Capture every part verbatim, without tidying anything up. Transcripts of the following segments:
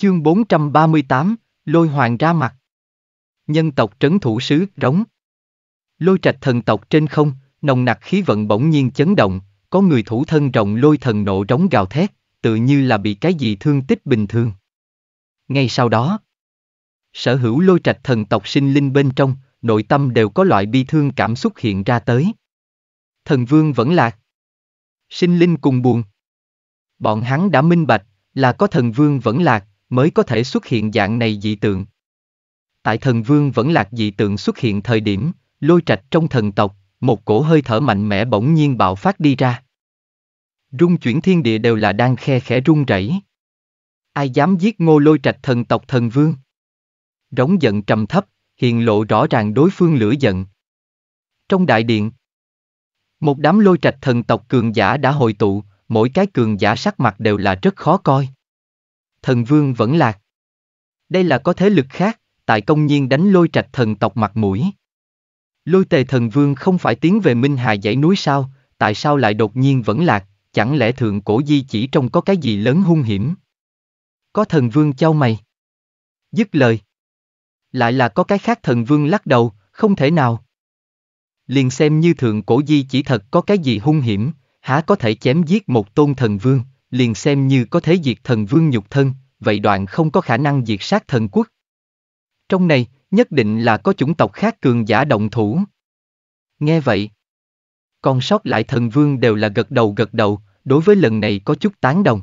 Chương bốn trăm ba mươi tám, Lôi Hoàng ra mặt. Nhân tộc trấn thủ sứ, rống. Lôi Trạch thần tộc trên không, nồng nặc khí vận bỗng nhiên chấn động, có người thủ thân rồng lôi thần nộ rống gào thét, tự như là bị cái gì thương tích bình thường. Ngay sau đó, sở hữu Lôi Trạch thần tộc sinh linh bên trong, nội tâm đều có loại bi thương cảm xúc hiện ra tới. Thần vương vẫn lạc, sinh linh cùng buồn. Bọn hắn đã minh bạch, là có thần vương vẫn lạc, mới có thể xuất hiện dạng này dị tượng. Tại thần vương vẫn lạc dị tượng xuất hiện thời điểm, Lôi Trạch trong thần tộc, một cổ hơi thở mạnh mẽ bỗng nhiên bạo phát đi ra. Rung chuyển thiên địa đều là đang khe khẽ rung rẩy. Ai dám giết ngô Lôi Trạch thần tộc thần vương? Rống giận trầm thấp, hiện lộ rõ ràng đối phương lửa giận. Trong đại điện, một đám Lôi Trạch thần tộc cường giả đã hội tụ, mỗi cái cường giả sắc mặt đều là rất khó coi. Thần vương vẫn lạc. Đây là có thế lực khác, tại công nhiên đánh Lôi Trạch thần tộc mặt mũi. Lôi Tề thần vương không phải tiến về Minh Hà dãy núi sao, tại sao lại đột nhiên vẫn lạc, chẳng lẽ thượng cổ di chỉ trong có cái gì lớn hung hiểm? Có thần vương chau mày. Dứt lời, lại là có cái khác thần vương lắc đầu, không thể nào. Liền xem như thượng cổ di chỉ thật có cái gì hung hiểm, há có thể chém giết một tôn thần vương, liền xem như có thể diệt thần vương nhục thân, vậy đoạn không có khả năng diệt sát thần quốc. Trong này, nhất định là có chủng tộc khác cường giả động thủ. Nghe vậy, còn sót lại thần vương đều là gật đầu gật đầu, đối với lần này có chút tán đồng.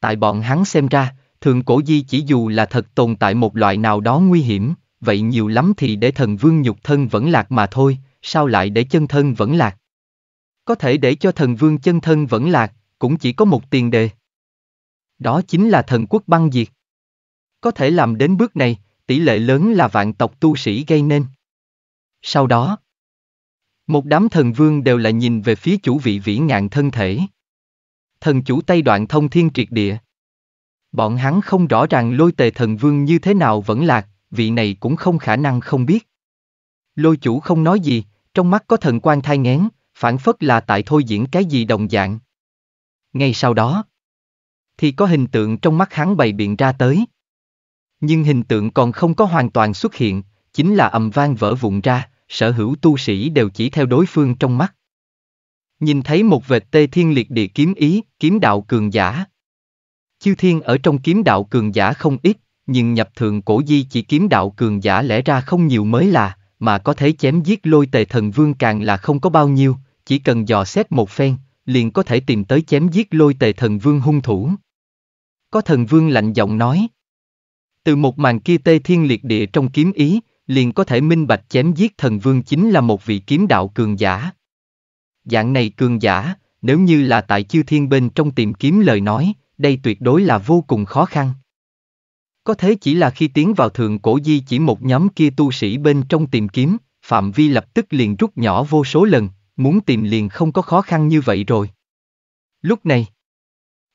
Tại bọn hắn xem ra, thượng cổ di chỉ dù là thật tồn tại một loại nào đó nguy hiểm, vậy nhiều lắm thì để thần vương nhục thân vẫn lạc mà thôi, sao lại để chân thân vẫn lạc? Có thể để cho thần vương chân thân vẫn lạc, cũng chỉ có một tiền đề. Đó chính là thần quốc băng diệt. Có thể làm đến bước này, tỷ lệ lớn là vạn tộc tu sĩ gây nên. Sau đó, một đám thần vương đều là nhìn về phía chủ vị vĩ ngạn thân thể. Thần chủ Tây Đoạn thông thiên triệt địa. Bọn hắn không rõ ràng Lôi Tề thần vương như thế nào vẫn lạc, vị này cũng không khả năng không biết. Lôi chủ không nói gì, trong mắt có thần quang thai nghén, phản phất là tại thôi diễn cái gì đồng dạng. Ngay sau đó, thì có hình tượng trong mắt hắn bày biện ra tới. Nhưng hình tượng còn không có hoàn toàn xuất hiện, chính là ầm vang vỡ vụn ra, sở hữu tu sĩ đều chỉ theo đối phương trong mắt. Nhìn thấy một vệt tê thiên liệt địa kiếm ý, kiếm đạo cường giả. Chư thiên ở trong kiếm đạo cường giả không ít, nhưng nhập thượng cổ di chỉ kiếm đạo cường giả lẽ ra không nhiều mới là, mà có thể chém giết Lôi Tề thần vương càng là không có bao nhiêu, chỉ cần dò xét một phen, liền có thể tìm tới chém giết Lôi Tề thần vương hung thủ. Có thần vương lạnh giọng nói. Từ một màn kia tê thiên liệt địa trong kiếm ý, liền có thể minh bạch chém giết thần vương chính là một vị kiếm đạo cường giả. Dạng này cường giả, nếu như là tại chư thiên bên trong tìm kiếm lời nói, đây tuyệt đối là vô cùng khó khăn. Có thế chỉ là khi tiến vào thượng cổ di chỉ một nhóm kia tu sĩ bên trong tìm kiếm, phạm vi lập tức liền rút nhỏ vô số lần, muốn tìm liền không có khó khăn như vậy rồi. Lúc này,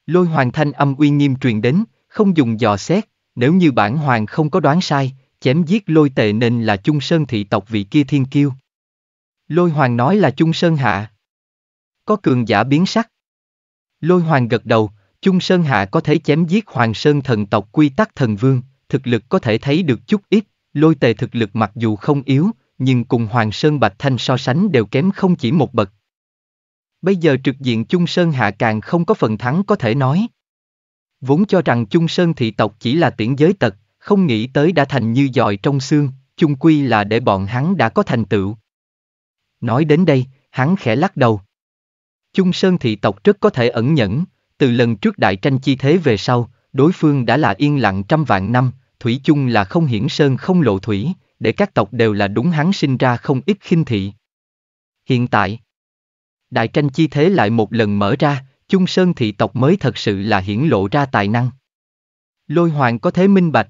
Lôi Hoàng thanh âm uy nghiêm truyền đến, không dùng dò xét. Nếu như bản hoàng không có đoán sai, chém giết Lôi Tề nên là Chung Sơn thị tộc vị kia thiên kiêu. Lôi Hoàng nói là Chung Sơn hạ. Có cường giả biến sắc. Lôi Hoàng gật đầu, Chung Sơn hạ có thể chém giết Hoàng Sơn thần tộc quy tắc thần vương, thực lực có thể thấy được chút ít, Lôi Tề thực lực mặc dù không yếu, nhưng cùng Hoàng Sơn Bạch Thanh so sánh đều kém không chỉ một bậc. Bây giờ trực diện Chung Sơn hạ càng không có phần thắng có thể nói. Vốn cho rằng Chung Sơn thị tộc chỉ là tiễn giới tật, không nghĩ tới đã thành như dòi trong xương, chung quy là để bọn hắn đã có thành tựu. Nói đến đây, hắn khẽ lắc đầu. Chung Sơn thị tộc rất có thể ẩn nhẫn, từ lần trước đại tranh chi thế về sau, đối phương đã là yên lặng trăm vạn năm, thủy chung là không hiển sơn không lộ thủy, để các tộc đều là đúng hắn sinh ra không ít khinh thị. Hiện tại, đại tranh chi thế lại một lần mở ra, Chung Sơn thị tộc mới thật sự là hiển lộ ra tài năng. Lôi Hoàng có thể minh bạch.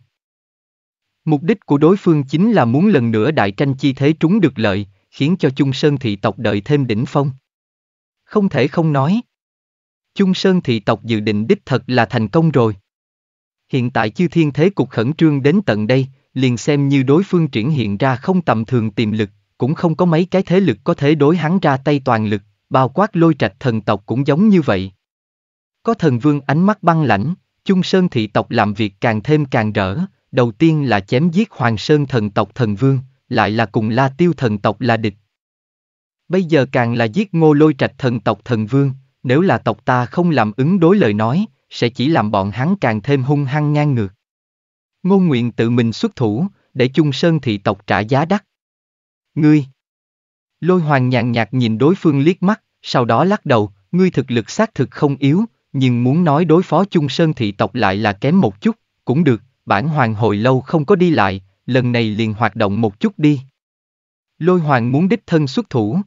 Mục đích của đối phương chính là muốn lần nữa đại tranh chi thế trúng được lợi, khiến cho Chung Sơn thị tộc đợi thêm đỉnh phong. Không thể không nói. Chung Sơn thị tộc dự định đích thật là thành công rồi. Hiện tại chư thiên thế cục khẩn trương đến tận đây, liền xem như đối phương triển hiện ra không tầm thường tiềm lực, cũng không có mấy cái thế lực có thể đối hắn ra tay toàn lực. Bao quát Lôi Trạch thần tộc cũng giống như vậy. Có thần vương ánh mắt băng lãnh, Chung Sơn Thị Tộc làm việc càng thêm càng rỡ, đầu tiên là chém giết Hoàng Sơn Thần Tộc Thần Vương, lại là cùng La Tiêu Thần Tộc là địch. Bây giờ càng là giết Ngô Lôi Trạch Thần Tộc Thần Vương, nếu là tộc ta không làm ứng đối lời nói, sẽ chỉ làm bọn hắn càng thêm hung hăng ngang ngược. Ngô Nguyện tự mình xuất thủ, để Chung Sơn Thị Tộc trả giá đắt. Ngươi! Lôi Hoàng nhàn nhạt nhìn đối phương liếc mắt, sau đó lắc đầu, ngươi thực lực xác thực không yếu, nhưng muốn nói đối phó Chung Sơn Thị Tộc lại là kém một chút, cũng được, bản Hoàng hồi lâu không có đi lại, lần này liền hoạt động một chút đi. Lôi Hoàng muốn đích thân xuất thủ.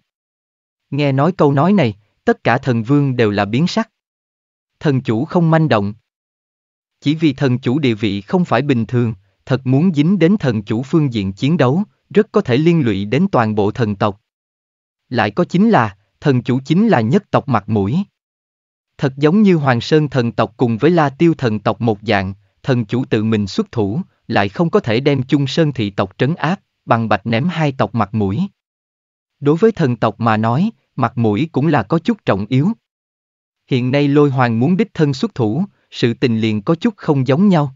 Nghe nói câu nói này, tất cả thần vương đều là biến sắc. Thần chủ không manh động. Chỉ vì thần chủ địa vị không phải bình thường, thật muốn dính đến thần chủ phương diện chiến đấu, rất có thể liên lụy đến toàn bộ thần tộc. Lại có chính là, thần chủ chính là nhất tộc mặt mũi. Thật giống như Hoàng Sơn Thần Tộc cùng với La Tiêu Thần Tộc một dạng, thần chủ tự mình xuất thủ, lại không có thể đem Chung Sơn Thị Tộc trấn áp, bằng bạch ném hai tộc mặt mũi. Đối với thần tộc mà nói, mặt mũi cũng là có chút trọng yếu. Hiện nay Lôi Hoàng muốn đích thân xuất thủ, sự tình liền có chút không giống nhau.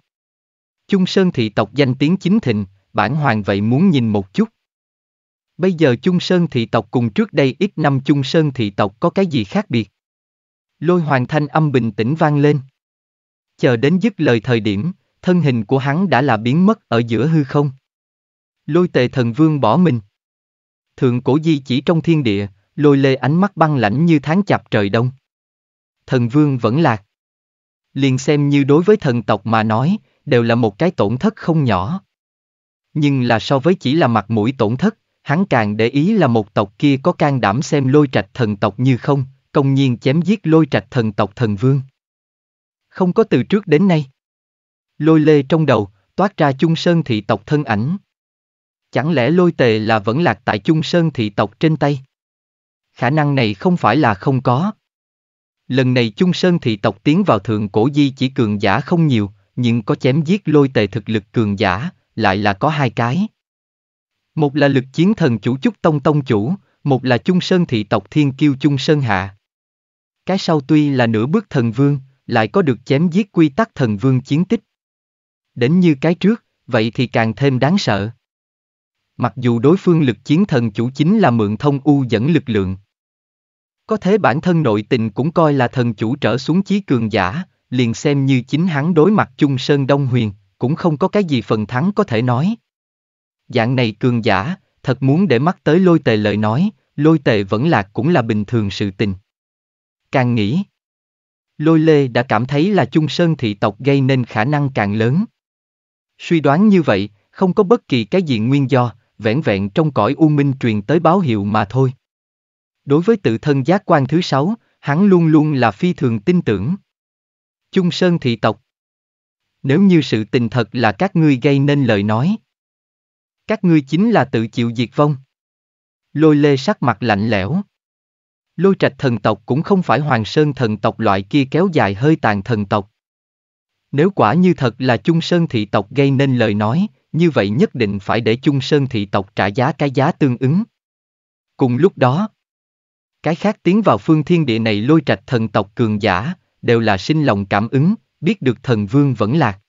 Chung Sơn Thị Tộc danh tiếng chính thịnh, bản Hoàng vậy muốn nhìn một chút. Bây giờ Chung Sơn Thị Tộc cùng trước đây ít năm Chung Sơn Thị Tộc có cái gì khác biệt? Lôi Hoàng thanh âm bình tĩnh vang lên. Chờ đến dứt lời thời điểm, thân hình của hắn đã là biến mất ở giữa hư không. Lôi Tề Thần Vương bỏ mình. Thượng Cổ Di Chỉ trong thiên địa, Lôi Lê ánh mắt băng lãnh như tháng chạp trời đông. Thần Vương vẫn lạc. Liền xem như đối với thần tộc mà nói, đều là một cái tổn thất không nhỏ. Nhưng là so với chỉ là mặt mũi tổn thất, hắn càng để ý là một tộc kia có can đảm xem Lôi Trạch Thần Tộc như không, công nhiên chém giết Lôi Trạch Thần Tộc Thần Vương. Không có từ trước đến nay. Lôi Lê trong đầu, toát ra Chung Sơn Thị Tộc thân ảnh. Chẳng lẽ Lôi Tề là vẫn lạc tại Chung Sơn Thị Tộc trên tay? Khả năng này không phải là không có. Lần này Chung Sơn Thị Tộc tiến vào Thượng Cổ Di Chỉ cường giả không nhiều, nhưng có chém giết Lôi Tề thực lực cường giả, lại là có hai cái. Một là lực chiến thần chủ Trúc Tông Tông Chủ, một là Chung Sơn Thị Tộc Thiên Kiêu Chung Sơn Hạ. Cái sau tuy là nửa bước thần vương, lại có được chém giết quy tắc thần vương chiến tích. Đến như cái trước, vậy thì càng thêm đáng sợ. Mặc dù đối phương lực chiến thần chủ chính là mượn thông u dẫn lực lượng. Có thế bản thân nội tình cũng coi là thần chủ trở xuống chí cường giả, liền xem như chính hắn đối mặt Chung Sơn Đông Huyền, cũng không có cái gì phần thắng có thể nói. Dạng này cường giả, thật muốn để mắt tới Lôi Tề lời nói, Lôi Tề vẫn lạc cũng là bình thường sự tình. Càng nghĩ, Lôi Lê đã cảm thấy là Chung Sơn Thị Tộc gây nên khả năng càng lớn. Suy đoán như vậy, không có bất kỳ cái gì nguyên do, vẻn vẹn trong cõi U Minh truyền tới báo hiệu mà thôi. Đối với tự thân giác quan thứ sáu, hắn luôn luôn là phi thường tin tưởng. Chung Sơn Thị Tộc, nếu như sự tình thật là các ngươi gây nên lời nói, các ngươi chính là tự chịu diệt vong. Lôi Lê sắc mặt lạnh lẽo. Lôi Trạch Thần Tộc cũng không phải Hoàng Sơn Thần Tộc loại kia kéo dài hơi tàn thần tộc. Nếu quả như thật là Chung Sơn Thị Tộc gây nên lời nói, như vậy nhất định phải để Chung Sơn Thị Tộc trả giá cái giá tương ứng. Cùng lúc đó, cái khác tiến vào phương thiên địa này Lôi Trạch Thần Tộc cường giả, đều là sinh lòng cảm ứng, biết được thần vương vẫn lạc.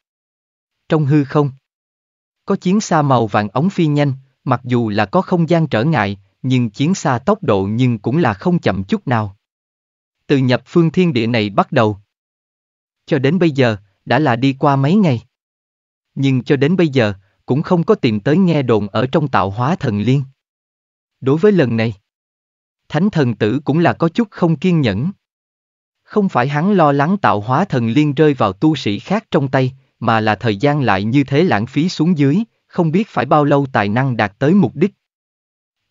Trong hư không, có chiến xa màu vàng ống phi nhanh, mặc dù là có không gian trở ngại, nhưng chiến xa tốc độ nhưng cũng là không chậm chút nào. Từ nhập phương thiên địa này bắt đầu, cho đến bây giờ, đã là đi qua mấy ngày. Nhưng cho đến bây giờ, cũng không có tìm tới nghe đồn ở trong Tạo Hóa Thần Liên. Đối với lần này, Thánh Thần Tử cũng là có chút không kiên nhẫn. Không phải hắn lo lắng Tạo Hóa Thần Liên rơi vào tu sĩ khác trong tay, mà là thời gian lại như thế lãng phí xuống dưới, không biết phải bao lâu tài năng đạt tới mục đích.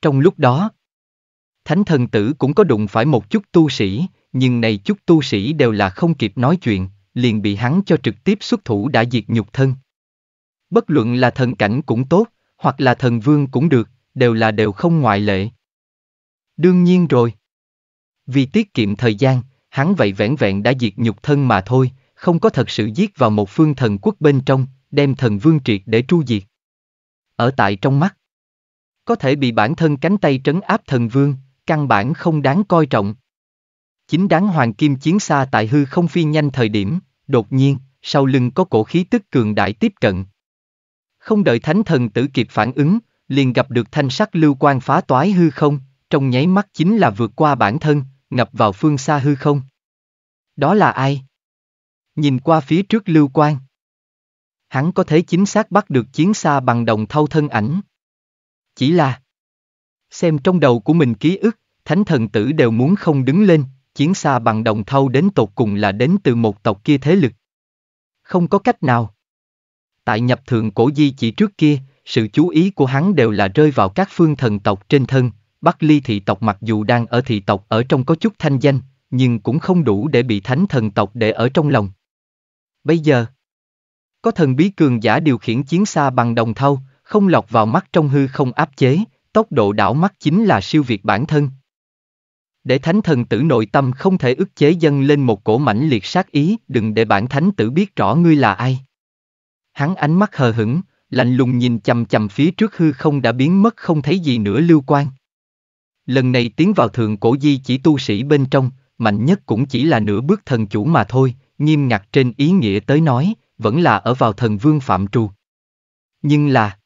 Trong lúc đó, Thánh Thần Tử cũng có đụng phải một chút tu sĩ, nhưng này chút tu sĩ đều là không kịp nói chuyện, liền bị hắn cho trực tiếp xuất thủ đã diệt nhục thân. Bất luận là thần cảnh cũng tốt, hoặc là thần vương cũng được, đều là đều không ngoại lệ. Đương nhiên rồi. Vì tiết kiệm thời gian, hắn vậy vẻn vẹn đã diệt nhục thân mà thôi, không có thật sự giết vào một phương thần quốc bên trong, đem thần vương triệt để tru diệt. Ở tại trong mắt, có thể bị bản thân cánh tay trấn áp thần vương, căn bản không đáng coi trọng. Chính đáng hoàng kim chiến xa tại hư không phi nhanh thời điểm, đột nhiên, sau lưng có cổ khí tức cường đại tiếp cận. Không đợi Thánh Thần Tử kịp phản ứng, liền gặp được thanh sắc lưu quang phá toái hư không, trong nháy mắt chính là vượt qua bản thân, ngập vào phương xa hư không. Đó là ai? Nhìn qua phía trước lưu quang, hắn có thể chính xác bắt được chiến xa bằng đồng thau thân ảnh. Chỉ là xem trong đầu của mình ký ức, Thánh Thần Tử đều muốn không đứng lên. Chiến xa bằng đồng thau đến tột cùng là đến từ một tộc kia thế lực. Không có cách nào. Tại nhập thượng cổ di chỉ trước kia, sự chú ý của hắn đều là rơi vào các phương thần tộc trên thân. Bắc Ly thị tộc mặc dù đang ở thị tộc ở trong có chút thanh danh, nhưng cũng không đủ để bị Thánh Thần Tộc để ở trong lòng. Bây giờ, có thần bí cường giả điều khiển chiến xa bằng đồng thau, không lọt vào mắt trong hư không áp chế, tốc độ đảo mắt chính là siêu việt bản thân. Để Thánh Thần Tử nội tâm không thể ức chế dâng lên một cổ mãnh liệt sát ý, đừng để bản Thánh Tử biết rõ ngươi là ai. Hắn ánh mắt hờ hững, lạnh lùng nhìn chằm chằm phía trước hư không đã biến mất không thấy gì nữa lưu quang. Lần này tiến vào thượng cổ di chỉ tu sĩ bên trong, mạnh nhất cũng chỉ là nửa bước thần chủ mà thôi, nghiêm ngặt trên ý nghĩa tới nói, vẫn là ở vào thần vương phạm trù. Nhưng là,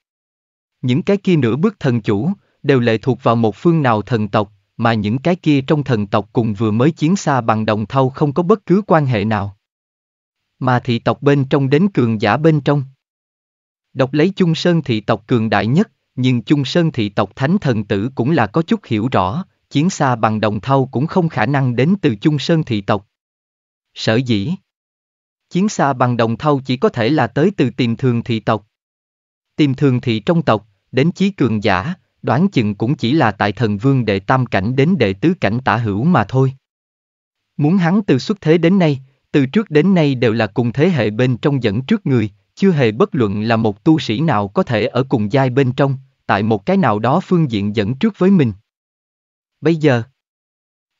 những cái kia nửa bước thần chủ, đều lệ thuộc vào một phương nào thần tộc, mà những cái kia trong thần tộc cùng vừa mới chiến xa bằng đồng thau không có bất cứ quan hệ nào. Mà thị tộc bên trong đến cường giả bên trong, độc lấy Chung Sơn thị tộc cường đại nhất, nhưng Chung Sơn thị tộc Thánh Thần Tử cũng là có chút hiểu rõ, chiến xa bằng đồng thau cũng không khả năng đến từ Chung Sơn thị tộc. Sở dĩ chiến xa bằng đồng thau chỉ có thể là tới từ Tiềm Thường thị tộc. Tiềm Thường thị trong tộc, đến chí cường giả, đoán chừng cũng chỉ là tại thần vương đệ tam cảnh đến đệ tứ cảnh tả hữu mà thôi. Muốn hắn từ xuất thế đến nay, từ trước đến nay đều là cùng thế hệ bên trong dẫn trước người, chưa hề bất luận là một tu sĩ nào có thể ở cùng giai bên trong, tại một cái nào đó phương diện dẫn trước với mình. Bây giờ,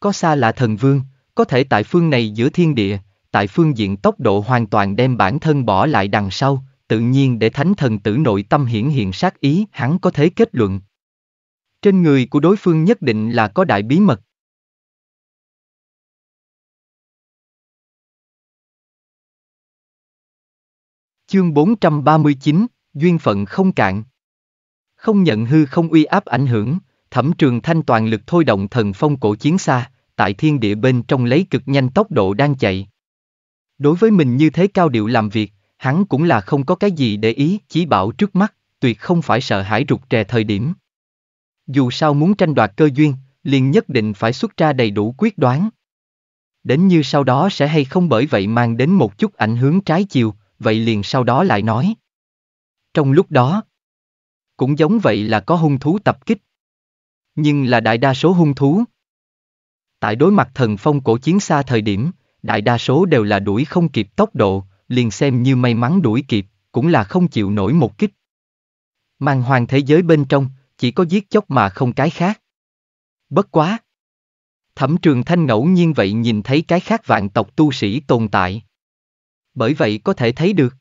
có xa là thần vương, có thể tại phương này giữa thiên địa, tại phương diện tốc độ hoàn toàn đem bản thân bỏ lại đằng sau, tự nhiên để Thánh Thần Tử nội tâm hiển hiện sát ý, hắn có thể kết luận. Trên người của đối phương nhất định là có đại bí mật. Chương bốn trăm ba mươi chín, duyên phận không cạn. Không nhận hư không uy áp ảnh hưởng, Thẩm Trường Thanh toàn lực thôi động thần phong cổ chiến xa, tại thiên địa bên trong lấy cực nhanh tốc độ đang chạy. Đối với mình như thế cao điệu làm việc, hắn cũng là không có cái gì để ý, chỉ bảo trước mắt, tuyệt không phải sợ hãi rụt rè thời điểm. Dù sao muốn tranh đoạt cơ duyên, liền nhất định phải xuất ra đầy đủ quyết đoán. Đến như sau đó sẽ hay không bởi vậy mang đến một chút ảnh hưởng trái chiều, vậy liền sau đó lại nói. Trong lúc đó, cũng giống vậy là có hung thú tập kích. Nhưng là đại đa số hung thú, tại đối mặt thần phong cổ chiến xa thời điểm, đại đa số đều là đuổi không kịp tốc độ, liền xem như may mắn đuổi kịp, cũng là không chịu nổi một kích. Màn hoàng thế giới bên trong, chỉ có giết chóc mà không cái khác. Bất quá, Thẩm Trường Thanh ngẫu nhiên vậy nhìn thấy cái khác vạn tộc tu sĩ tồn tại. Bởi vậy có thể thấy được,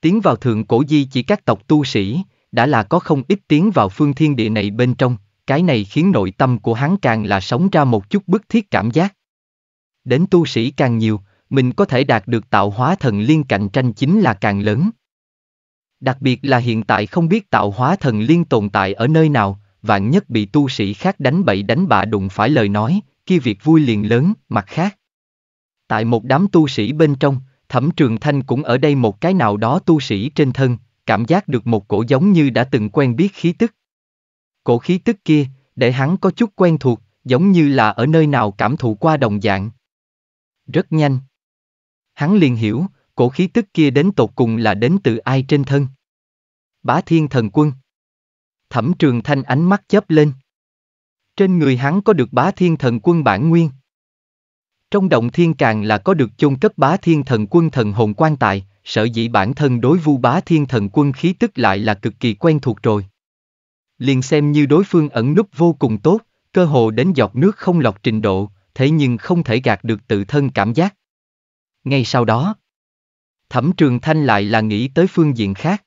tiến vào thượng cổ di chỉ các tộc tu sĩ, đã là có không ít tiến vào phương thiên địa này bên trong, cái này khiến nội tâm của hắn càng là sống ra một chút bức thiết cảm giác. Đến tu sĩ càng nhiều, mình có thể đạt được tạo hóa thần liên cạnh tranh chính là càng lớn. Đặc biệt là hiện tại không biết tạo hóa thần liên tồn tại ở nơi nào, vạn nhất bị tu sĩ khác đánh bậy đánh bạ đụng phải lời nói, kia việc vui liền lớn. Mặt khác, tại một đám tu sĩ bên trong, Thẩm Trường Thanh cũng ở đây một cái nào đó tu sĩ trên thân, cảm giác được một cổ giống như đã từng quen biết khí tức. Cổ khí tức kia, để hắn có chút quen thuộc, giống như là ở nơi nào cảm thụ qua đồng dạng. Rất nhanh, hắn liền hiểu, cổ khí tức kia đến tột cùng là đến từ ai trên thân. Bá Thiên Thần Quân. Thẩm Trường Thanh ánh mắt chớp lên. Trên người hắn có được Bá Thiên Thần Quân bản nguyên. Trong động thiên càng là có được chôn cất Bá Thiên Thần Quân thần hồn quan tài, sở dĩ bản thân đối vu Bá Thiên Thần Quân khí tức lại là cực kỳ quen thuộc rồi. Liền xem như đối phương ẩn núp vô cùng tốt, cơ hồ đến giọt nước không lọt trình độ, thế nhưng không thể gạt được tự thân cảm giác. Ngay sau đó, Thẩm Trường Thanh lại là nghĩ tới phương diện khác.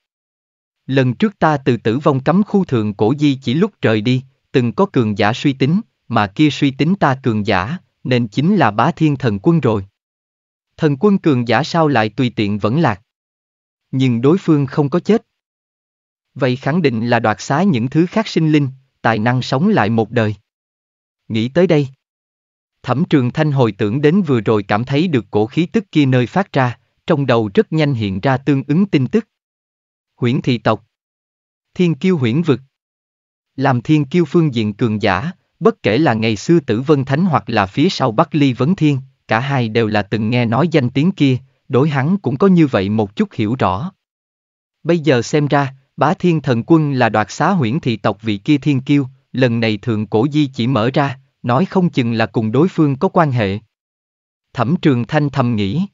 Lần trước ta từ tử vong cấm khu thượng cổ di chỉ lúc rời đi, từng có cường giả suy tính, mà kia suy tính ta cường giả, nên chính là Bá Thiên Thần Quân rồi. thần quân cường giả sao lại tùy tiện vẫn lạc? Nhưng đối phương không có chết. Vậy khẳng định là đoạt xá những thứ khác sinh linh, tài năng sống lại một đời. Nghĩ tới đây, Thẩm Trường Thanh hồi tưởng đến vừa rồi cảm thấy được cổ khí tức kia nơi phát ra, trong đầu rất nhanh hiện ra tương ứng tin tức. Huyễn thị tộc, thiên kiêu huyễn vực. Làm thiên kiêu phương diện cường giả, bất kể là ngày xưa Tử Vân Thánh hoặc là phía sau Bắc Ly Vấn Thiên, cả hai đều là từng nghe nói danh tiếng kia, đối hắn cũng có như vậy một chút hiểu rõ. Bây giờ xem ra, Bá Thiên Thần Quân là đoạt xá huyễn thị tộc vị kia thiên kiêu, lần này Thượng Cổ Di Chỉ mở ra, nói không chừng là cùng đối phương có quan hệ. Thẩm Trường Thanh thầm nghĩ.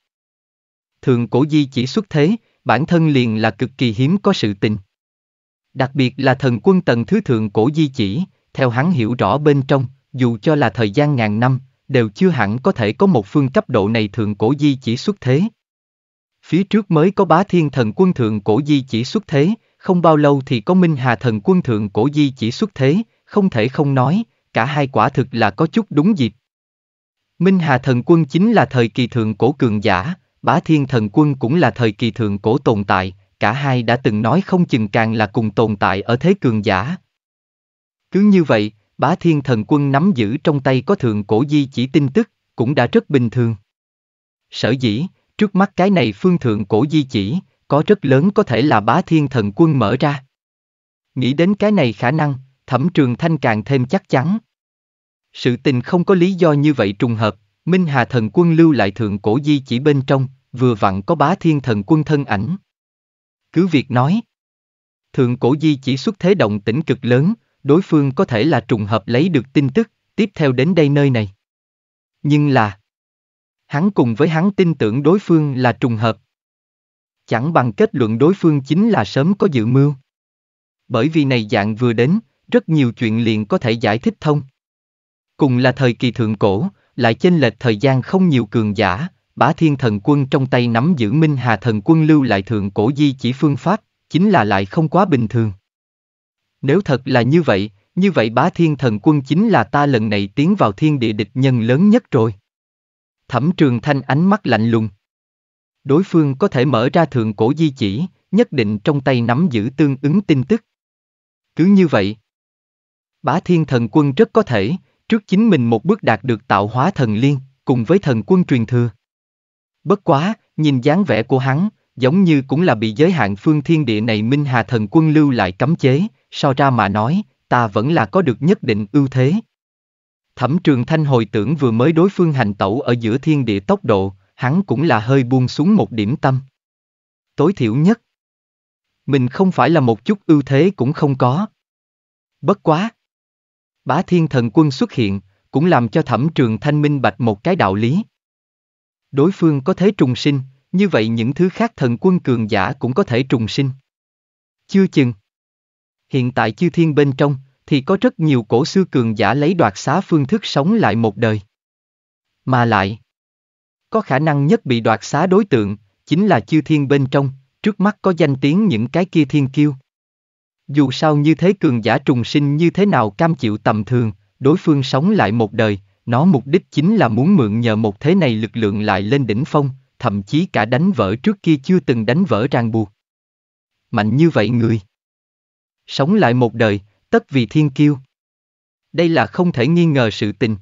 Thượng Cổ Di Chỉ xuất thế, bản thân liền là cực kỳ hiếm có sự tình. Đặc biệt là thần quân tầng thứ Thượng Cổ Di Chỉ, theo hắn hiểu rõ bên trong, dù cho là thời gian ngàn năm, đều chưa hẳn có thể có một phương cấp độ này Thượng Cổ Di Chỉ xuất thế. Phía trước mới có Bá Thiên Thần Quân Thượng Cổ Di Chỉ xuất thế, không bao lâu thì có Minh Hà Thần Quân Thượng Cổ Di Chỉ xuất thế, không thể không nói, cả hai quả thực là có chút đúng dịp. Minh Hà Thần Quân chính là thời kỳ Thượng Cổ cường giả, Bá Thiên Thần Quân cũng là thời kỳ Thượng Cổ tồn tại, cả hai đã từng nói không chừng càng là cùng tồn tại ở thế cường giả. Cứ như vậy, Bá Thiên Thần Quân nắm giữ trong tay có Thượng Cổ Di Chỉ tin tức, cũng đã rất bình thường. Sở dĩ, trước mắt cái này phương Thượng Cổ Di Chỉ, có rất lớn có thể là Bá Thiên Thần Quân mở ra. Nghĩ đến cái này khả năng, Thẩm Trường Thanh càng thêm chắc chắn. Sự tình không có lý do như vậy trùng hợp, Minh Hà Thần Quân lưu lại Thượng Cổ Di Chỉ bên trong, vừa vặn có Bá Thiên Thần Quân thân ảnh. Cứ việc nói, Thượng Cổ Di Chỉ xuất thế động tĩnh cực lớn, đối phương có thể là trùng hợp lấy được tin tức, tiếp theo đến đây nơi này. Nhưng là, hắn cùng với hắn tin tưởng đối phương là trùng hợp. Chẳng bằng kết luận đối phương chính là sớm có dự mưu. Bởi vì này dạng vừa đến, rất nhiều chuyện liền có thể giải thích thông. Cùng là thời kỳ Thượng Cổ, lại chênh lệch thời gian không nhiều cường giả, Bá Thiên Thần Quân trong tay nắm giữ Minh Hà Thần Quân lưu lại Thượng Cổ Di Chỉ phương pháp, chính là lại không quá bình thường. Nếu thật là như vậy, như vậy Bá Thiên Thần Quân chính là ta lần này tiến vào thiên địa địch nhân lớn nhất rồi. Thẩm Trường Thanh ánh mắt lạnh lùng. Đối phương có thể mở ra Thượng Cổ Di Chỉ, nhất định trong tay nắm giữ tương ứng tin tức. Cứ như vậy, Bá Thiên Thần Quân rất có thể, trước chính mình một bước đạt được Tạo Hóa Thần Liên, cùng với Thần Quân truyền thừa. Bất quá, nhìn dáng vẻ của hắn, giống như cũng là bị giới hạn phương thiên địa này Minh Hà Thần Quân lưu lại cấm chế, so ra mà nói, ta vẫn là có được nhất định ưu thế. Thẩm Trường Thanh hồi tưởng vừa mới đối phương hành tẩu ở giữa thiên địa tốc độ, hắn cũng là hơi buông xuống một điểm tâm. Tối thiểu nhất, mình không phải là một chút ưu thế cũng không có. Bất quá, Bá Thiên Thần Quân xuất hiện, cũng làm cho Thẩm Trường Thanh minh bạch một cái đạo lý. Đối phương có thể trùng sinh, như vậy những thứ khác thần quân cường giả cũng có thể trùng sinh. Chưa chừng, hiện tại chư thiên bên trong, thì có rất nhiều cổ xưa cường giả lấy đoạt xá phương thức sống lại một đời. Mà lại, có khả năng nhất bị đoạt xá đối tượng, chính là chư thiên bên trong, trước mắt có danh tiếng những cái kia thiên kiêu. Dù sao như thế cường giả trùng sinh như thế nào cam chịu tầm thường, đối phương sống lại một đời, nó mục đích chính là muốn mượn nhờ một thế này lực lượng lại lên đỉnh phong, thậm chí cả đánh vỡ trước kia chưa từng đánh vỡ ràng buộc. Mạnh như vậy người, sống lại một đời, tất vì thiên kiêu. Đây là không thể nghi ngờ sự tình.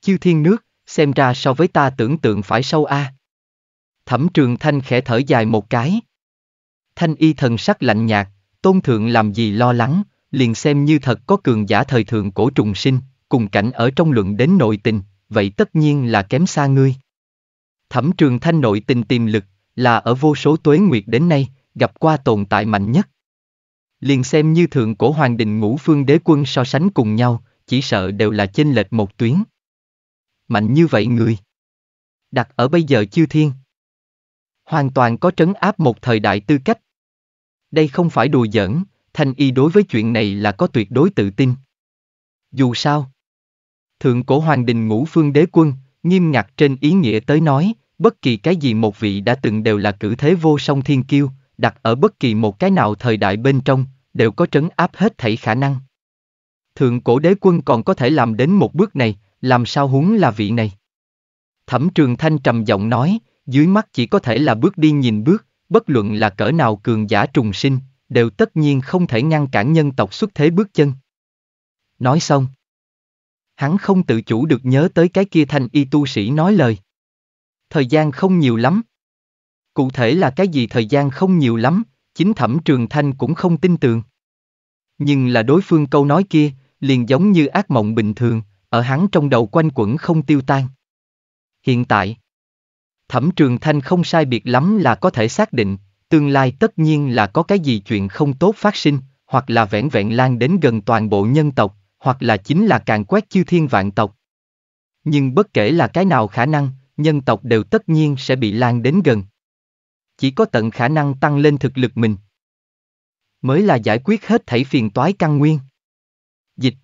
Chư thiên nước, xem ra so với ta tưởng tượng phải sâu a. À. Thẩm Trường Thanh khẽ thở dài một cái. Thanh Y thần sắc lạnh nhạt, tôn thượng làm gì lo lắng, liền xem như thật có cường giả thời Thượng Cổ trùng sinh, cùng cảnh ở trong luận đến nội tình, vậy tất nhiên là kém xa ngươi. Thẩm Trường Thanh nội tình tiềm lực, là ở vô số tuế nguyệt đến nay, gặp qua tồn tại mạnh nhất. Liền xem như Thượng Cổ hoàng đình ngũ phương đế quân so sánh cùng nhau, chỉ sợ đều là chênh lệch một tuyến. Mạnh như vậy người, đặt ở bây giờ chư thiên, hoàn toàn có trấn áp một thời đại tư cách. Đây không phải đùa giỡn, Thanh Y đối với chuyện này là có tuyệt đối tự tin. Dù sao, Thượng Cổ hoàng đình ngũ phương đế quân, nghiêm ngặt trên ý nghĩa tới nói, bất kỳ cái gì một vị đã từng đều là cử thế vô song thiên kiêu, đặt ở bất kỳ một cái nào thời đại bên trong, đều có trấn áp hết thảy khả năng. Thượng Cổ đế quân còn có thể làm đến một bước này, làm sao huống là vị này. Thẩm Trường Thanh trầm giọng nói, dưới mắt chỉ có thể là bước đi nhìn bước, bất luận là cỡ nào cường giả trùng sinh, đều tất nhiên không thể ngăn cản nhân tộc xuất thế bước chân. Nói xong, hắn không tự chủ được nhớ tới cái kia Thanh Y tu sĩ nói lời. Thời gian không nhiều lắm. Cụ thể là cái gì thời gian không nhiều lắm, chính Thẩm Trường Thanh cũng không tin tưởng. Nhưng là đối phương câu nói kia, liền giống như ác mộng bình thường, ở hắn trong đầu quanh quẩn không tiêu tan. Hiện tại, Thẩm Trường Thanh không sai biệt lắm là có thể xác định, tương lai tất nhiên là có cái gì chuyện không tốt phát sinh, hoặc là vẹn vẹn lan đến gần toàn bộ nhân tộc, hoặc là chính là càn quét chư thiên vạn tộc. Nhưng bất kể là cái nào khả năng, nhân tộc đều tất nhiên sẽ bị lan đến gần. Chỉ có tận khả năng tăng lên thực lực mình, mới là giải quyết hết thảy phiền toái căn nguyên. Dịch.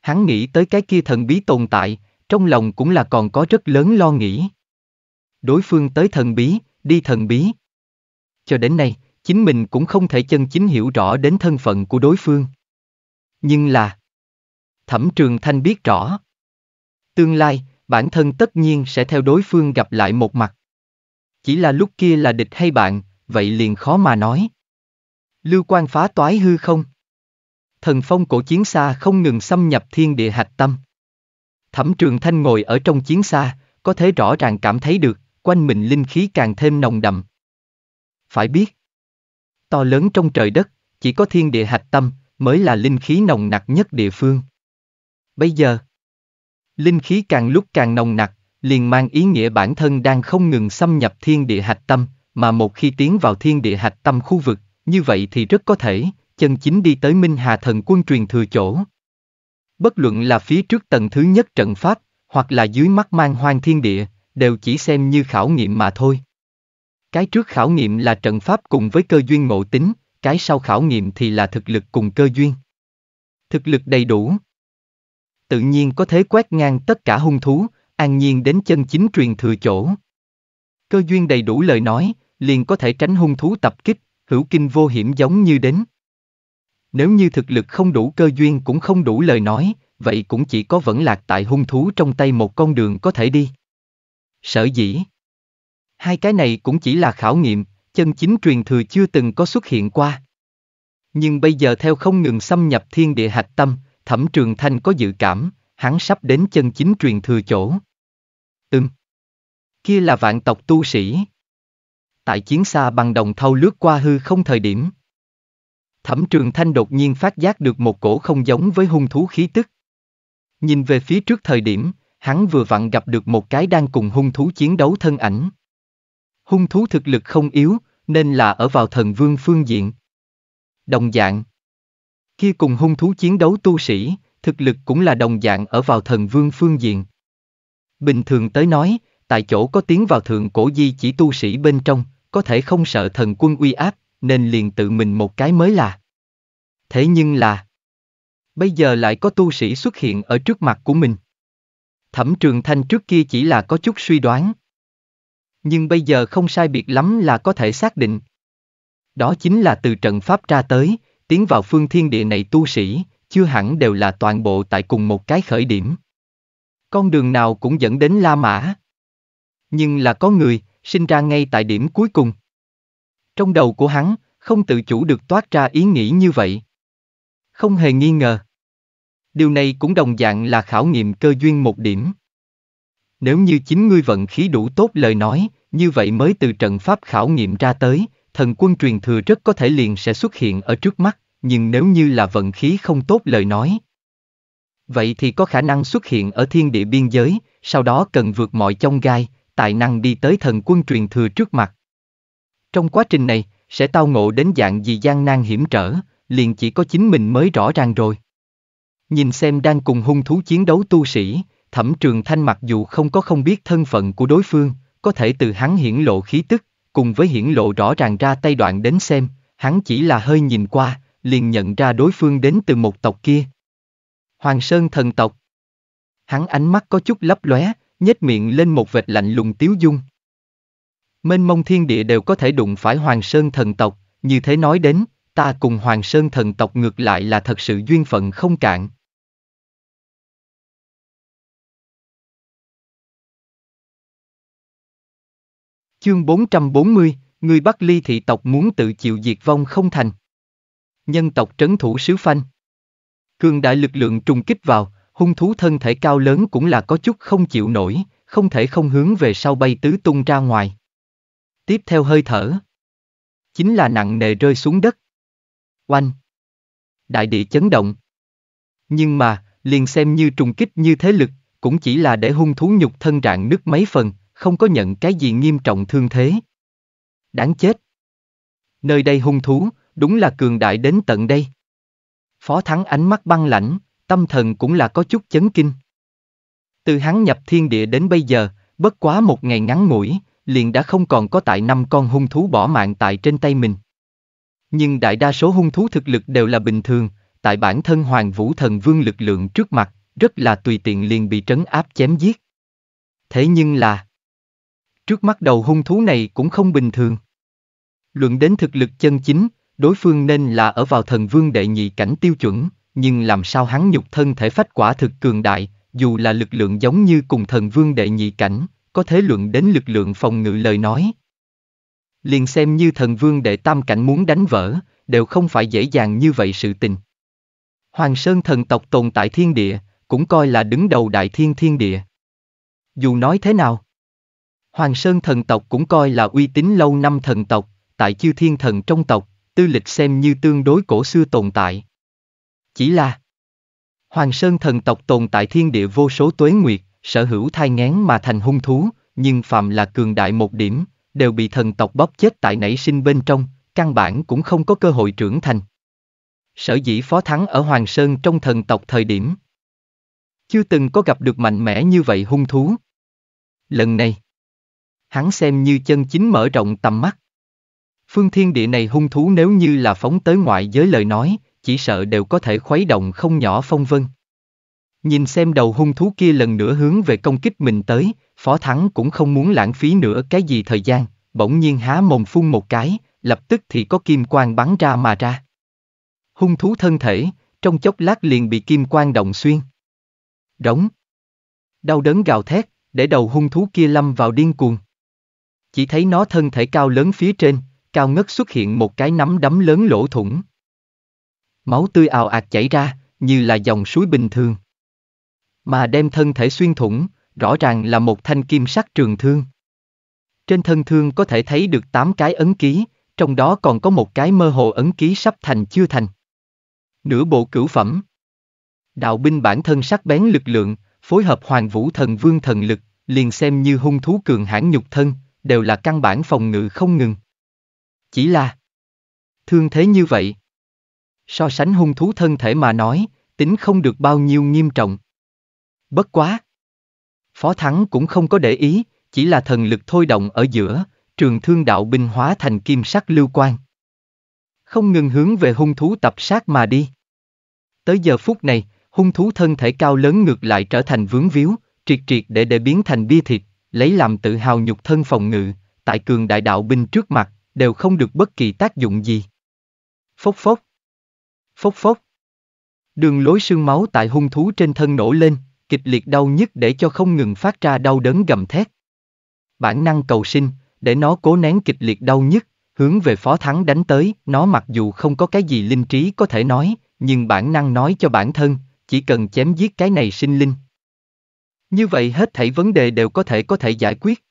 Hắn nghĩ tới cái kia thần bí tồn tại, trong lòng cũng là còn có rất lớn lo nghĩ. Đối phương tới thần bí, đi thần bí. Cho đến nay, chính mình cũng không thể chân chính hiểu rõ đến thân phận của đối phương. Nhưng là, Thẩm Trường Thanh biết rõ, tương lai, bản thân tất nhiên sẽ theo đối phương gặp lại một mặt. Chỉ là lúc kia là địch hay bạn, vậy liền khó mà nói. Lưu quan phá toái hư không? Thần phong cổ chiến xa không ngừng xâm nhập thiên địa hạch tâm. Thẩm Trường Thanh ngồi ở trong chiến xa, có thể rõ ràng cảm thấy được, quanh mình linh khí càng thêm nồng đậm. Phải biết, to lớn trong trời đất, chỉ có thiên địa hạch tâm mới là linh khí nồng nặc nhất địa phương. Bây giờ, linh khí càng lúc càng nồng nặc, liền mang ý nghĩa bản thân đang không ngừng xâm nhập thiên địa hạch tâm, mà một khi tiến vào thiên địa hạch tâm khu vực, như vậy thì rất có thể chân chính đi tới Minh Hà Thần Quân truyền thừa chỗ. Bất luận là phía trước tầng thứ nhất trận pháp, hoặc là dưới mắt mang hoang thiên địa, đều chỉ xem như khảo nghiệm mà thôi. Cái trước khảo nghiệm là trận pháp cùng với cơ duyên ngộ tính, cái sau khảo nghiệm thì là thực lực cùng cơ duyên. Thực lực đầy đủ, tự nhiên có thể quét ngang tất cả hung thú, an nhiên đến chân chính truyền thừa chỗ. Cơ duyên đầy đủ lời nói, liền có thể tránh hung thú tập kích, hữu kinh vô hiểm giống như đến. Nếu như thực lực không đủ, cơ duyên cũng không đủ lời nói, vậy cũng chỉ có vẫn lạc tại hung thú trong tay một con đường có thể đi. Sở dĩ hai cái này cũng chỉ là khảo nghiệm, chân chính truyền thừa chưa từng có xuất hiện qua. Nhưng bây giờ theo không ngừng xâm nhập thiên địa hạch tâm, Thẩm Trường Thanh có dự cảm, hắn sắp đến chân chính truyền thừa chỗ. Ừm. Kia là vạn tộc tu sĩ. Tại chiến xa bằng đồng thau lướt qua hư không thời điểm, Thẩm Trường Thanh đột nhiên phát giác được một cổ không giống với hung thú khí tức. Nhìn về phía trước thời điểm, hắn vừa vặn gặp được một cái đang cùng hung thú chiến đấu thân ảnh. Hung thú thực lực không yếu, nên là ở vào thần vương phương diện. Đồng dạng, kia cùng hung thú chiến đấu tu sĩ, thực lực cũng là đồng dạng ở vào thần vương phương diện. Bình thường tới nói, tại chỗ có tiến vào thượng cổ di chỉ tu sĩ bên trong, có thể không sợ thần quân uy áp, nên liền tự mình một cái mới là. Thế nhưng là, bây giờ lại có tu sĩ xuất hiện ở trước mặt của mình. Thẩm Trường Thanh trước kia chỉ là có chút suy đoán, nhưng bây giờ không sai biệt lắm là có thể xác định. Đó chính là từ trận pháp ra tới, tiến vào phương thiên địa này tu sĩ, chưa hẳn đều là toàn bộ tại cùng một cái khởi điểm. Con đường nào cũng dẫn đến La Mã. Nhưng là có người, sinh ra ngay tại điểm cuối cùng. Trong đầu của hắn, không tự chủ được toát ra ý nghĩ như vậy. Không hề nghi ngờ, điều này cũng đồng dạng là khảo nghiệm cơ duyên một điểm. Nếu như chính ngươi vận khí đủ tốt lời nói, như vậy mới từ trận pháp khảo nghiệm ra tới, thần quân truyền thừa rất có thể liền sẽ xuất hiện ở trước mắt, nhưng nếu như là vận khí không tốt lời nói, vậy thì có khả năng xuất hiện ở thiên địa biên giới, sau đó cần vượt mọi chông gai, tài năng đi tới thần quân truyền thừa trước mặt. Trong quá trình này, sẽ tao ngộ đến dạng gì gian nan hiểm trở, liền chỉ có chính mình mới rõ ràng rồi. Nhìn xem đang cùng hung thú chiến đấu tu sĩ, Thẩm Trường Thanh mặc dù không có không biết thân phận của đối phương, có thể từ hắn hiển lộ khí tức, cùng với hiển lộ rõ ràng ra tay đoạn đến xem, hắn chỉ là hơi nhìn qua, liền nhận ra đối phương đến từ một tộc kia. Hoàng Sơn Thần Tộc. Hắn ánh mắt có chút lấp lóe, nhếch miệng lên một vệt lạnh lùng tiếu dung. Mênh mông thiên địa đều có thể đụng phải Hoàng Sơn Thần Tộc, như thế nói đến, ta cùng Hoàng Sơn Thần Tộc ngược lại là thật sự duyên phận không cạn. Chương bốn trăm bốn mươi, người Bắc Ly thị tộc muốn tự chịu diệt vong không thành. Nhân tộc trấn thủ sứ phanh. Cường đại lực lượng trùng kích vào, hung thú thân thể cao lớn cũng là có chút không chịu nổi, không thể không hướng về sau bay tứ tung ra ngoài. Tiếp theo hơi thở, chính là nặng nề rơi xuống đất. Oanh! Đại địa chấn động. Nhưng mà, liền xem như trùng kích như thế lực, cũng chỉ là để hung thú nhục thân rạn nứt mấy phần, không có nhận cái gì nghiêm trọng thương thế. Đáng chết! Nơi đây hung thú, đúng là cường đại đến tận đây. Phó Thắng ánh mắt băng lãnh, tâm thần cũng là có chút chấn kinh. Từ hắn nhập thiên địa đến bây giờ, bất quá một ngày ngắn ngủi, liền đã không còn có tại năm con hung thú bỏ mạng tại trên tay mình. Nhưng đại đa số hung thú thực lực đều là bình thường, tại bản thân Hoàng Vũ Thần Vương lực lượng trước mặt, rất là tùy tiện liền bị trấn áp chém giết. Thế nhưng là, trước mắt đầu hung thú này cũng không bình thường. Luận đến thực lực chân chính, đối phương nên là ở vào thần vương đệ nhị cảnh tiêu chuẩn, nhưng làm sao hắn nhục thân thể phách quả thực cường đại, dù là lực lượng giống như cùng thần vương đệ nhị cảnh, có thể luận đến lực lượng phòng ngự lời nói. Liền xem như thần vương đệ tam cảnh muốn đánh vỡ, đều không phải dễ dàng như vậy sự tình. Hoàng Sơn thần tộc tồn tại thiên địa, cũng coi là đứng đầu đại thiên thiên địa. Dù nói thế nào, Hoàng Sơn thần tộc cũng coi là uy tín lâu năm thần tộc, tại chư thiên thần trong tộc, tư lịch xem như tương đối cổ xưa tồn tại. Chỉ là Hoàng Sơn thần tộc tồn tại thiên địa vô số tuế nguyệt, sở hữu thai ngán mà thành hung thú, nhưng phàm là cường đại một điểm, đều bị thần tộc bóp chết tại nảy sinh bên trong, căn bản cũng không có cơ hội trưởng thành. Sở dĩ Phó Thắng ở Hoàng Sơn trong thần tộc thời điểm, chưa từng có gặp được mạnh mẽ như vậy hung thú. Lần này, hắn xem như chân chính mở rộng tầm mắt. Phương thiên địa này hung thú nếu như là phóng tới ngoại giới lời nói, chỉ sợ đều có thể khuấy động không nhỏ phong vân. Nhìn xem đầu hung thú kia lần nữa hướng về công kích mình tới, Phó Thắng cũng không muốn lãng phí nữa cái gì thời gian, bỗng nhiên há mồm phun một cái, lập tức thì có kim quang bắn ra mà ra. Hung thú thân thể, trong chốc lát liền bị kim quang động xuyên. Rống! Đau đớn gào thét, để đầu hung thú kia lâm vào điên cuồng. Chỉ thấy nó thân thể cao lớn phía trên, cao ngất xuất hiện một cái nắm đấm lớn lỗ thủng. Máu tươi ào ạt chảy ra, như là dòng suối bình thường. Mà đem thân thể xuyên thủng, rõ ràng là một thanh kim sắc trường thương. Trên thân thương có thể thấy được tám cái ấn ký, trong đó còn có một cái mơ hồ ấn ký sắp thành chưa thành. Nửa bộ cửu phẩm. Đạo binh bản thân sắc bén lực lượng, phối hợp Hoàng Vũ Thần Vương thần lực, liền xem như hung thú cường hãn nhục thân, đều là căn bản phòng ngự không ngừng. Chỉ là thương thế như vậy, so sánh hung thú thân thể mà nói, tính không được bao nhiêu nghiêm trọng. Bất quá Phó Thắng cũng không có để ý, chỉ là thần lực thôi động ở giữa, trường thương đạo binh hóa thành kim sắc lưu quang, không ngừng hướng về hung thú tập sát mà đi. Tới giờ phút này, hung thú thân thể cao lớn ngược lại trở thành vướng víu, triệt triệt để để biến thành bia thịt, lấy làm tự hào nhục thân phòng ngự, tại cường đại đạo binh trước mặt, đều không được bất kỳ tác dụng gì. Phốc phốc. Phốc phốc. Đường lối sương máu tại hung thú trên thân nổ lên, kịch liệt đau nhức để cho không ngừng phát ra đau đớn gầm thét. Bản năng cầu sinh, để nó cố nén kịch liệt đau nhức, hướng về Phó Thắng đánh tới. Nó mặc dù không có cái gì linh trí có thể nói, nhưng bản năng nói cho bản thân, chỉ cần chém giết cái này sinh linh, như vậy hết thảy vấn đề đều có thể có thể giải quyết.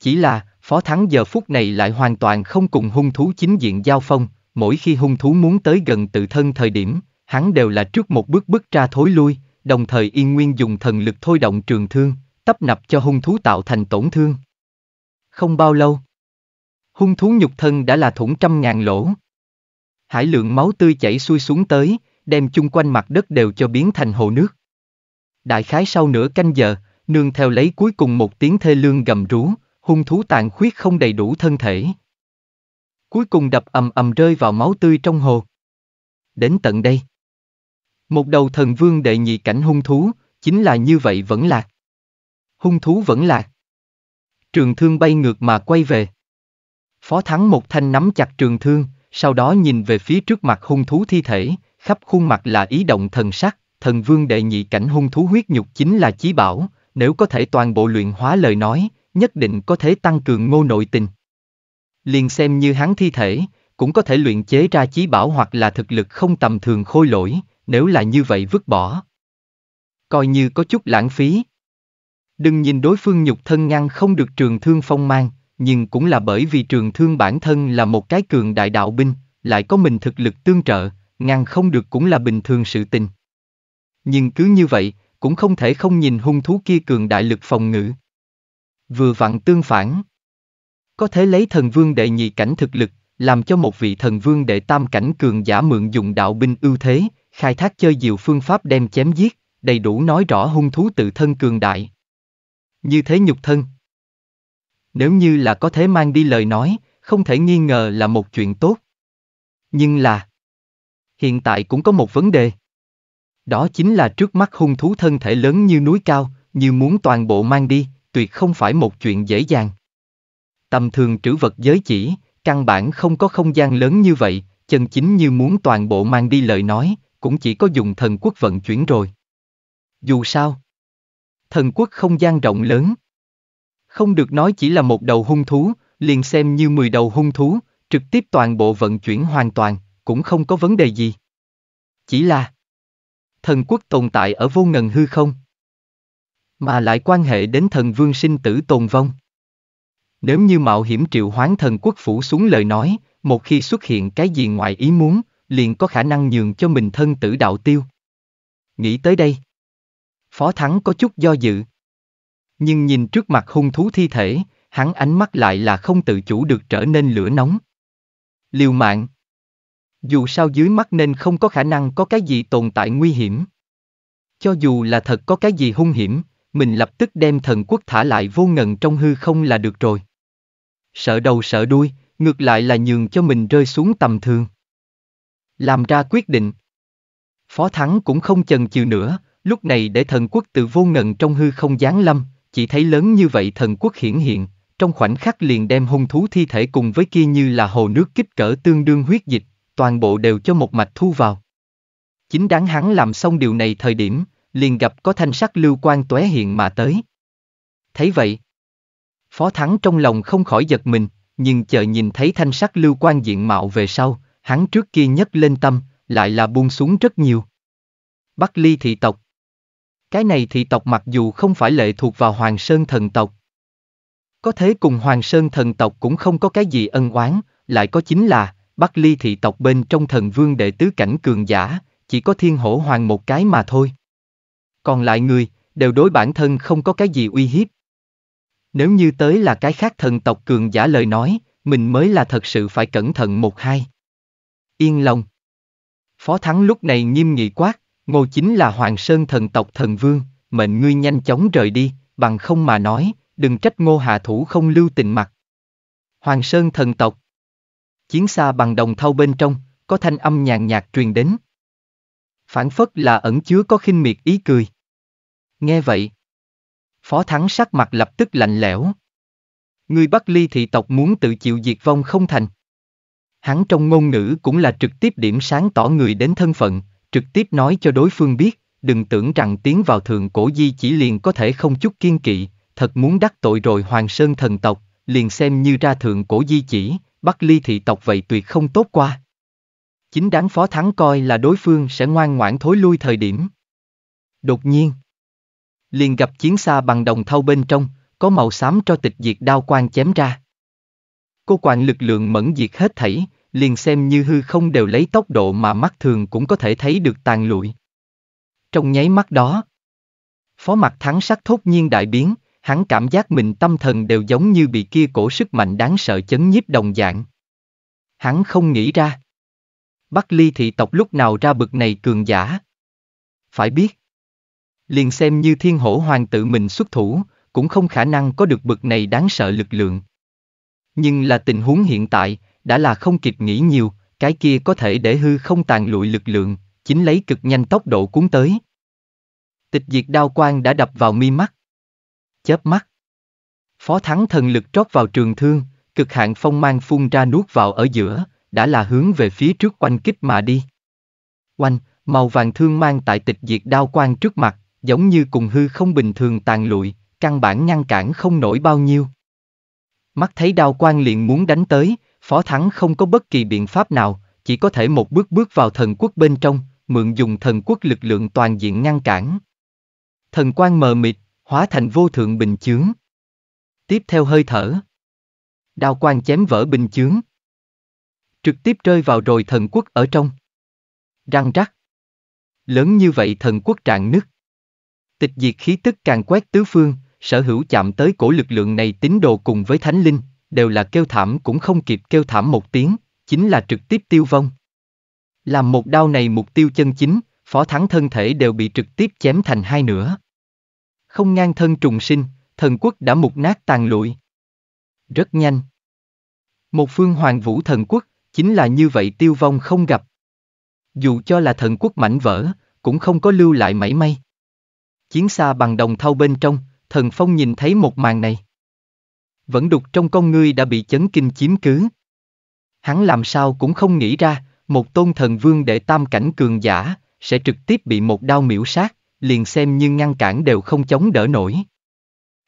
Chỉ là, Phó Thắng giờ phút này lại hoàn toàn không cùng hung thú chính diện giao phong, mỗi khi hung thú muốn tới gần tự thân thời điểm, hắn đều là trước một bước bước ra thối lui, đồng thời y nguyên dùng thần lực thôi động trường thương, tấp nập cho hung thú tạo thành tổn thương. Không bao lâu, hung thú nhục thân đã là thủng trăm ngàn lỗ. Hải lượng máu tươi chảy xuôi xuống tới, đem chung quanh mặt đất đều cho biến thành hồ nước. Đại khái sau nửa canh giờ, nương theo lấy cuối cùng một tiếng thê lương gầm rú, hung thú tàn khuyết không đầy đủ thân thể, cuối cùng đập ầm ầm rơi vào máu tươi trong hồ. Đến tận đây, một đầu thần vương đệ nhị cảnh hung thú, chính là như vậy vẫn lạc. Hung thú vẫn lạc. Trường thương bay ngược mà quay về. Phó Thắng một thanh nắm chặt trường thương, sau đó nhìn về phía trước mặt hung thú thi thể, khắp khuôn mặt là ý động thần sắc. Thần vương đệ nhị cảnh hung thú huyết nhục chính là chí bảo, nếu có thể toàn bộ luyện hóa lời nói, nhất định có thể tăng cường ngô nội tình. Liền xem như hắn thi thể, cũng có thể luyện chế ra chí bảo hoặc là thực lực không tầm thường khôi lỗi, nếu là như vậy vứt bỏ, coi như có chút lãng phí. Đừng nhìn đối phương nhục thân ngăn không được trường thương phong mang, nhưng cũng là bởi vì trường thương bản thân là một cái cường đại đạo binh, lại có mình thực lực tương trợ, ngăn không được cũng là bình thường sự tình. Nhưng cứ như vậy, cũng không thể không nhìn hung thú kia cường đại lực phòng ngự. Vừa vặn tương phản, có thể lấy thần vương đệ nhị cảnh thực lực, làm cho một vị thần vương đệ tam cảnh cường giả mượn dùng đạo binh ưu thế, khai thác chơi diều phương pháp đem chém giết, đầy đủ nói rõ hung thú tự thân cường đại. Như thế nhục thân, nếu như là có thể mang đi lời nói, không thể nghi ngờ là một chuyện tốt. Nhưng là, hiện tại cũng có một vấn đề. Đó chính là trước mắt hung thú thân thể lớn như núi cao, như muốn toàn bộ mang đi, tuyệt không phải một chuyện dễ dàng. Tầm thường trữ vật giới chỉ, căn bản không có không gian lớn như vậy, chân chính như muốn toàn bộ mang đi lời nói, cũng chỉ có dùng thần quốc vận chuyển rồi. Dù sao, thần quốc không gian rộng lớn. Không được nói chỉ là một đầu hung thú, liền xem như mười đầu hung thú, trực tiếp toàn bộ vận chuyển hoàn toàn, cũng không có vấn đề gì. Chỉ là thần quốc tồn tại ở vô ngần hư không, mà lại quan hệ đến thần vương sinh tử tồn vong. Nếu như mạo hiểm triệu hoán thần quốc phủ xuống lời nói, một khi xuất hiện cái gì ngoài ý muốn, liền có khả năng nhường cho mình thân tử đạo tiêu. Nghĩ tới đây, Phó Thắng có chút do dự. Nhưng nhìn trước mặt hung thú thi thể, hắn ánh mắt lại là không tự chủ được trở nên lửa nóng. Liều mạng. Dù sao dưới mắt nên không có khả năng có cái gì tồn tại nguy hiểm. Cho dù là thật có cái gì hung hiểm, mình lập tức đem thần quốc thả lại vô ngần trong hư không là được rồi. Sợ đầu sợ đuôi, ngược lại là nhường cho mình rơi xuống tầm thường. Làm ra quyết định, Phó Thắng cũng không chần chừ nữa, lúc này để thần quốc từ vô ngần trong hư không giáng lâm, chỉ thấy lớn như vậy thần quốc hiển hiện, trong khoảnh khắc liền đem hung thú thi thể cùng với kia như là hồ nước kích cỡ tương đương huyết dịch, toàn bộ đều cho một mạch thu vào. Chính đáng hắn làm xong điều này thời điểm, liền gặp có thanh sắc lưu quang tóe hiện mà tới. Thấy vậy, Phó Thắng trong lòng không khỏi giật mình, nhưng chờ nhìn thấy thanh sắc lưu quang diện mạo về sau, hắn trước kia nhấc lên tâm, lại là buông xuống rất nhiều. Bắc Ly thị tộc. Cái này thị tộc mặc dù không phải lệ thuộc vào Hoàng Sơn Thần Tộc, có thế cùng Hoàng Sơn Thần Tộc cũng không có cái gì ân oán, lại có chính là Bắc Ly thị tộc bên trong thần vương đệ tứ cảnh cường giả, chỉ có Thiên Hổ Hoàng một cái mà thôi. Còn lại người, đều đối bản thân không có cái gì uy hiếp. Nếu như tới là cái khác thần tộc cường giả lời nói, mình mới là thật sự phải cẩn thận một hai. Yên lòng. Phó Thắng lúc này nghiêm nghị quát, Ngô chính là Hoàng Sơn Thần Tộc thần vương, mệnh ngươi nhanh chóng rời đi, bằng không mà nói, đừng trách Ngô hạ thủ không lưu tình mặt. Hoàng Sơn Thần Tộc. Chiến xa bằng đồng thau bên trong, có thanh âm nhàn nhạt truyền đến. Phản phất là ẩn chứa có khinh miệt ý cười. Nghe vậy, Phó Thắng sắc mặt lập tức lạnh lẽo. Người Bắc Ly thị tộc muốn tự chịu diệt vong không thành. Hắn trong ngôn ngữ cũng là trực tiếp điểm sáng tỏ người đến thân phận, trực tiếp nói cho đối phương biết, đừng tưởng rằng tiến vào Thượng Cổ Di Chỉ liền có thể không chút kiên kỵ, thật muốn đắc tội rồi Hoàng Sơn Thần Tộc, liền xem như ra Thượng Cổ Di Chỉ, Bắc Ly thị tộc vậy tuyệt không tốt qua. Chính đáng Phó Thắng coi là đối phương sẽ ngoan ngoãn thối lui thời điểm. Đột nhiên, liền gặp chiến xa bằng đồng thau bên trong, có màu xám tro tịch diệt đao quang chém ra. Cô quạng lực lượng mẫn diệt hết thảy, liền xem như hư không đều lấy tốc độ mà mắt thường cũng có thể thấy được tàn lụi. Trong nháy mắt đó, Phó Mặt Thắng sắc thốt nhiên đại biến, hắn cảm giác mình tâm thần đều giống như bị kia cổ sức mạnh đáng sợ chấn nhiếp đồng dạng. Hắn không nghĩ ra, Bắc Ly thị tộc lúc nào ra bực này cường giả. Phải biết, liền xem như Thiên Hổ Hoàng tự mình xuất thủ, cũng không khả năng có được bực này đáng sợ lực lượng. Nhưng là tình huống hiện tại, đã là không kịp nghĩ nhiều, cái kia có thể để hư không tàn lụi lực lượng, chính lấy cực nhanh tốc độ cuốn tới. Tịch diệt đao quang đã đập vào mi mắt. Chớp mắt, Phó Thắng thần lực trót vào trường thương, cực hạn phong mang phun ra nuốt vào ở giữa, đã là hướng về phía trước oanh kích mà đi. Oanh, màu vàng thương mang tại tịch diệt đao quang trước mặt, giống như cùng hư không bình thường tàn lụi, căn bản ngăn cản không nổi bao nhiêu. Mắt thấy đao quang liền muốn đánh tới, Phó Thắng không có bất kỳ biện pháp nào, chỉ có thể một bước bước vào thần quốc bên trong, mượn dùng thần quốc lực lượng toàn diện ngăn cản. Thần quang mờ mịt, hóa thành vô thượng bình chướng. Tiếp theo hơi thở, đao quang chém vỡ bình chướng, trực tiếp rơi vào rồi thần quốc ở trong. Răng rắc. Lớn như vậy thần quốc trạng nứt. Tịch diệt khí tức càng quét tứ phương, sở hữu chạm tới cổ lực lượng này tín đồ cùng với thánh linh, đều là kêu thảm cũng không kịp kêu thảm một tiếng, chính là trực tiếp tiêu vong. Làm một đao này mục tiêu chân chính, Phó Thắng thân thể đều bị trực tiếp chém thành hai nửa. Không ngang thân trùng sinh, thần quốc đã mục nát tàn lụi. Rất nhanh. Một phương hoàng vũ thần quốc, chính là như vậy tiêu vong không gặp. Dù cho là thần quốc mảnh vỡ, cũng không có lưu lại mảy may. Chiến xa bằng đồng thau bên trong, Thần Phong nhìn thấy một màn này. Vẫn đục trong con ngươi đã bị chấn kinh chiếm cứ. Hắn làm sao cũng không nghĩ ra, một tôn thần vương đệ tam cảnh cường giả, sẽ trực tiếp bị một đao miểu sát, liền xem như ngăn cản đều không chống đỡ nổi.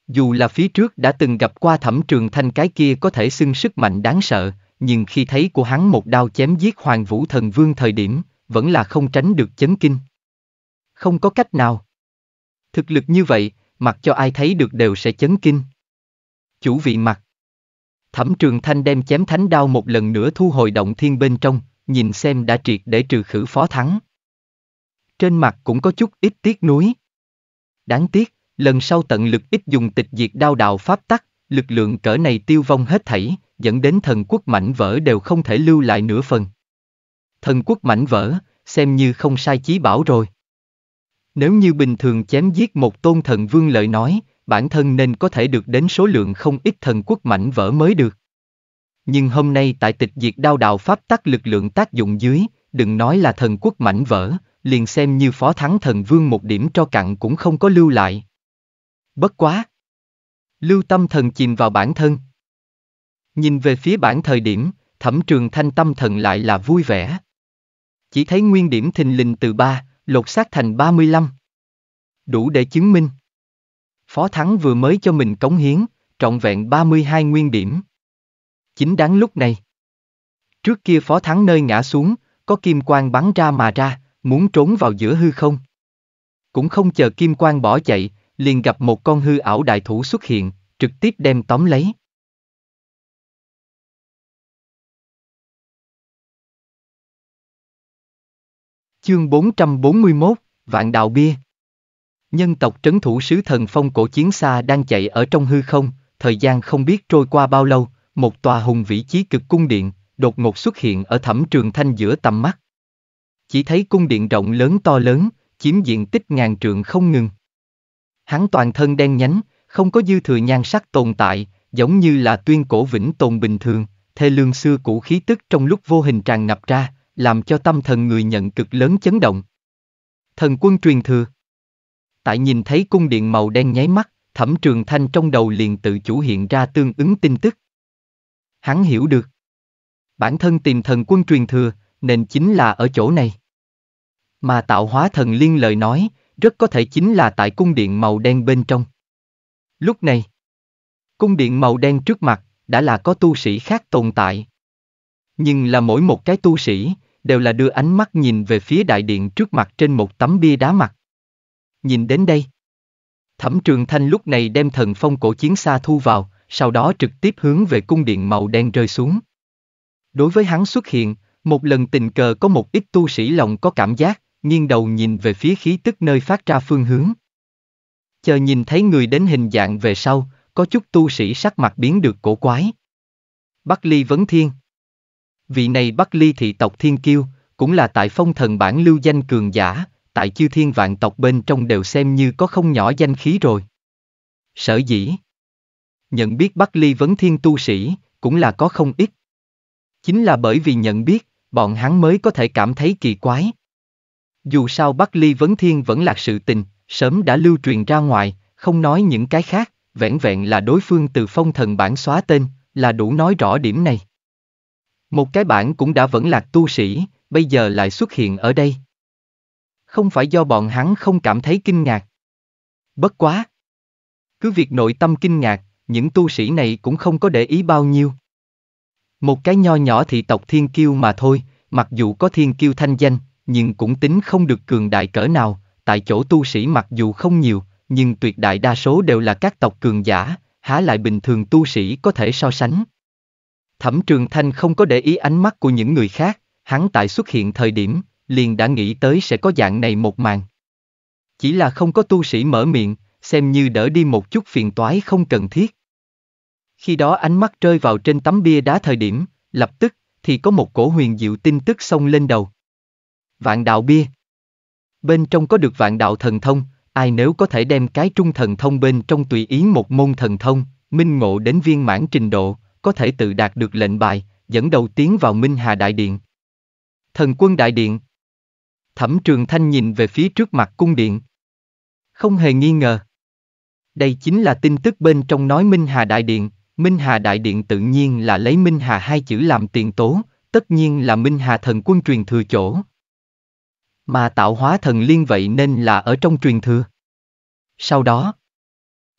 Dù là phía trước đã từng gặp qua Thẩm Trường Thanh cái kia có thể xưng sức mạnh đáng sợ, nhưng khi thấy của hắn một đao chém giết Hoàng Vũ Thần Vương thời điểm, vẫn là không tránh được chấn kinh. Không có cách nào. Thực lực như vậy, mặc cho ai thấy được đều sẽ chấn kinh. Chủ vị mặt. Thẩm Trường Thanh đem chém thánh đao một lần nữa thu hồi động thiên bên trong, nhìn xem đã triệt để trừ khử Phó Thắng. Trên mặt cũng có chút ít tiếc nuối. Đáng tiếc, lần sau tận lực ít dùng tịch diệt đao đạo pháp tắc, lực lượng cỡ này tiêu vong hết thảy, dẫn đến thần quốc mảnh vỡ đều không thể lưu lại nửa phần. Thần quốc mảnh vỡ, xem như không sai chí bảo rồi. Nếu như bình thường chém giết một tôn thần vương lợi nói, bản thân nên có thể được đến số lượng không ít thần quốc mảnh vỡ mới được. Nhưng hôm nay tại tịch diệt đao đạo pháp tắc lực lượng tác dụng dưới, đừng nói là thần quốc mảnh vỡ, liền xem như Phó Thắng thần vương một điểm tro cặn cũng không có lưu lại. Bất quá. Lưu tâm thần chìm vào bản thân. Nhìn về phía bản thời điểm, Thẩm Trường Thanh tâm thần lại là vui vẻ. Chỉ thấy nguyên điểm thình lình từ ba, lột xác thành ba mươi lăm. Đủ để chứng minh. Phó Thắng vừa mới cho mình cống hiến, trọn vẹn ba mươi hai nguyên điểm. Chính đáng lúc này. Trước kia Phó Thắng nơi ngã xuống, có kim quang bắn ra mà ra, muốn trốn vào giữa hư không. Cũng không chờ kim quang bỏ chạy, liền gặp một con hư ảo đại thủ xuất hiện, trực tiếp đem tóm lấy. Chương bốn trăm bốn mươi mốt, Vạn Đạo Bia. Nhân tộc trấn thủ sứ Thần Phong cổ chiến xa đang chạy ở trong hư không, thời gian không biết trôi qua bao lâu, một tòa hùng vĩ chí cực cung điện, đột ngột xuất hiện ở Thẩm Trường Thanh giữa tầm mắt. Chỉ thấy cung điện rộng lớn to lớn, chiếm diện tích ngàn trượng không ngừng. Hắn toàn thân đen nhánh, không có dư thừa nhan sắc tồn tại, giống như là tuyên cổ vĩnh tồn bình thường, thê lương xưa cũ khí tức trong lúc vô hình tràn ngập ra, làm cho tâm thần người nhận cực lớn chấn động. Thần quân truyền thừa. Tại nhìn thấy cung điện màu đen nháy mắt, Thẩm Trường Thanh trong đầu liền tự chủ hiện ra tương ứng tin tức. Hắn hiểu được. Bản thân tìm thần quân truyền thừa, nên chính là ở chỗ này. Mà tạo hóa thần liên lời nói, rất có thể chính là tại cung điện màu đen bên trong. Lúc này, cung điện màu đen trước mặt, đã là có tu sĩ khác tồn tại. Nhưng là mỗi một cái tu sĩ, đều là đưa ánh mắt nhìn về phía đại điện trước mặt trên một tấm bia đá mặt. Nhìn đến đây, Thẩm Trường Thanh lúc này đem Thần Phong cổ chiến xa thu vào, sau đó trực tiếp hướng về cung điện màu đen rơi xuống. Đối với hắn xuất hiện, một lần tình cờ có một ít tu sĩ lòng có cảm giác, nghiêng đầu nhìn về phía khí tức nơi phát ra phương hướng. Chờ nhìn thấy người đến hình dạng về sau, có chút tu sĩ sắc mặt biến được cổ quái. Bắc Ly Vấn Thiên. Vị này Bắc Ly thị tộc thiên kiêu, cũng là tại phong thần bản lưu danh cường giả, tại chư thiên vạn tộc bên trong đều xem như có không nhỏ danh khí rồi. Sở dĩ nhận biết Bắc Ly Vấn Thiên tu sĩ, cũng là có không ít. Chính là bởi vì nhận biết, bọn hắn mới có thể cảm thấy kỳ quái. Dù sao Bắc Ly Vấn Thiên vẫn là sự tình, sớm đã lưu truyền ra ngoài, không nói những cái khác, vẹn vẹn là đối phương từ phong thần bản xóa tên, là đủ nói rõ điểm này. Một cái bản cũng đã vẫn lạc tu sĩ, bây giờ lại xuất hiện ở đây. Không phải do bọn hắn không cảm thấy kinh ngạc. Bất quá. Cứ việc nội tâm kinh ngạc, những tu sĩ này cũng không có để ý bao nhiêu. Một cái nho nhỏ thị tộc thiên kiêu mà thôi, mặc dù có thiên kiêu thanh danh, nhưng cũng tính không được cường đại cỡ nào, tại chỗ tu sĩ mặc dù không nhiều, nhưng tuyệt đại đa số đều là các tộc cường giả, há lại bình thường tu sĩ có thể so sánh. Thẩm Trường Thanh không có để ý ánh mắt của những người khác, hắn tại xuất hiện thời điểm, liền đã nghĩ tới sẽ có dạng này một màn. Chỉ là không có tu sĩ mở miệng, xem như đỡ đi một chút phiền toái không cần thiết. Khi đó ánh mắt rơi vào trên tấm bia đá thời điểm, lập tức, thì có một cổ huyền diệu tin tức xông lên đầu. Vạn đạo bia. Bên trong có được vạn đạo thần thông, ai nếu có thể đem cái trung thần thông bên trong tùy ý một môn thần thông, minh ngộ đến viên mãn trình độ, có thể tự đạt được lệnh bài, dẫn đầu tiến vào Minh Hà Đại Điện. Thần Quân Đại Điện. Thẩm Trường Thanh nhìn về phía trước mặt cung điện. Không hề nghi ngờ. Đây chính là tin tức bên trong nói Minh Hà Đại Điện. Minh Hà Đại Điện tự nhiên là lấy Minh Hà hai chữ làm tiền tố, tất nhiên là Minh Hà Thần Quân truyền thừa chỗ. Mà tạo hóa thần liên vậy nên là ở trong truyền thừa. Sau đó,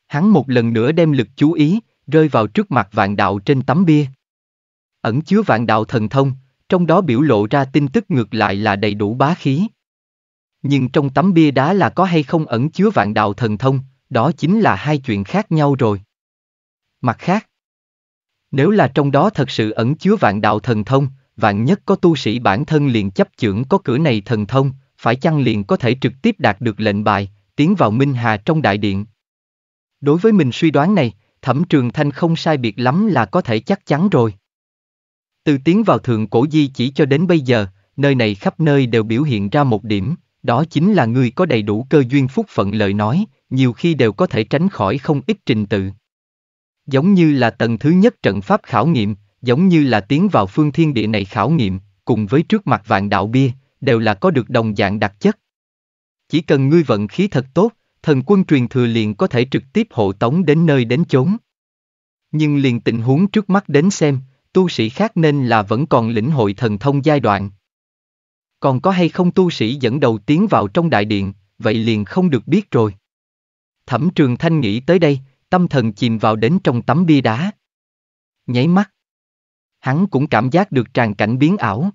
hắn một lần nữa đem lực chú ý, rơi vào trước mặt vạn đạo trên tấm bia. Ẩn chứa vạn đạo thần thông, trong đó biểu lộ ra tin tức ngược lại là đầy đủ bá khí. Nhưng trong tấm bia đá là có hay không ẩn chứa vạn đạo thần thông, đó chính là hai chuyện khác nhau rồi. Mặt khác, nếu là trong đó thật sự ẩn chứa vạn đạo thần thông, vạn nhất có tu sĩ bản thân liền chấp chưởng có cửa này thần thông, phải chăng liền có thể trực tiếp đạt được lệnh bài, tiến vào Minh Hà trong đại điện. Đối với mình suy đoán này, Thẩm Trường Thanh không sai biệt lắm là có thể chắc chắn rồi. Từ tiến vào Thượng Cổ Di Chỉ cho đến bây giờ, nơi này khắp nơi đều biểu hiện ra một điểm, đó chính là người có đầy đủ cơ duyên phúc phận lời nói, nhiều khi đều có thể tránh khỏi không ít trình tự. Giống như là tầng thứ nhất trận pháp khảo nghiệm, giống như là tiến vào phương thiên địa này khảo nghiệm, cùng với trước mặt vạn đạo bia, đều là có được đồng dạng đặc chất. Chỉ cần ngươi vận khí thật tốt, thần quân truyền thừa liền có thể trực tiếp hộ tống đến nơi đến chốn. Nhưng liền tình huống trước mắt đến xem, tu sĩ khác nên là vẫn còn lĩnh hội thần thông giai đoạn. Còn có hay không tu sĩ dẫn đầu tiến vào trong đại điện, vậy liền không được biết rồi. Thẩm Trường Thanh nghĩ tới đây, tâm thần chìm vào đến trong tấm bia đá. Nháy mắt, hắn cũng cảm giác được tràn cảnh biến ảo.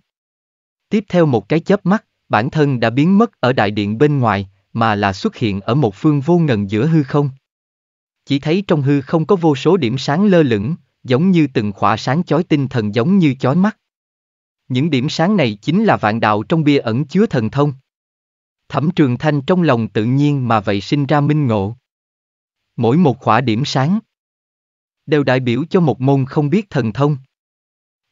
Tiếp theo một cái chớp mắt, bản thân đã biến mất ở đại điện bên ngoài, mà là xuất hiện ở một phương vô ngần giữa hư không. Chỉ thấy trong hư không có vô số điểm sáng lơ lửng, giống như từng khỏa sáng chói tinh thần giống như chói mắt. Những điểm sáng này chính là vạn đạo trong bia ẩn chứa thần thông. Thẩm Trường Thanh trong lòng tự nhiên mà vậy sinh ra minh ngộ. Mỗi một khỏa điểm sáng đều đại biểu cho một môn không biết thần thông.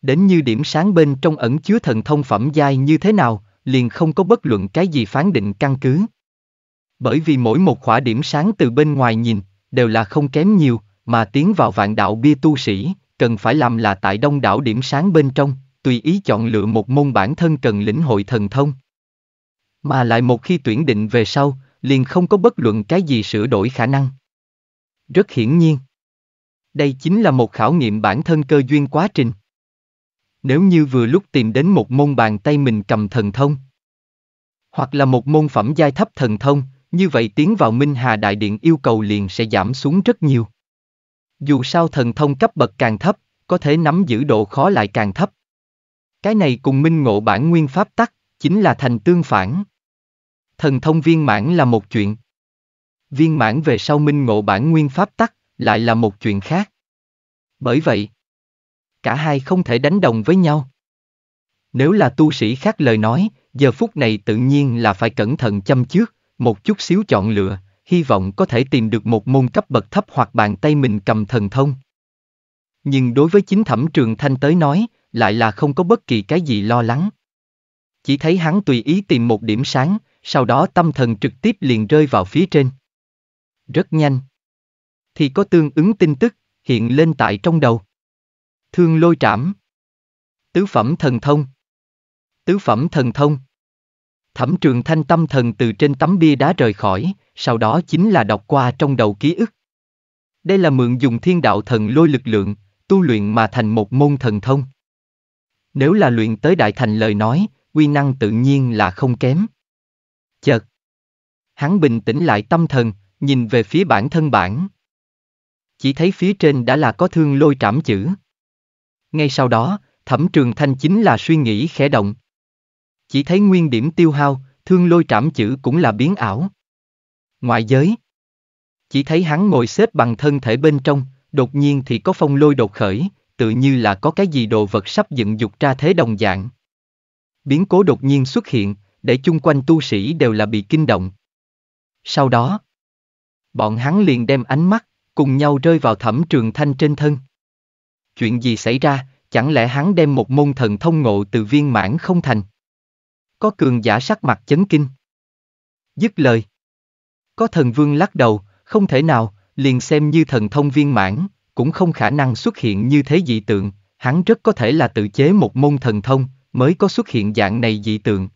Đến như điểm sáng bên trong ẩn chứa thần thông phẩm giai như thế nào, liền không có bất luận cái gì phán định căn cứ. Bởi vì mỗi một khỏa điểm sáng từ bên ngoài nhìn, đều là không kém nhiều, mà tiến vào vạn đạo bia tu sĩ, cần phải làm là tại đông đảo điểm sáng bên trong, tùy ý chọn lựa một môn bản thân cần lĩnh hội thần thông. Mà lại một khi tuyển định về sau, liền không có bất luận cái gì sửa đổi khả năng. Rất hiển nhiên, đây chính là một khảo nghiệm bản thân cơ duyên quá trình. Nếu như vừa lúc tìm đến một môn bàn tay mình cầm thần thông, hoặc là một môn phẩm giai thấp thần thông, như vậy tiến vào Minh Hà Đại Điện yêu cầu liền sẽ giảm xuống rất nhiều. Dù sao thần thông cấp bậc càng thấp, có thể nắm giữ độ khó lại càng thấp. Cái này cùng minh ngộ bản nguyên pháp tắc, chính là thành tương phản. Thần thông viên mãn là một chuyện. Viên mãn về sau minh ngộ bản nguyên pháp tắc, lại là một chuyện khác. Bởi vậy, cả hai không thể đánh đồng với nhau. Nếu là tu sĩ khác lời nói, giờ phút này tự nhiên là phải cẩn thận châm chước, một chút xíu chọn lựa, hy vọng có thể tìm được một môn cấp bậc thấp hoặc bàn tay mình cầm thần thông. Nhưng đối với chính Thẩm Trường Thanh tới nói, lại là không có bất kỳ cái gì lo lắng. Chỉ thấy hắn tùy ý tìm một điểm sáng, sau đó tâm thần trực tiếp liền rơi vào phía trên. Rất nhanh thì có tương ứng tin tức hiện lên tại trong đầu. Thương lôi trảm. Tứ phẩm thần thông. Tứ phẩm thần thông. Thẩm Trường Thanh tâm thần từ trên tấm bia đá rời khỏi, sau đó chính là đọc qua trong đầu ký ức. Đây là mượn dùng thiên đạo thần lôi lực lượng, tu luyện mà thành một môn thần thông. Nếu là luyện tới đại thành lời nói, uy năng tự nhiên là không kém. Chợt, hắn bình tĩnh lại tâm thần, nhìn về phía bản thân bản. chỉ thấy phía trên đã là có Thương Lôi Trảm chữ. Ngay sau đó, Thẩm Trường Thanh chính là suy nghĩ khẽ động. Chỉ thấy nguyên điểm tiêu hao, Thương Lôi Trảm chữ cũng là biến ảo. Ngoại giới, chỉ thấy hắn ngồi xếp bằng thân thể bên trong, đột nhiên thì có phong lôi đột khởi, tự như là có cái gì đồ vật sắp dựng dục ra thế đồng dạng. Biến cố đột nhiên xuất hiện, để chung quanh tu sĩ đều là bị kinh động. Sau đó, bọn hắn liền đem ánh mắt, cùng nhau rơi vào Thẩm Trường Thanh trên thân. Chuyện gì xảy ra, chẳng lẽ hắn đem một môn thần thông ngộ từ viên mãn không thành? Có cường giả sắc mặt chấn kinh. Dứt lời, có thần vương lắc đầu, không thể nào, liền xem như thần thông viên mãn, cũng không khả năng xuất hiện như thế dị tượng, hắn rất có thể là tự chế một môn thần thông, mới có xuất hiện dạng này dị tượng.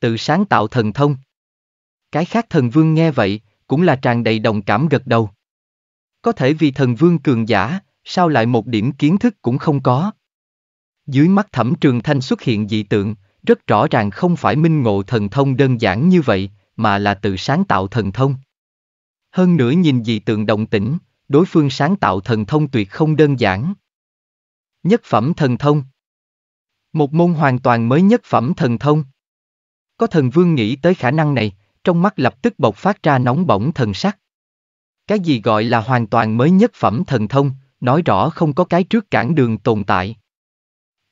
Tự sáng tạo thần thông. Cái khác thần vương nghe vậy, cũng là tràn đầy đồng cảm gật đầu. Có thể vì thần vương cường giả, sao lại một điểm kiến thức cũng không có. Dưới mắt Thẩm Trường Thanh xuất hiện dị tượng, rất rõ ràng không phải minh ngộ thần thông đơn giản như vậy, mà là tự sáng tạo thần thông. Hơn nữa nhìn dị tượng động tĩnh, đối phương sáng tạo thần thông tuyệt không đơn giản. Nhất phẩm thần thông. Một môn hoàn toàn mới nhất phẩm thần thông. Có thần vương nghĩ tới khả năng này, trong mắt lập tức bộc phát ra nóng bỏng thần sắc. Cái gì gọi là hoàn toàn mới nhất phẩm thần thông, nói rõ không có cái trước cản đường tồn tại.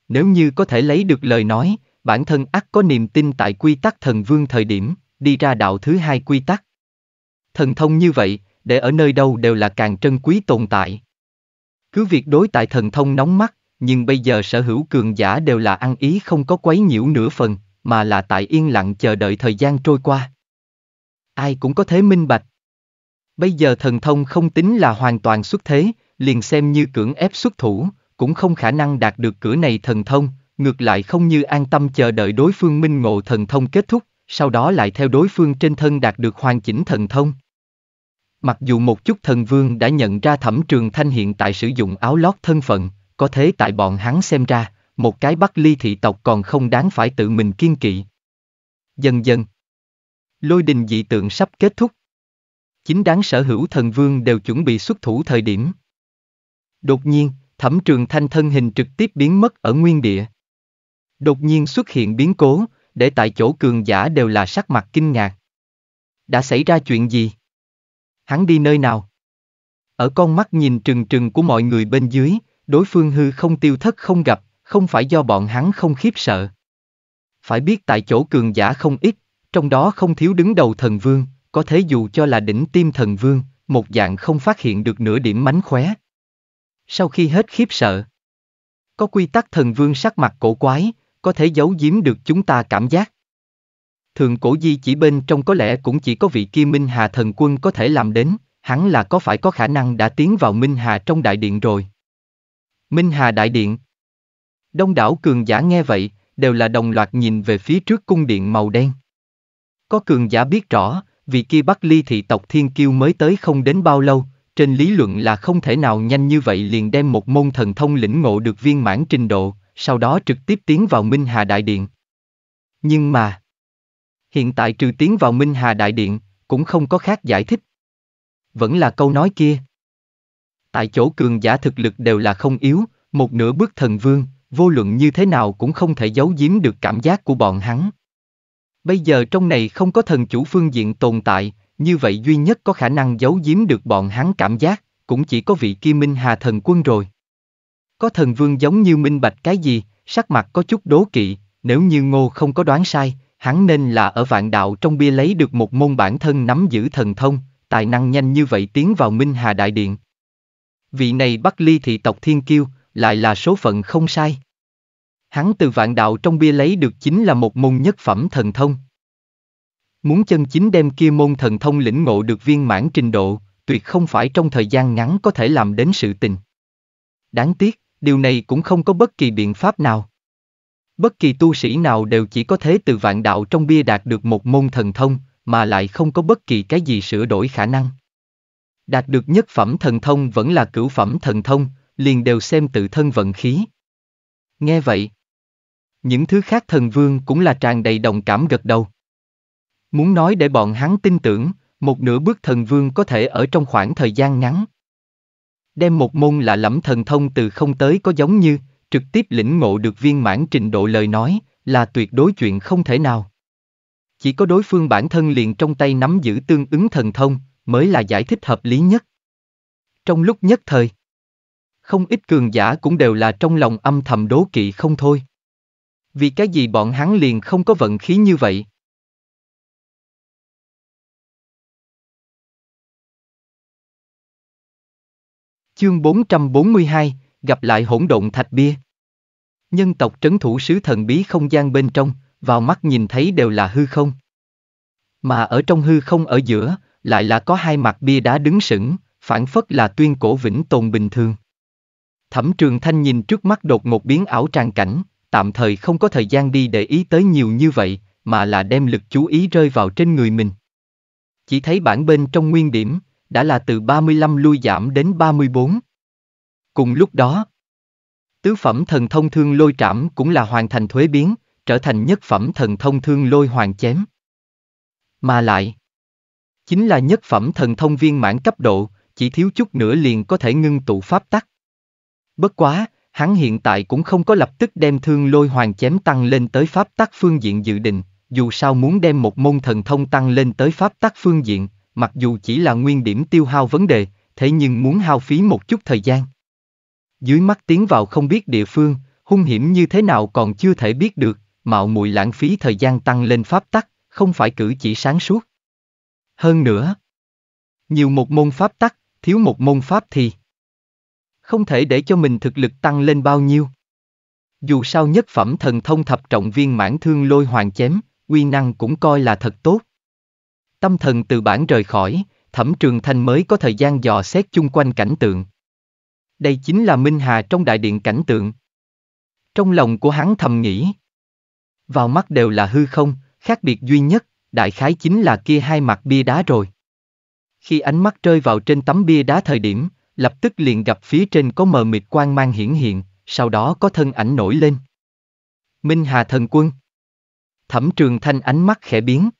Nếu như có thể lấy được lời nói, bản thân ắt có niềm tin tại quy tắc thần vương thời điểm, đi ra đạo thứ hai quy tắc. Thần thông như vậy, để ở nơi đâu đều là càng trân quý tồn tại. Cứ việc đối tại thần thông nóng mắt, nhưng bây giờ sở hữu cường giả đều là ăn ý không có quấy nhiễu nửa phần, mà là tại yên lặng chờ đợi thời gian trôi qua. Ai cũng có thế minh bạch. Bây giờ thần thông không tính là hoàn toàn xuất thế, liền xem như cưỡng ép xuất thủ, cũng không khả năng đạt được cửa này thần thông, ngược lại không như an tâm chờ đợi đối phương minh ngộ thần thông kết thúc, sau đó lại theo đối phương trên thân đạt được hoàn chỉnh thần thông. Mặc dù một chút thần vương đã nhận ra Thẩm Trường Thanh hiện tại sử dụng áo lót thân phận, có thế tại bọn hắn xem ra, một cái Bắc Ly thị tộc còn không đáng phải tự mình kiên kỵ. Dần dần, lôi đình dị tượng sắp kết thúc. Chính đáng sở hữu thần vương đều chuẩn bị xuất thủ thời điểm. Đột nhiên, Thẩm Trường Thanh thân hình trực tiếp biến mất ở nguyên địa. Đột nhiên xuất hiện biến cố, để tại chỗ cường giả đều là sắc mặt kinh ngạc. Đã xảy ra chuyện gì? Hắn đi nơi nào? Ở con mắt nhìn trừng trừng của mọi người bên dưới, đối phương hư không tiêu thất không gặp, không phải do bọn hắn không khiếp sợ. Phải biết tại chỗ cường giả không ít, trong đó không thiếu đứng đầu thần vương, có thể dù cho là đỉnh tim thần vương, một dạng không phát hiện được nửa điểm mánh khóe. Sau khi hết khiếp sợ, có quy tắc thần vương sắc mặt cổ quái, có thể giấu giếm được chúng ta cảm giác. Thượng cổ di chỉ bên trong có lẽ cũng chỉ có vị kia Minh Hà thần quân có thể làm đến, hắn là có phải có khả năng đã tiến vào Minh Hà trong đại điện rồi. Minh Hà đại điện. Đông đảo cường giả nghe vậy, đều là đồng loạt nhìn về phía trước cung điện màu đen. Có cường giả biết rõ, vị kia Bắc Ly thị tộc thiên kiêu mới tới không đến bao lâu, trên lý luận là không thể nào nhanh như vậy liền đem một môn thần thông lĩnh ngộ được viên mãn trình độ, sau đó trực tiếp tiến vào Minh Hà đại điện. Nhưng mà, hiện tại trừ tiến vào Minh Hà đại điện, cũng không có khác giải thích. Vẫn là câu nói kia. Tại chỗ cường giả thực lực đều là không yếu, một nửa bước thần vương, vô luận như thế nào cũng không thể giấu giếm được cảm giác của bọn hắn. Bây giờ trong này không có thần chủ phương diện tồn tại, như vậy duy nhất có khả năng giấu giếm được bọn hắn cảm giác, cũng chỉ có vị kia Minh Hà thần quân rồi. Có thần vương giống như minh bạch cái gì, sắc mặt có chút đố kỵ, nếu như Ngô không có đoán sai, hắn nên là ở vạn đạo trong bia lấy được một môn bản thân nắm giữ thần thông, tài năng nhanh như vậy tiến vào Minh Hà đại điện. Vị này Bắc Ly thị tộc thiên kiêu, lại là số phận không sai. Hắn từ vạn đạo trong bia lấy được chính là một môn nhất phẩm thần thông. Muốn chân chính đem kia môn thần thông lĩnh ngộ được viên mãn trình độ, tuyệt không phải trong thời gian ngắn có thể làm đến sự tình. Đáng tiếc, điều này cũng không có bất kỳ biện pháp nào. Bất kỳ tu sĩ nào đều chỉ có thể từ vạn đạo trong bia đạt được một môn thần thông, mà lại không có bất kỳ cái gì sửa đổi khả năng. Đạt được nhất phẩm thần thông vẫn là cửu phẩm thần thông, liền đều xem tự thân vận khí. Nghe vậy, những thứ khác thần vương cũng là tràn đầy đồng cảm gật đầu. Muốn nói để bọn hắn tin tưởng, một nửa bước thần vương có thể ở trong khoảng thời gian ngắn đem một môn lạ lẫm thần thông từ không tới có giống như, trực tiếp lĩnh ngộ được viên mãn trình độ lời nói, là tuyệt đối chuyện không thể nào. Chỉ có đối phương bản thân liền trong tay nắm giữ tương ứng thần thông, mới là giải thích hợp lý nhất. Trong lúc nhất thời, không ít cường giả cũng đều là trong lòng âm thầm đố kỵ không thôi. Vì cái gì bọn hắn liền không có vận khí như vậy? Chương bốn trăm bốn mươi hai, gặp lại hỗn độn thạch bia. Nhân tộc trấn thủ sứ thần bí không gian bên trong, vào mắt nhìn thấy đều là hư không. Mà ở trong hư không ở giữa, lại là có hai mặt bia đá đứng sững, phản phất là tuyên cổ vĩnh tồn bình thường. Thẩm Trường Thanh nhìn trước mắt đột ngột biến ảo tràng cảnh, tạm thời không có thời gian đi để ý tới nhiều như vậy, mà là đem lực chú ý rơi vào trên người mình. Chỉ thấy bản bên trong nguyên điểm, đã là từ ba mươi lăm lui giảm đến ba mươi bốn. Cùng lúc đó, tứ phẩm thần thông Thương Lôi Trảm cũng là hoàn thành thuế biến, trở thành nhất phẩm thần thông Thương Lôi Hoàng Chém. Mà lại, chính là nhất phẩm thần thông viên mãn cấp độ, chỉ thiếu chút nữa liền có thể ngưng tụ pháp tắc. Bất quá, hắn hiện tại cũng không có lập tức đem Thương Lôi Hoàng Chém tăng lên tới pháp tắc phương diện dự định, dù sao muốn đem một môn thần thông tăng lên tới pháp tắc phương diện, mặc dù chỉ là nguyên điểm tiêu hao vấn đề, thế nhưng muốn hao phí một chút thời gian. Dưới mắt tiến vào không biết địa phương, hung hiểm như thế nào còn chưa thể biết được, mạo muội lãng phí thời gian tăng lên pháp tắc, không phải cử chỉ sáng suốt. Hơn nữa, nhiều một môn pháp tắc, thiếu một môn pháp thì không thể để cho mình thực lực tăng lên bao nhiêu. Dù sao nhất phẩm thần thông thập trọng viên mãn Thương Lôi Hoàng Chém, uy năng cũng coi là thật tốt. Tâm thần từ bản rời khỏi, Thẩm Trường Thanh mới có thời gian dò xét chung quanh cảnh tượng. Đây chính là Minh Hà trong đại điện cảnh tượng. Trong lòng của hắn thầm nghĩ. Vào mắt đều là hư không, khác biệt duy nhất, đại khái chính là kia hai mặt bia đá rồi. Khi ánh mắt rơi vào trên tấm bia đá thời điểm, lập tức liền gặp phía trên có mờ mịt quang mang hiển hiện, sau đó có thân ảnh nổi lên. Minh Hà Thần Quân. Thẩm Trường Thanh ánh mắt khẽ biến.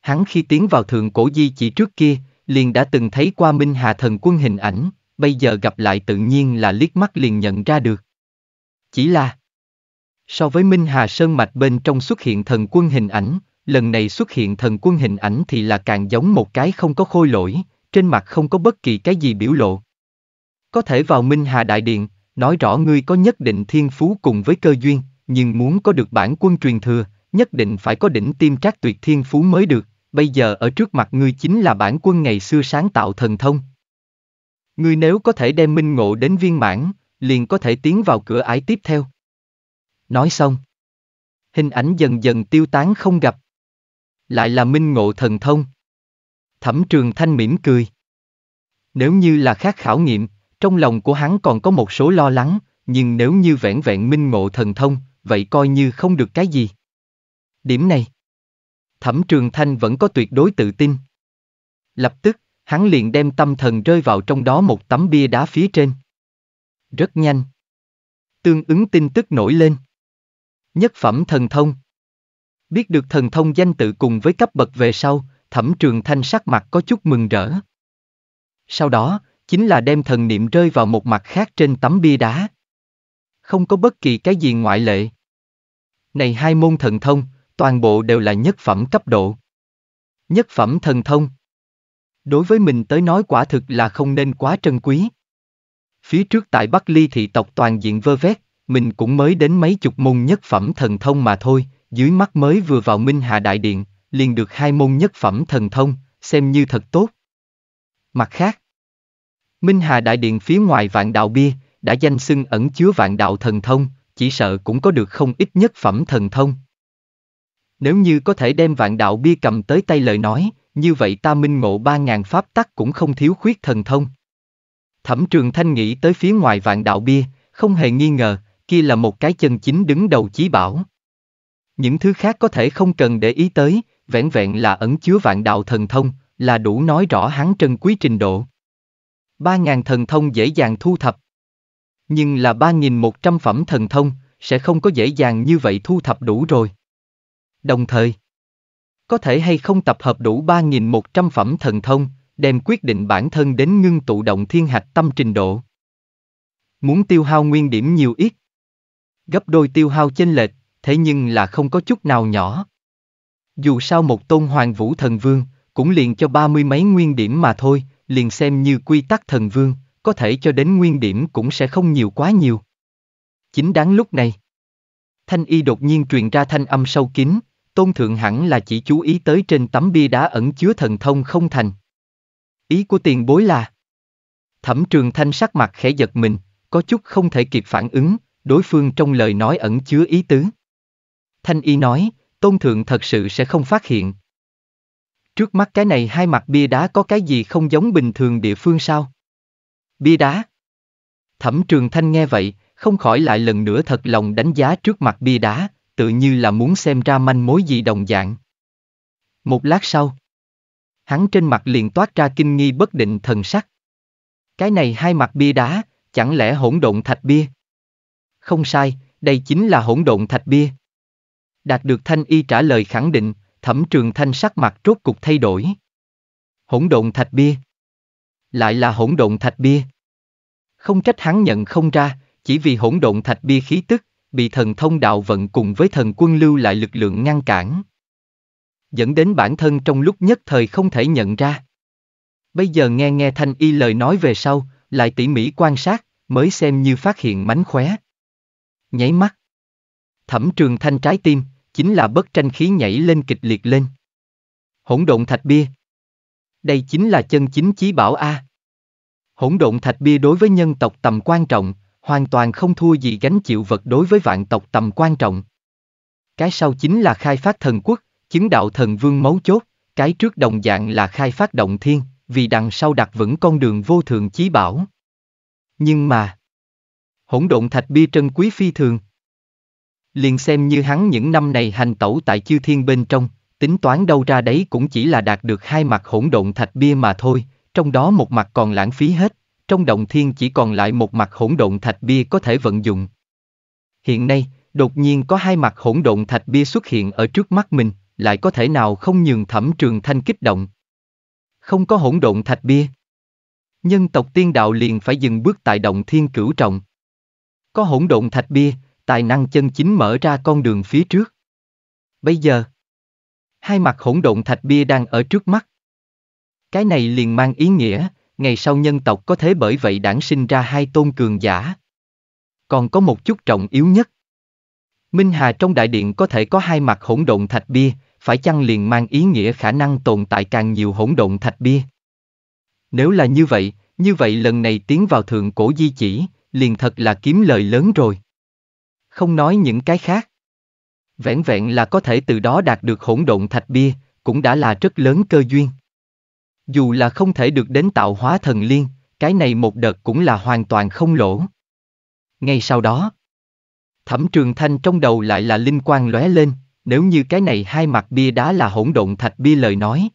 Hắn khi tiến vào Thượng Cổ Di Chỉ trước kia, liền đã từng thấy qua Minh Hà Thần Quân hình ảnh, bây giờ gặp lại tự nhiên là liếc mắt liền nhận ra được. Chỉ là, so với Minh Hà Sơn Mạch bên trong xuất hiện Thần Quân hình ảnh, lần này xuất hiện Thần Quân hình ảnh thì là càng giống một cái không có khôi lỗi, trên mặt không có bất kỳ cái gì biểu lộ. Có thể vào Minh Hà Đại Điện, nói rõ ngươi có nhất định thiên phú cùng với cơ duyên, nhưng muốn có được bản quân truyền thừa, nhất định phải có đỉnh tiêm trác tuyệt thiên phú mới được. Bây giờ ở trước mặt ngươi chính là bản quân ngày xưa sáng tạo thần thông. Ngươi nếu có thể đem minh ngộ đến viên mãn, liền có thể tiến vào cửa ải tiếp theo. Nói xong, hình ảnh dần dần tiêu tán không gặp. Lại là minh ngộ thần thông. Thẩm Trường Thanh mỉm cười. Nếu như là khác khảo nghiệm, trong lòng của hắn còn có một số lo lắng, nhưng nếu như vẹn vẹn minh ngộ thần thông, vậy coi như không được cái gì. Điểm này, Thẩm Trường Thanh vẫn có tuyệt đối tự tin. Lập tức, hắn liền đem tâm thần rơi vào trong đó một tấm bia đá phía trên. Rất nhanh, tương ứng tin tức nổi lên. Nhất phẩm thần thông. Biết được thần thông danh tự cùng với cấp bậc về sau, Thẩm Trường Thanh sắc mặt có chút mừng rỡ. Sau đó, chính là đem thần niệm rơi vào một mặt khác trên tấm bia đá. Không có bất kỳ cái gì ngoại lệ. Này hai môn thần thông, toàn bộ đều là nhất phẩm cấp độ. Nhất phẩm thần thông. Đối với mình tới nói quả thực là không nên quá trân quý. Phía trước tại Bắc Ly thị tộc toàn diện vơ vét, mình cũng mới đến mấy chục môn nhất phẩm thần thông mà thôi, dưới mắt mới vừa vào Minh Hà Đại Điện, liền được hai môn nhất phẩm thần thông, xem như thật tốt. Mặt khác, Minh Hà Đại Điện phía ngoài Vạn Đạo Bia, đã danh xưng ẩn chứa Vạn Đạo thần thông, chỉ sợ cũng có được không ít nhất phẩm thần thông. Nếu như có thể đem Vạn Đạo Bia cầm tới tay lời nói, như vậy ta minh ngộ ba ngàn pháp tắc cũng không thiếu khuyết thần thông. Thẩm Trường Thanh nghĩ tới phía ngoài Vạn Đạo Bia, không hề nghi ngờ, kia là một cái chân chính đứng đầu chí bảo. Những thứ khác có thể không cần để ý tới, vẹn vẹn là ẩn chứa Vạn Đạo thần thông, là đủ nói rõ hắn trân quý trình độ. Ba ngàn thần thông dễ dàng thu thập. Nhưng là ba nghìn một trăm phẩm thần thông, sẽ không có dễ dàng như vậy thu thập đủ rồi. Đồng thời, có thể hay không tập hợp đủ ba nghìn một trăm phẩm thần thông, đem quyết định bản thân đến ngưng tụ động thiên hạch tâm trình độ. Muốn tiêu hao nguyên điểm nhiều ít, gấp đôi tiêu hao chênh lệch, thế nhưng là không có chút nào nhỏ. Dù sao một tôn Hoàng Vũ Thần Vương, cũng liền cho ba mươi mấy nguyên điểm mà thôi, liền xem như quy tắc Thần Vương, có thể cho đến nguyên điểm cũng sẽ không nhiều quá nhiều. Chính đáng lúc này, Thanh Y đột nhiên truyền ra thanh âm sâu kín, Tôn Thượng hẳn là chỉ chú ý tới trên tấm bia đá ẩn chứa thần thông không thành. Ý của tiền bối là... Thẩm Trường Thanh sắc mặt khẽ giật mình, có chút không thể kịp phản ứng, đối phương trong lời nói ẩn chứa ý tứ. Thanh Y nói, Tôn Thượng thật sự sẽ không phát hiện. Trước mắt cái này hai mặt bia đá có cái gì không giống bình thường địa phương sao? Bia đá. Thẩm Trường Thanh nghe vậy, không khỏi lại lần nữa thật lòng đánh giá trước mặt bia đá, tự như là muốn xem ra manh mối gì đồng dạng. Một lát sau, hắn trên mặt liền toát ra kinh nghi bất định thần sắc. Cái này hai mặt bia đá, chẳng lẽ hỗn độn thạch bia? Không sai, đây chính là hỗn độn thạch bia. Đạt được Thanh Y trả lời khẳng định, Thẩm Trường Thanh sắc mặt rốt cục thay đổi. Hỗn độn thạch bia. Lại là hỗn độn thạch bia. Không trách hắn nhận không ra, chỉ vì hỗn độn thạch bia khí tức, bị thần thông đạo vận cùng với thần quân lưu lại lực lượng ngăn cản, dẫn đến bản thân trong lúc nhất thời không thể nhận ra. Bây giờ nghe nghe Thanh Y lời nói về sau, lại tỉ mỉ quan sát, mới xem như phát hiện mánh khóe. Nháy mắt, Thẩm Trường Thanh trái tim, chính là bất tranh khí nhảy lên kịch liệt lên. Hỗn độn thạch bia. Đây chính là chân chính chí bảo a. Hỗn độn thạch bia đối với nhân tộc tầm quan trọng, hoàn toàn không thua gì gánh chịu vật đối với vạn tộc tầm quan trọng. Cái sau chính là khai phát thần quốc, chứng đạo thần vương mấu chốt, cái trước đồng dạng là khai phát động thiên, vì đằng sau đặt vững con đường vô thượng chí bảo. Nhưng mà, hỗn độn thạch bia trân quý phi thường. Liền xem như hắn những năm này hành tẩu tại chư thiên bên trong, tính toán đâu ra đấy cũng chỉ là đạt được hai mặt hỗn độn thạch bia mà thôi, trong đó một mặt còn lãng phí hết. Trong động thiên chỉ còn lại một mặt hỗn độn thạch bia có thể vận dụng. Hiện nay, đột nhiên có hai mặt hỗn độn thạch bia xuất hiện ở trước mắt mình, lại có thể nào không nhường Thẩm Trường Thanh kích động. Không có hỗn độn thạch bia, nhân tộc tiên đạo liền phải dừng bước tại động thiên cửu trọng. Có hỗn độn thạch bia, tài năng chân chính mở ra con đường phía trước. Bây giờ, hai mặt hỗn độn thạch bia đang ở trước mắt. Cái này liền mang ý nghĩa, ngày sau nhân tộc có thể bởi vậy đản sinh ra hai tôn cường giả. Còn có một chút trọng yếu nhất. Minh Hà trong đại điện có thể có hai mặt hỗn độn thạch bia, phải chăng liền mang ý nghĩa khả năng tồn tại càng nhiều hỗn độn thạch bia. Nếu là như vậy, như vậy lần này tiến vào thượng cổ di chỉ, liền thật là kiếm lời lớn rồi. Không nói những cái khác. Vẹn vẹn là có thể từ đó đạt được hỗn độn thạch bia, cũng đã là rất lớn cơ duyên. Dù là không thể được đến tạo hóa thần liên, cái này một đợt cũng là hoàn toàn không lỗ. Ngay sau đó, Thẩm Trường Thanh trong đầu lại là linh quang lóe lên, nếu như cái này hai mặt bia đá là hỗn độn thạch bia lời nói.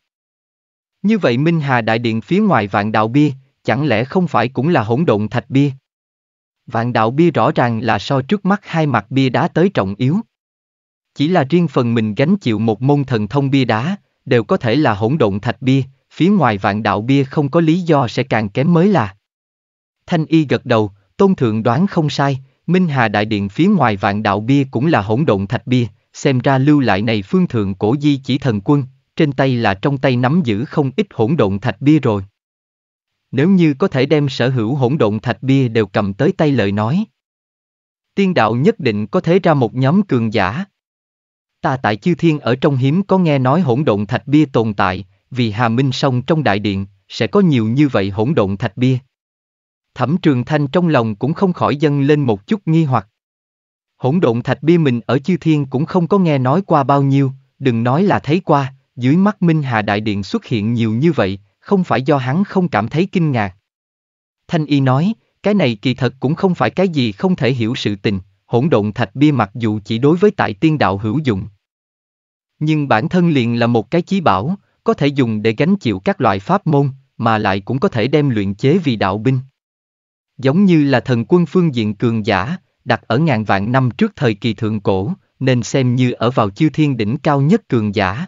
Như vậy Minh Hà đại điện phía ngoài vạn đạo bia, chẳng lẽ không phải cũng là hỗn độn thạch bia? Vạn đạo bia rõ ràng là so trước mắt hai mặt bia đá tới trọng yếu. Chỉ là riêng phần mình gánh chịu một môn thần thông bia đá, đều có thể là hỗn độn thạch bia. Phía ngoài vạn đạo bia không có lý do sẽ càng kém mới là. Thanh Y gật đầu, Tôn Thượng đoán không sai, Minh Hà đại điện phía ngoài vạn đạo bia cũng là hỗn độn thạch bia, xem ra lưu lại này phương thượng cổ di chỉ thần quân, trên tay là trong tay nắm giữ không ít hỗn độn thạch bia rồi. Nếu như có thể đem sở hữu hỗn độn thạch bia đều cầm tới tay lời nói, tiên đạo nhất định có thể ra một nhóm cường giả. Ta tại chư thiên ở trong hiếm có nghe nói hỗn độn thạch bia tồn tại. Vì Hà Minh sông trong đại điện, sẽ có nhiều như vậy hỗn độn thạch bia. Thẩm Trường Thanh trong lòng cũng không khỏi dâng lên một chút nghi hoặc. Hỗn độn thạch bia mình ở chư thiên cũng không có nghe nói qua bao nhiêu, đừng nói là thấy qua, dưới mắt Minh Hà đại điện xuất hiện nhiều như vậy, không phải do hắn không cảm thấy kinh ngạc. Thanh Y nói, cái này kỳ thật cũng không phải cái gì không thể hiểu sự tình, hỗn độn thạch bia mặc dù chỉ đối với tại tiên đạo hữu dụng, nhưng bản thân liền là một cái chí bảo, có thể dùng để gánh chịu các loại pháp môn, mà lại cũng có thể đem luyện chế vì đạo binh. Giống như là thần quân phương diện cường giả, đặt ở ngàn vạn năm trước thời kỳ thượng cổ, nên xem như ở vào chư thiên đỉnh cao nhất cường giả.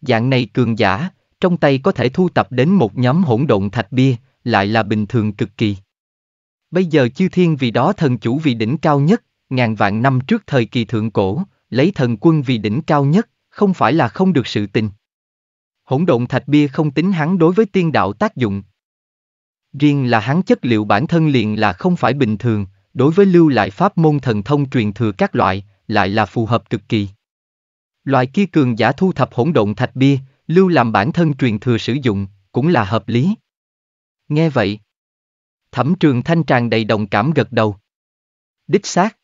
Dạng này cường giả, trong tay có thể thu tập đến một nhóm hỗn độn thạch bia, lại là bình thường cực kỳ. Bây giờ chư thiên vì đó thần chủ vì đỉnh cao nhất, ngàn vạn năm trước thời kỳ thượng cổ, lấy thần quân vì đỉnh cao nhất, không phải là không được sự tình. Hỗn độn thạch bia không tính hắn đối với tiên đạo tác dụng. Riêng là hắn chất liệu bản thân liền là không phải bình thường, đối với lưu lại pháp môn thần thông truyền thừa các loại, lại là phù hợp cực kỳ. Loại kia cường giả thu thập hỗn độn thạch bia, lưu làm bản thân truyền thừa sử dụng, cũng là hợp lý. Nghe vậy, Thẩm Trường Thanh tràn đầy đồng cảm gật đầu. Đích xác.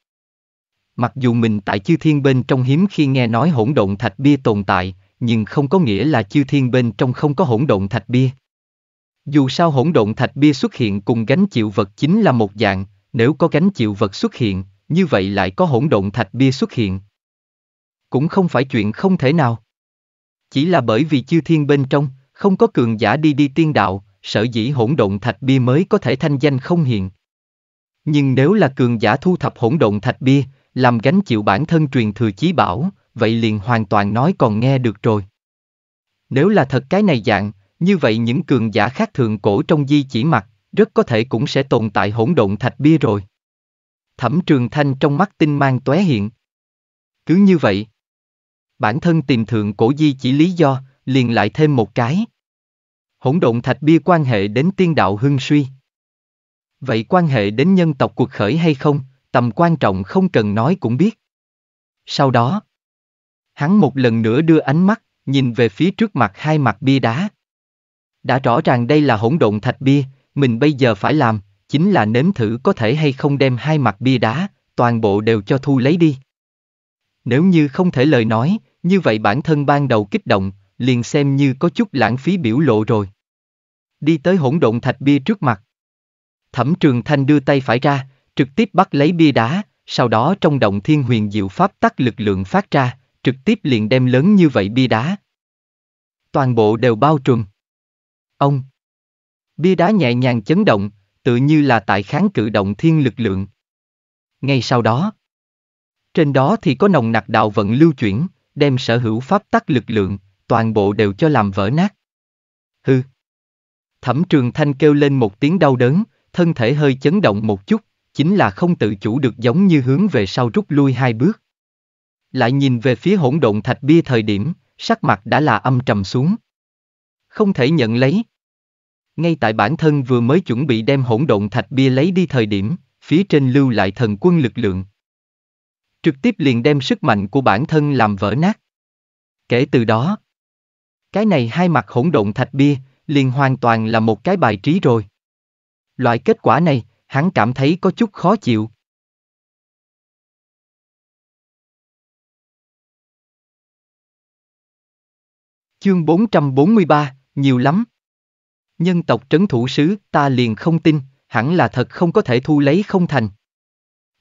Mặc dù mình tại chư thiên bên trong hiếm khi nghe nói hỗn độn thạch bia tồn tại, nhưng không có nghĩa là chư thiên bên trong không có hỗn độn thạch bia. Dù sao hỗn độn thạch bia xuất hiện cùng gánh chịu vật chính là một dạng, nếu có gánh chịu vật xuất hiện, như vậy lại có hỗn độn thạch bia xuất hiện. Cũng không phải chuyện không thể nào. Chỉ là bởi vì chư thiên bên trong, không có cường giả đi đi tiên đạo, sở dĩ hỗn độn thạch bia mới có thể thanh danh không hiện. Nhưng nếu là cường giả thu thập hỗn độn thạch bia, làm gánh chịu bản thân truyền thừa chí bảo, vậy liền hoàn toàn nói còn nghe được rồi. Nếu là thật cái này dạng, như vậy những cường giả khác thượng cổ trong di chỉ mặt, rất có thể cũng sẽ tồn tại hỗn độn thạch bia rồi. Thẩm Trường Thanh trong mắt tinh mang tóe hiện. Cứ như vậy, bản thân tìm thượng cổ di chỉ lý do, liền lại thêm một cái. Hỗn độn thạch bia quan hệ đến tiên đạo hưng suy. Vậy quan hệ đến nhân tộc cuộc khởi hay không, tầm quan trọng không cần nói cũng biết. Sau đó, hắn một lần nữa đưa ánh mắt, nhìn về phía trước mặt hai mặt bia đá. Đã rõ ràng đây là hỗn độn thạch bia, mình bây giờ phải làm, chính là nếm thử có thể hay không đem hai mặt bia đá, toàn bộ đều cho thu lấy đi. Nếu như không thể lời nói, như vậy bản thân ban đầu kích động, liền xem như có chút lãng phí biểu lộ rồi. Đi tới hỗn độn thạch bia trước mặt. Thẩm Trường Thanh đưa tay phải ra, trực tiếp bắt lấy bia đá, sau đó trong động thiên huyền diệu pháp tắc lực lượng phát ra, trực tiếp liền đem lớn như vậy bia đá. Toàn bộ đều bao trùm. Ông! Bia đá nhẹ nhàng chấn động, tự như là tại kháng cự động thiên lực lượng. Ngay sau đó, trên đó thì có nồng nặc đạo vận lưu chuyển, đem sở hữu pháp tắc lực lượng, toàn bộ đều cho làm vỡ nát. Hư! Thẩm Trường Thanh kêu lên một tiếng đau đớn, thân thể hơi chấn động một chút, chính là không tự chủ được giống như hướng về sau rút lui hai bước. Lại nhìn về phía hỗn độn thạch bia thời điểm, sắc mặt đã là âm trầm xuống. Không thể nhận lấy. Ngay tại bản thân vừa mới chuẩn bị đem hỗn độn thạch bia lấy đi thời điểm, phía trên lưu lại thần quân lực lượng. Trực tiếp liền đem sức mạnh của bản thân làm vỡ nát. Kể từ đó, cái này hai mặt hỗn độn thạch bia, liền hoàn toàn là một cái bài trí rồi. Loại kết quả này, hắn cảm thấy có chút khó chịu. Chương bốn trăm bốn mươi ba, nhiều lắm. Nhân tộc trấn thủ sứ, ta liền không tin, hẳn là thật không có thể thu lấy không thành.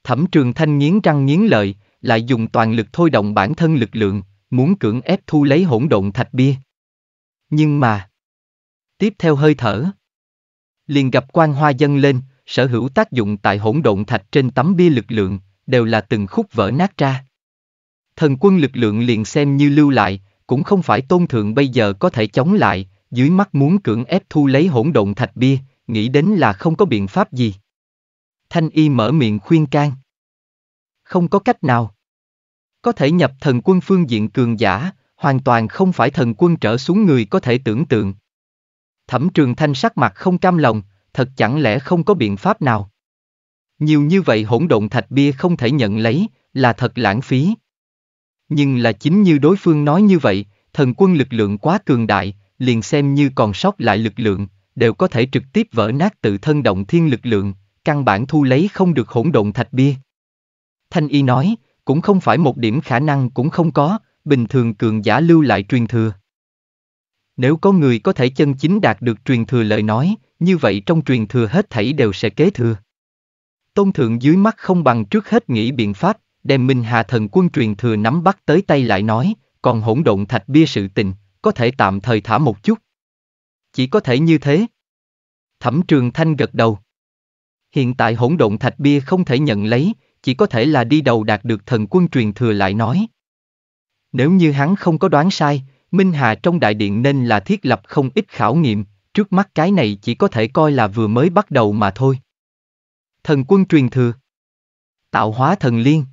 Thẩm Trường Thanh nghiến răng nghiến lợi, lại dùng toàn lực thôi động bản thân lực lượng, muốn cưỡng ép thu lấy hỗn độn thạch bia. Nhưng mà, tiếp theo hơi thở, liền gặp quang hoa dâng lên, sở hữu tác dụng tại hỗn độn thạch trên tấm bia lực lượng, đều là từng khúc vỡ nát ra. Thần quân lực lượng liền xem như lưu lại, cũng không phải tôn thượng bây giờ có thể chống lại, dưới mắt muốn cưỡng ép thu lấy hỗn độn thạch bia, nghĩ đến là không có biện pháp gì. Thanh Y mở miệng khuyên can. Không có cách nào. Có thể nhập thần quân phương diện cường giả, hoàn toàn không phải thần quân trở xuống người có thể tưởng tượng. Thẩm Trường Thanh sắc mặt không cam lòng, thật chẳng lẽ không có biện pháp nào. Nhiều như vậy hỗn độn thạch bia không thể nhận lấy, là thật lãng phí. Nhưng là chính như đối phương nói như vậy, thần quân lực lượng quá cường đại, liền xem như còn sót lại lực lượng, đều có thể trực tiếp vỡ nát tự thân động thiên lực lượng, căn bản thu lấy không được hỗn độn thạch bia. Thanh Y nói, cũng không phải một điểm khả năng cũng không có, bình thường cường giả lưu lại truyền thừa. Nếu có người có thể chân chính đạt được truyền thừa lời nói, như vậy trong truyền thừa hết thảy đều sẽ kế thừa. Tôn thượng dưới mắt không bằng trước hết nghĩ biện pháp, đem Minh Hà thần quân truyền thừa nắm bắt tới tay lại nói, còn hỗn độn thạch bia sự tình, có thể tạm thời thả một chút. Chỉ có thể như thế. Thẩm Trường Thanh gật đầu. Hiện tại hỗn độn thạch bia không thể nhận lấy, chỉ có thể là đi đầu đạt được thần quân truyền thừa lại nói. Nếu như hắn không có đoán sai, Minh Hà trong đại điện nên là thiết lập không ít khảo nghiệm, trước mắt cái này chỉ có thể coi là vừa mới bắt đầu mà thôi. Thần quân truyền thừa, tạo hóa thần liên,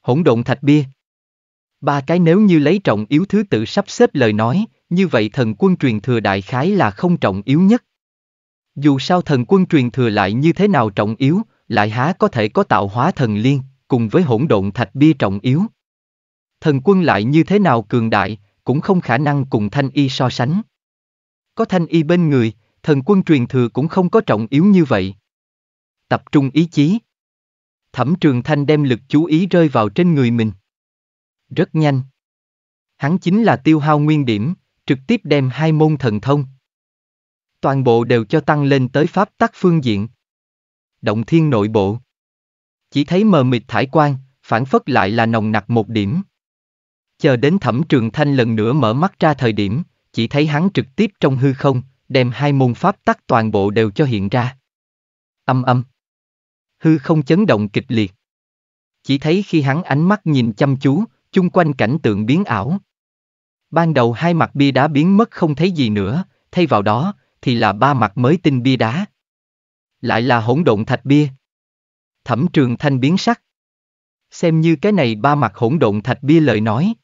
hỗn độn thạch bia. Ba cái nếu như lấy trọng yếu thứ tự sắp xếp lời nói, như vậy thần quân truyền thừa đại khái là không trọng yếu nhất. Dù sao thần quân truyền thừa lại như thế nào trọng yếu, lại há có thể có tạo hóa thần liên, cùng với hỗn độn thạch bia trọng yếu. Thần quân lại như thế nào cường đại, cũng không khả năng cùng Thanh Y so sánh. Có Thanh Y bên người, thần quân truyền thừa cũng không có trọng yếu như vậy. Tập trung ý chí. Thẩm Trường Thanh đem lực chú ý rơi vào trên người mình. Rất nhanh, hắn chính là tiêu hao nguyên điểm, trực tiếp đem hai môn thần thông toàn bộ đều cho tăng lên tới pháp tắc phương diện. Động thiên nội bộ, chỉ thấy mờ mịt thải quang, phản phất lại là nồng nặc một điểm. Chờ đến Thẩm Trường Thanh lần nữa mở mắt ra thời điểm, chỉ thấy hắn trực tiếp trong hư không, đem hai môn pháp tắc toàn bộ đều cho hiện ra. Âm âm. Hư không chấn động kịch liệt. Chỉ thấy khi hắn ánh mắt nhìn chăm chú, chung quanh cảnh tượng biến ảo. Ban đầu hai mặt bia đá biến mất không thấy gì nữa, thay vào đó thì là ba mặt mới tinh bia đá. Lại là hỗn độn thạch bia. Thẩm Trường Thanh biến sắc. Xem như cái này ba mặt hỗn độn thạch bia lời nói,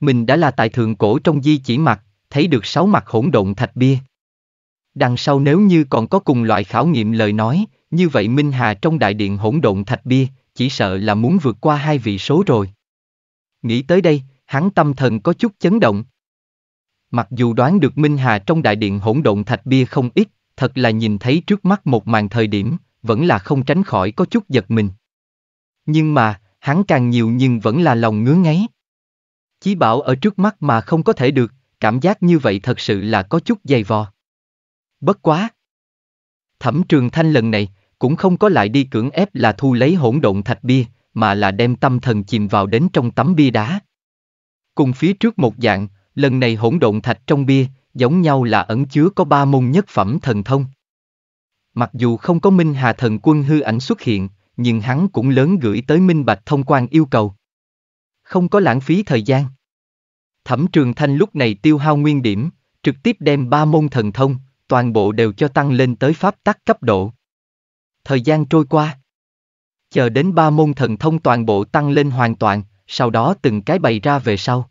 mình đã là tại thượng cổ trong di chỉ mặt, thấy được sáu mặt hỗn độn thạch bia. Đằng sau nếu như còn có cùng loại khảo nghiệm lời nói, như vậy Minh Hà trong đại điện hỗn độn thạch bia, chỉ sợ là muốn vượt qua hai vị số rồi. Nghĩ tới đây, hắn tâm thần có chút chấn động. Mặc dù đoán được Minh Hà trong đại điện hỗn độn thạch bia không ít, thật là nhìn thấy trước mắt một màn thời điểm, vẫn là không tránh khỏi có chút giật mình. Nhưng mà, hắn càng nhiều nhưng vẫn là lòng ngứa ngáy. Chí bảo ở trước mắt mà không có thể được, cảm giác như vậy thật sự là có chút dày vò. Bất quá. Thẩm Trường Thanh lần này cũng không có lại đi cưỡng ép là thu lấy hỗn độn thạch bia, mà là đem tâm thần chìm vào đến trong tấm bia đá. Cùng phía trước một dạng, lần này hỗn độn thạch trong bia, giống nhau là ẩn chứa có ba môn nhất phẩm thần thông. Mặc dù không có Minh Hà Thần Quân hư ảnh xuất hiện, nhưng hắn cũng lớn gửi tới minh bạch thông quan yêu cầu. Không có lãng phí thời gian. Thẩm Trường Thanh lúc này tiêu hao nguyên điểm, trực tiếp đem ba môn thần thông, toàn bộ đều cho tăng lên tới pháp tắc cấp độ. Thời gian trôi qua. Chờ đến ba môn thần thông toàn bộ tăng lên hoàn toàn, sau đó từng cái bày ra về sau.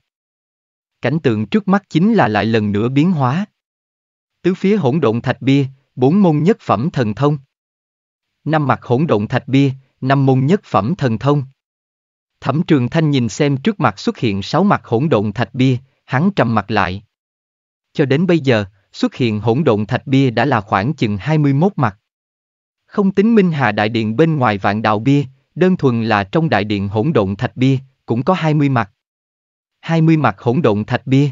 Cảnh tượng trước mắt chính là lại lần nữa biến hóa. Tứ phía hỗn độn thạch bia, bốn môn nhất phẩm thần thông. Năm mặt hỗn độn thạch bia, năm môn nhất phẩm thần thông. Thẩm Trường Thanh nhìn xem trước mặt xuất hiện sáu mặt hỗn độn thạch bia, hắn trầm mặt lại. Cho đến bây giờ, xuất hiện hỗn độn thạch bia đã là khoảng chừng hai mươi mốt mặt. Không tính Minh Hà đại điện bên ngoài vạn đạo bia, đơn thuần là trong đại điện hỗn độn thạch bia, cũng có hai mươi mặt. hai mươi mặt hỗn độn thạch bia.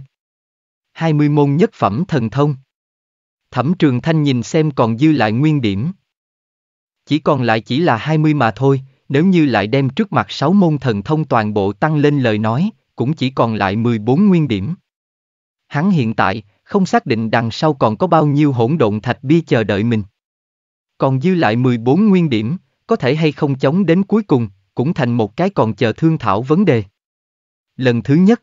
hai mươi môn nhất phẩm thần thông. Thẩm Trường Thanh nhìn xem còn dư lại nguyên điểm. Chỉ còn lại chỉ là hai mươi mà thôi, nếu như lại đem trước mặt sáu môn thần thông toàn bộ tăng lên lời nói, cũng chỉ còn lại mười bốn nguyên điểm. Hắn hiện tại không xác định đằng sau còn có bao nhiêu hỗn độn thạch bia chờ đợi mình. Còn dư lại mười bốn nguyên điểm, có thể hay không chống đến cuối cùng, cũng thành một cái còn chờ thương thảo vấn đề. Lần thứ nhất,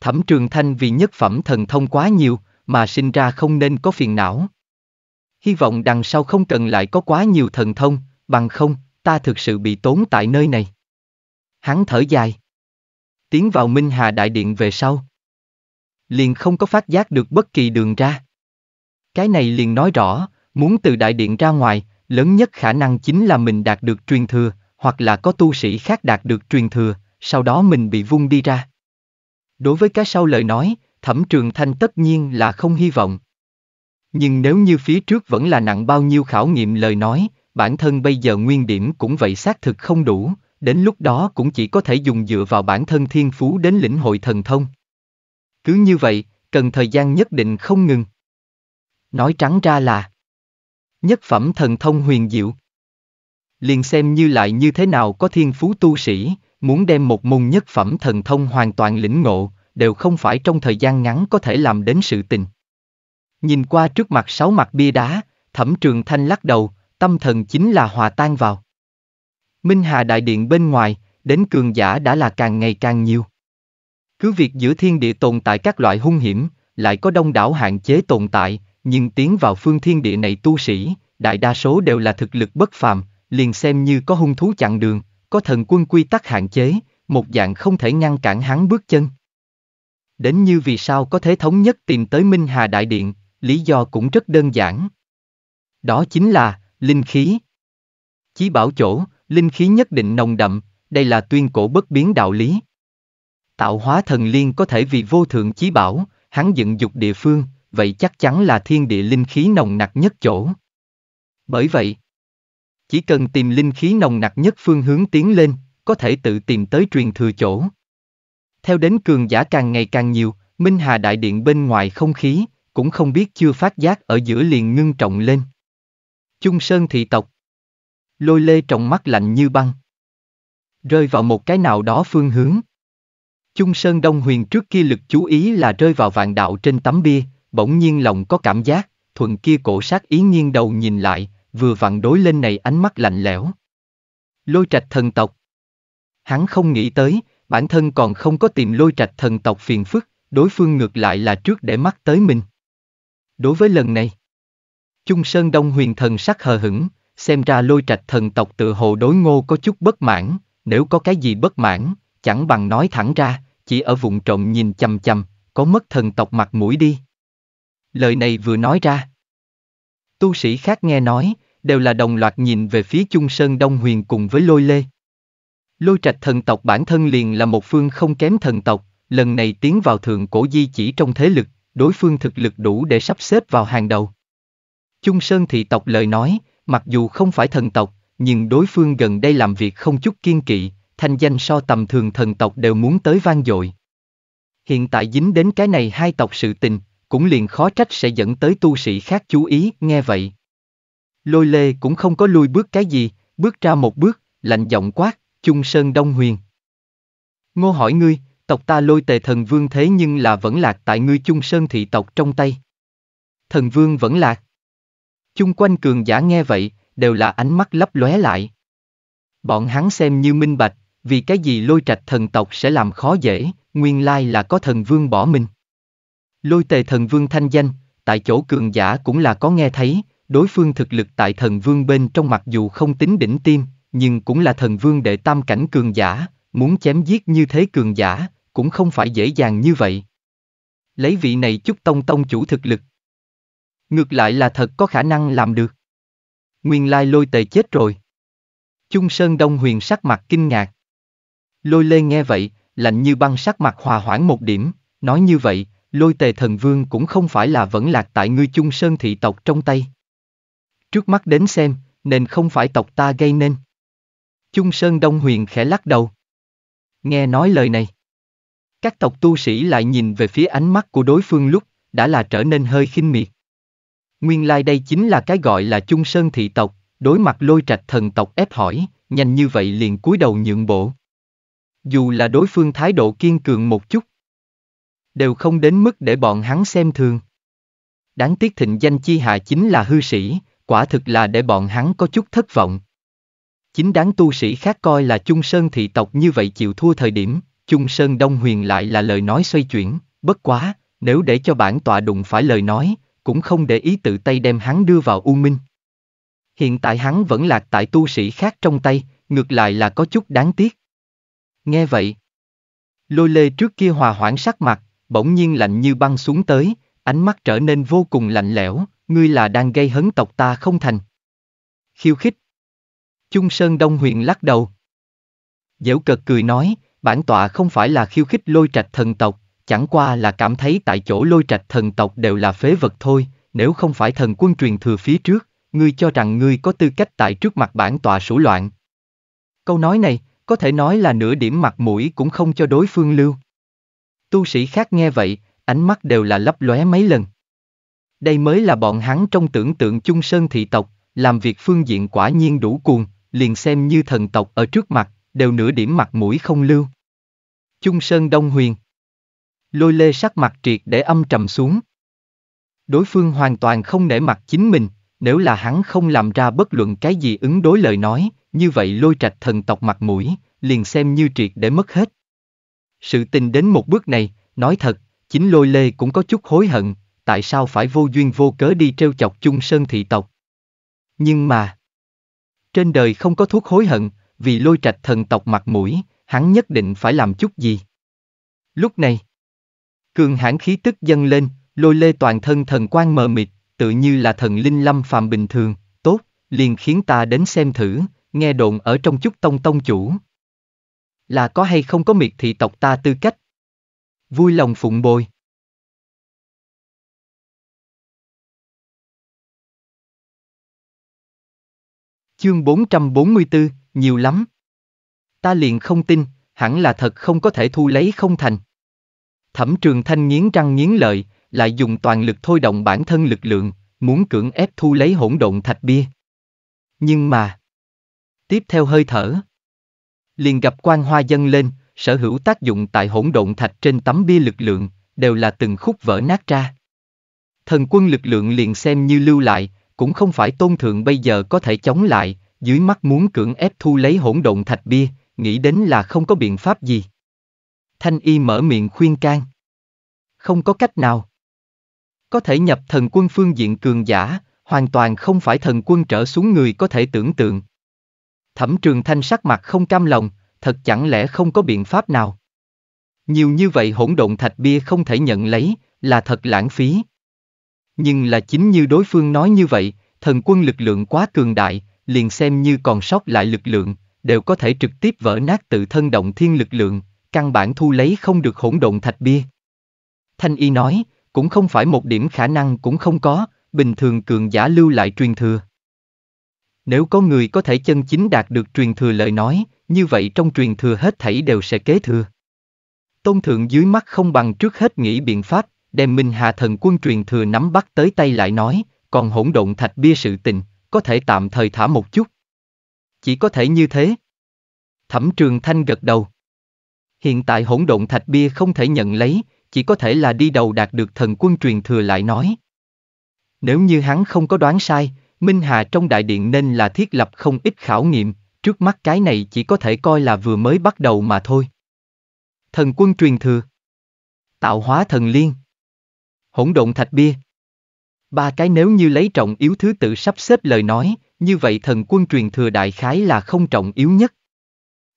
Thẩm Trường Thanh vì nhất phẩm thần thông quá nhiều mà sinh ra không nên có phiền não. Hy vọng đằng sau không cần lại có quá nhiều thần thông, bằng không, ta thực sự bị tốn tại nơi này. Hắn thở dài. Tiến vào Minh Hà đại điện về sau, liền không có phát giác được bất kỳ đường ra. Cái này liền nói rõ, muốn từ đại điện ra ngoài, lớn nhất khả năng chính là mình đạt được truyền thừa, hoặc là có tu sĩ khác đạt được truyền thừa, sau đó mình bị vung đi ra. Đối với cái sau lời nói, Thẩm Trường Thanh tất nhiên là không hy vọng. Nhưng nếu như phía trước vẫn là nặng bao nhiêu khảo nghiệm lời nói, bản thân bây giờ nguyên điểm cũng vậy xác thực không đủ, đến lúc đó cũng chỉ có thể dùng dựa vào bản thân thiên phú đến lĩnh hội thần thông. Cứ như vậy, cần thời gian nhất định không ngừng. Nói trắng ra là nhất phẩm thần thông huyền diệu. Liền xem như lại như thế nào có thiên phú tu sĩ, muốn đem một môn nhất phẩm thần thông hoàn toàn lĩnh ngộ, đều không phải trong thời gian ngắn có thể làm đến sự tình. Nhìn qua trước mặt sáu mặt bia đá, Thẩm Trường Thanh lắc đầu, tâm thần chính là hòa tan vào. Minh Hà đại điện bên ngoài, đến cường giả đã là càng ngày càng nhiều. Cứ việc giữa thiên địa tồn tại các loại hung hiểm, lại có đông đảo hạn chế tồn tại, nhưng tiến vào phương thiên địa này tu sĩ, đại đa số đều là thực lực bất phàm, liền xem như có hung thú chặn đường, có thần quân quy tắc hạn chế, một dạng không thể ngăn cản hắn bước chân. Đến như vì sao có thể thống nhất tìm tới Minh Hà Đại Điện, lý do cũng rất đơn giản. Đó chính là linh khí. Chí bảo chỗ, linh khí nhất định nồng đậm, đây là tuyên cổ bất biến đạo lý. Tạo hóa thần liên có thể vì vô thượng chí bảo, hắn dựng dục địa phương, vậy chắc chắn là thiên địa linh khí nồng nặc nhất chỗ. Bởi vậy, chỉ cần tìm linh khí nồng nặc nhất phương hướng tiến lên, có thể tự tìm tới truyền thừa chỗ. Theo đến cường giả càng ngày càng nhiều, Minh Hà Đại Điện bên ngoài không khí, cũng không biết chưa phát giác ở giữa liền ngưng trọng lên. Chung Sơn Thị Tộc, Lôi Lê trong mắt lạnh như băng, rơi vào một cái nào đó phương hướng. Chung Sơn Đông Huyền trước kia lực chú ý là rơi vào vạn đạo trên tấm bia, bỗng nhiên lòng có cảm giác, thuận kia cổ sát ý nghiêng đầu nhìn lại, vừa vặn đối lên này ánh mắt lạnh lẽo. Lôi Trạch Thần Tộc, hắn không nghĩ tới, bản thân còn không có tìm Lôi Trạch Thần Tộc phiền phức, đối phương ngược lại là trước để mắt tới mình. Đối với lần này, Chung Sơn Đông Huyền thần sắc hờ hững, xem ra Lôi Trạch Thần Tộc tự hồ đối Ngô có chút bất mãn, nếu có cái gì bất mãn, chẳng bằng nói thẳng ra, chỉ ở vùng trộm nhìn chằm chằm, có mất thần tộc mặt mũi đi. Lời này vừa nói ra, tu sĩ khác nghe nói, đều là đồng loạt nhìn về phía Chung Sơn Đông Huyền cùng với Lôi Lê. Lôi Trạch Thần Tộc bản thân liền là một phương không kém thần tộc, lần này tiến vào thượng cổ di chỉ trong thế lực, đối phương thực lực đủ để sắp xếp vào hàng đầu. Chung Sơn Thị Tộc lời nói, mặc dù không phải thần tộc, nhưng đối phương gần đây làm việc không chút kiên kỵ, thanh danh so tầm thường thần tộc đều muốn tới vang dội. Hiện tại dính đến cái này hai tộc sự tình, cũng liền khó trách sẽ dẫn tới tu sĩ khác chú ý, nghe vậy. Lôi Lê cũng không có lui bước cái gì, bước ra một bước, lạnh giọng quát, Chung Sơn Đông Huyền. Ngô hỏi ngươi, tộc ta Lôi Tề Thần Vương thế nhưng là vẫn lạc tại ngươi Chung Sơn Thị Tộc trong tay. Thần Vương vẫn lạc. Chung quanh cường giả nghe vậy, đều là ánh mắt lấp lóe lại. Bọn hắn xem như minh bạch, vì cái gì Lôi Trạch Thần Tộc sẽ làm khó dễ, nguyên lai là có thần vương bỏ mình. Lôi Tề Thần Vương thanh danh, tại chỗ cường giả cũng là có nghe thấy, đối phương thực lực tại thần vương bên trong mặc dù không tính đỉnh tim, nhưng cũng là thần vương đệ tam cảnh cường giả, muốn chém giết như thế cường giả, cũng không phải dễ dàng như vậy. Lấy vị này chút tông tông chủ thực lực, ngược lại là thật có khả năng làm được. Nguyên lai Lôi Tề chết rồi. Chung Sơn Đông Huyền sắc mặt kinh ngạc. Lôi Lê nghe vậy, lạnh như băng sắc mặt hòa hoãn một điểm, nói như vậy, Lôi Tề Thần Vương cũng không phải là vẫn lạc tại ngươi Chung Sơn Thị Tộc trong tay. Trước mắt đến xem, nên không phải tộc ta gây nên. Chung Sơn Đông Huyền khẽ lắc đầu. Nghe nói lời này, các tộc tu sĩ lại nhìn về phía ánh mắt của đối phương lúc, đã là trở nên hơi khinh miệt. Nguyên lai đây chính là cái gọi là Chung Sơn Thị Tộc, đối mặt Lôi Trạch Thần Tộc ép hỏi, nhanh như vậy liền cúi đầu nhượng bộ. Dù là đối phương thái độ kiên cường một chút, đều không đến mức để bọn hắn xem thường. Đáng tiếc thịnh danh chi hạ chính là hư sĩ, quả thực là để bọn hắn có chút thất vọng. Chính đáng tu sĩ khác coi là Chung Sơn Thị Tộc như vậy chịu thua thời điểm, Chung Sơn Đông Huyền lại là lời nói xoay chuyển, bất quá, nếu để cho bản tọa đụng phải lời nói, cũng không để ý tự tay đem hắn đưa vào U Minh. Hiện tại hắn vẫn lạc tại tu sĩ khác trong tay, ngược lại là có chút đáng tiếc. Nghe vậy, Lôi Lê trước kia hòa hoãn sắc mặt, bỗng nhiên lạnh như băng xuống tới, ánh mắt trở nên vô cùng lạnh lẽo, ngươi là đang gây hấn tộc ta không thành. Khiêu khích. Chung Sơn Đông Huyền lắc đầu. Dễu cợt cười nói, bản tọa không phải là khiêu khích Lôi Trạch Thần Tộc, chẳng qua là cảm thấy tại chỗ Lôi Trạch Thần Tộc đều là phế vật thôi, nếu không phải thần quân truyền thừa phía trước, ngươi cho rằng ngươi có tư cách tại trước mặt bản tọa sủ loạn. Câu nói này, có thể nói là nửa điểm mặt mũi cũng không cho đối phương lưu. Tu sĩ khác nghe vậy, ánh mắt đều là lấp lóe mấy lần. Đây mới là bọn hắn trong tưởng tượng Chung Sơn Thị Tộc, làm việc phương diện quả nhiên đủ cuồng, liền xem như thần tộc ở trước mặt, đều nửa điểm mặt mũi không lưu. Chung Sơn Đông Huyền. Lôi Lê sắc mặt triệt để âm trầm xuống. Đối phương hoàn toàn không nể mặt chính mình, nếu là hắn không làm ra bất luận cái gì ứng đối lời nói, như vậy Lôi Trạch Thần Tộc mặt mũi, liền xem như triệt để mất hết. Sự tình đến một bước này, nói thật, chính Lôi Lê cũng có chút hối hận, tại sao phải vô duyên vô cớ đi trêu chọc Chung Sơn thị tộc. Nhưng mà, trên đời không có thuốc hối hận, vì Lôi Trạch thần tộc mặt mũi, hắn nhất định phải làm chút gì. Lúc này, cường hãn khí tức dâng lên, Lôi Lê toàn thân thần quang mờ mịt, tự như là thần linh lâm phàm bình thường, tốt, liền khiến ta đến xem thử, nghe đồn ở trong chút tông tông chủ. Là có hay không có miệt thị tộc ta tư cách. Vui lòng phụng bồi. Chương bốn trăm bốn mươi tư, nhiều lắm. Ta liền không tin, hẳn là thật không có thể thu lấy không thành. Thẩm Trường Thanh nghiến răng nghiến lợi, lại dùng toàn lực thôi động bản thân lực lượng, muốn cưỡng ép thu lấy hỗn độn thạch bia. Nhưng mà, tiếp theo hơi thở, liền gặp quang hoa dâng lên, sở hữu tác dụng tại hỗn độn thạch trên tấm bia lực lượng, đều là từng khúc vỡ nát ra. Thần quân lực lượng liền xem như lưu lại, cũng không phải tôn thượng bây giờ có thể chống lại, dưới mắt muốn cưỡng ép thu lấy hỗn độn thạch bia, nghĩ đến là không có biện pháp gì. Thanh Y mở miệng khuyên can. Không có cách nào. Có thể nhập thần quân phương diện cường giả, hoàn toàn không phải thần quân trở xuống người có thể tưởng tượng. Thẩm Trường Thanh sắc mặt không cam lòng, thật chẳng lẽ không có biện pháp nào. Nhiều như vậy hỗn độn thạch bia không thể nhận lấy, là thật lãng phí. Nhưng là chính như đối phương nói như vậy, thần quân lực lượng quá cường đại, liền xem như còn sót lại lực lượng, đều có thể trực tiếp vỡ nát tự thân động thiên lực lượng, căn bản thu lấy không được hỗn độn thạch bia. Thanh Y nói, cũng không phải một điểm khả năng cũng không có, bình thường cường giả lưu lại truyền thừa. Nếu có người có thể chân chính đạt được truyền thừa lời nói, như vậy trong truyền thừa hết thảy đều sẽ kế thừa. Tôn thượng dưới mắt không bằng trước hết nghĩ biện pháp, đem Minh Hà thần quân truyền thừa nắm bắt tới tay lại nói, còn hỗn độn thạch bia sự tình, có thể tạm thời thả một chút. Chỉ có thể như thế. Thẩm Trường Thanh gật đầu. Hiện tại hỗn độn thạch bia không thể nhận lấy, chỉ có thể là đi đầu đạt được thần quân truyền thừa lại nói. Nếu như hắn không có đoán sai, Minh Hà trong đại điện nên là thiết lập không ít khảo nghiệm, trước mắt cái này chỉ có thể coi là vừa mới bắt đầu mà thôi. Thần quân truyền thừa, tạo hóa thần liên, hỗn độn thạch bia. Ba cái nếu như lấy trọng yếu thứ tự sắp xếp lời nói, như vậy thần quân truyền thừa đại khái là không trọng yếu nhất.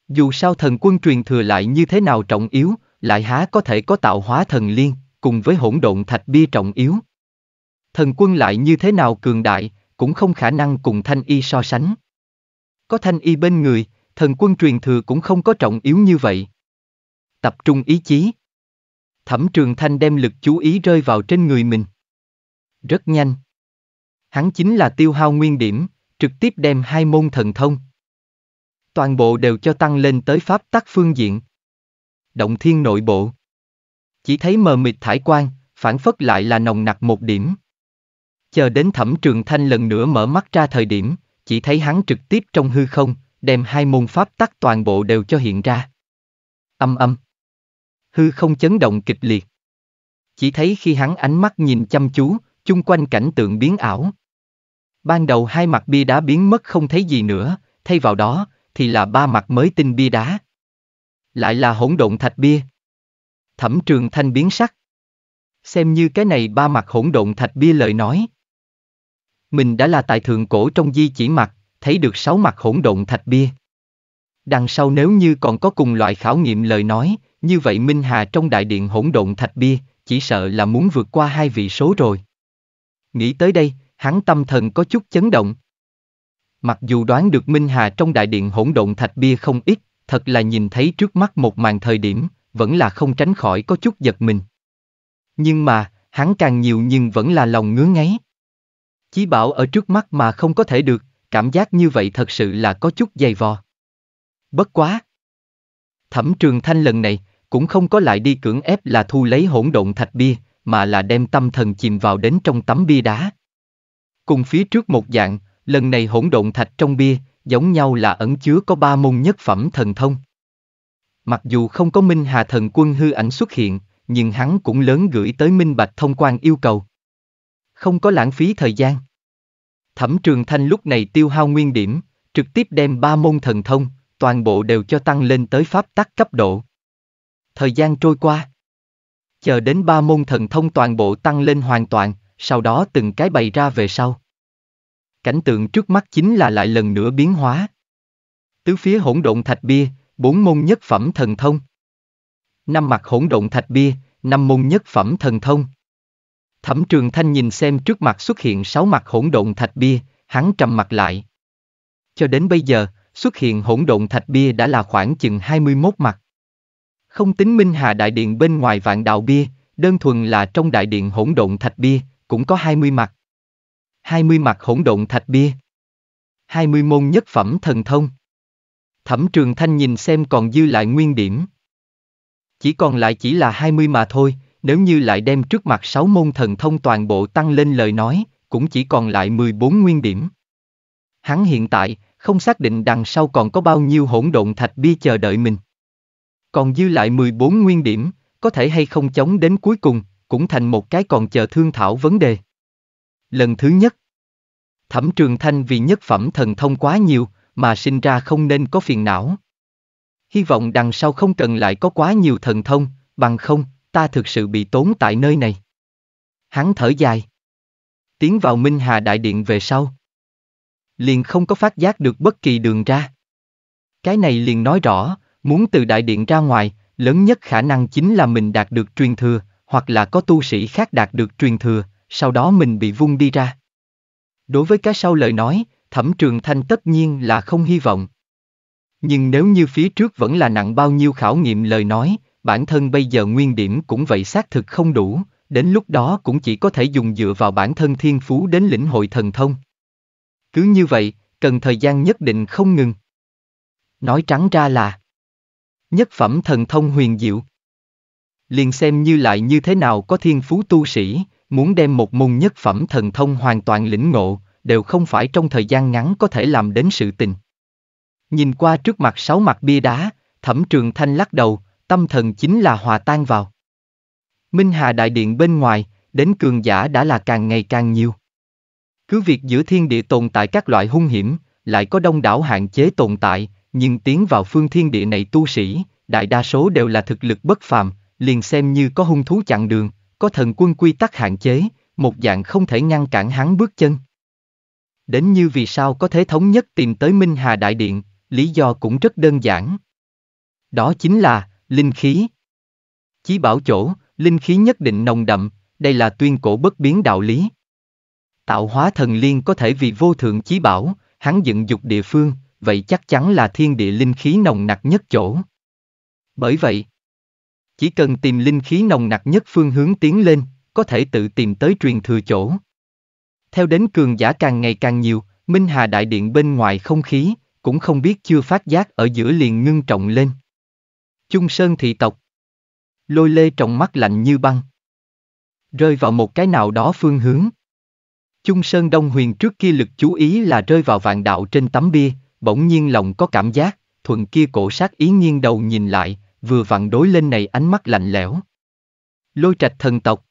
Dù sao thần quân truyền thừa lại như thế nào trọng yếu, lại há có thể có tạo hóa thần liên, cùng với hỗn độn thạch bia trọng yếu. Thần quân lại như thế nào cường đại, cũng không khả năng cùng Thanh Y so sánh. Có Thanh Y bên người, thần quân truyền thừa cũng không có trọng yếu như vậy. Tập trung ý chí. Thẩm Trường Thanh đem lực chú ý rơi vào trên người mình. Rất nhanh. Hắn chính là tiêu hao nguyên điểm, trực tiếp đem hai môn thần thông. Toàn bộ đều cho tăng lên tới pháp tắc phương diện. Động thiên nội bộ. Chỉ thấy mờ mịt thải quang, phản phất lại là nồng nặc một điểm. Chờ đến Thẩm Trường Thanh lần nữa mở mắt ra thời điểm, chỉ thấy hắn trực tiếp trong hư không, đem hai môn pháp tắc toàn bộ đều cho hiện ra. Âm âm. Hư không chấn động kịch liệt. Chỉ thấy khi hắn ánh mắt nhìn chăm chú, chung quanh cảnh tượng biến ảo. Ban đầu hai mặt bia đá biến mất không thấy gì nữa, thay vào đó thì là ba mặt mới tinh bia đá. Lại là hỗn độn thạch bia. Thẩm Trường Thanh biến sắc. Xem như cái này ba mặt hỗn độn thạch bia lời nói. Mình đã là tại thượng cổ trong di chỉ mặt, thấy được sáu mặt hỗn độn thạch bia. Đằng sau nếu như còn có cùng loại khảo nghiệm lời nói, như vậy Minh Hà trong đại điện hỗn độn thạch bia, chỉ sợ là muốn vượt qua hai vị số rồi. Nghĩ tới đây, hắn tâm thần có chút chấn động. Mặc dù đoán được Minh Hà trong đại điện hỗn độn thạch bia không ít, thật là nhìn thấy trước mắt một màn thời điểm, vẫn là không tránh khỏi có chút giật mình. Nhưng mà, hắn càng nhiều nhưng vẫn là lòng ngứa ngáy. Chí bảo ở trước mắt mà không có thể được, cảm giác như vậy thật sự là có chút dày vò. Bất quá. Thẩm Trường Thanh lần này, cũng không có lại đi cưỡng ép là thu lấy hỗn độn thạch bia, mà là đem tâm thần chìm vào đến trong tấm bia đá. Cùng phía trước một dạng, lần này hỗn độn thạch trong bia, giống nhau là ẩn chứa có ba môn nhất phẩm thần thông. Mặc dù không có Minh Hà thần quân hư ảnh xuất hiện, nhưng hắn cũng lớn gửi tới minh bạch thông quan yêu cầu. Không có lãng phí thời gian. Thẩm Trường Thanh lúc này tiêu hao nguyên điểm, trực tiếp đem ba môn thần thông, toàn bộ đều cho tăng lên tới pháp tắc cấp độ. Thời gian trôi qua. Chờ đến ba môn thần thông toàn bộ tăng lên hoàn toàn, sau đó từng cái bày ra về sau. Cảnh tượng trước mắt chính là lại lần nữa biến hóa. Tứ phía hỗn độn thạch bia, bốn môn nhất phẩm thần thông. Năm mặt hỗn độn thạch bia, năm môn nhất phẩm thần thông. Thẩm Trường Thanh nhìn xem trước mặt xuất hiện sáu mặt hỗn độn thạch bia, hắn trầm mặt lại. Cho đến bây giờ, xuất hiện hỗn độn thạch bia đã là khoảng chừng hai mươi mốt mặt. Không tính Minh Hà Đại Điện bên ngoài Vạn Đạo Bia, đơn thuần là trong Đại Điện hỗn độn thạch bia, cũng có hai mươi mặt. hai mươi mặt hỗn độn thạch bia. hai mươi môn nhất phẩm thần thông. Thẩm Trường Thanh nhìn xem còn dư lại nguyên điểm. Chỉ còn lại chỉ là hai mươi mà thôi, nếu như lại đem trước mặt sáu môn thần thông toàn bộ tăng lên lời nói, cũng chỉ còn lại mười bốn nguyên điểm. Hắn hiện tại không xác định đằng sau còn có bao nhiêu hỗn độn thạch bia chờ đợi mình. Còn dư lại mười bốn nguyên điểm, có thể hay không chống đến cuối cùng, cũng thành một cái còn chờ thương thảo vấn đề. Lần thứ nhất, Thẩm Trường Thanh vì nhất phẩm thần thông quá nhiều mà sinh ra không nên có phiền não. Hy vọng đằng sau không cần lại có quá nhiều thần thông, bằng không, ta thực sự bị tốn tại nơi này. Hắn thở dài. Tiến vào Minh Hà Đại Điện về sau, liền không có phát giác được bất kỳ đường ra. Cái này liền nói rõ, muốn từ Đại Điện ra ngoài, lớn nhất khả năng chính là mình đạt được truyền thừa, hoặc là có tu sĩ khác đạt được truyền thừa, sau đó mình bị vung đi ra. Đối với cái sau lời nói, Thẩm Trường Thanh tất nhiên là không hy vọng. Nhưng nếu như phía trước vẫn là nặng bao nhiêu khảo nghiệm lời nói, bản thân bây giờ nguyên điểm cũng vậy xác thực không đủ, đến lúc đó cũng chỉ có thể dùng dựa vào bản thân thiên phú đến lĩnh hội thần thông. Cứ như vậy, cần thời gian nhất định không ngừng. Nói trắng ra là nhất phẩm thần thông huyền diệu. Liền xem như lại như thế nào có thiên phú tu sĩ, muốn đem một môn nhất phẩm thần thông hoàn toàn lĩnh ngộ, đều không phải trong thời gian ngắn có thể làm đến sự tình. Nhìn qua trước mặt sáu mặt bia đá, Thẩm Trường Thanh lắc đầu, tâm thần chính là hòa tan vào. Minh Hà Đại Điện bên ngoài, đến cường giả đã là càng ngày càng nhiều. Cứ việc giữa thiên địa tồn tại các loại hung hiểm, lại có đông đảo hạn chế tồn tại, nhưng tiến vào phương thiên địa này tu sĩ, đại đa số đều là thực lực bất phàm, liền xem như có hung thú chặn đường, có thần quân quy tắc hạn chế, một dạng không thể ngăn cản hắn bước chân. Đến như vì sao có thể thống nhất tìm tới Minh Hà Đại Điện, lý do cũng rất đơn giản. Đó chính là linh khí. Chí bảo chỗ, linh khí nhất định nồng đậm, đây là tuyên cổ bất biến đạo lý. Tạo hóa thần liên có thể vì vô thượng chí bảo, hắn dựng dục địa phương, vậy chắc chắn là thiên địa linh khí nồng nặc nhất chỗ. Bởi vậy, chỉ cần tìm linh khí nồng nặc nhất phương hướng tiến lên, có thể tự tìm tới truyền thừa chỗ. Theo đến cường giả càng ngày càng nhiều, Minh Hà Đại Điện bên ngoài không khí, cũng không biết chưa phát giác ở giữa liền ngưng trọng lên. Chung Sơn Thị Tộc. Lôi Lê trong mắt lạnh như băng. Rơi vào một cái nào đó phương hướng. Chung Sơn Đông Huyền trước kia lực chú ý là rơi vào Vạn Đạo trên tấm bia, bỗng nhiên lòng có cảm giác, thuận kia cổ sát ý nghiêng đầu nhìn lại, vừa vặn đối lên này ánh mắt lạnh lẽo. Lôi Trạch Thần Tộc.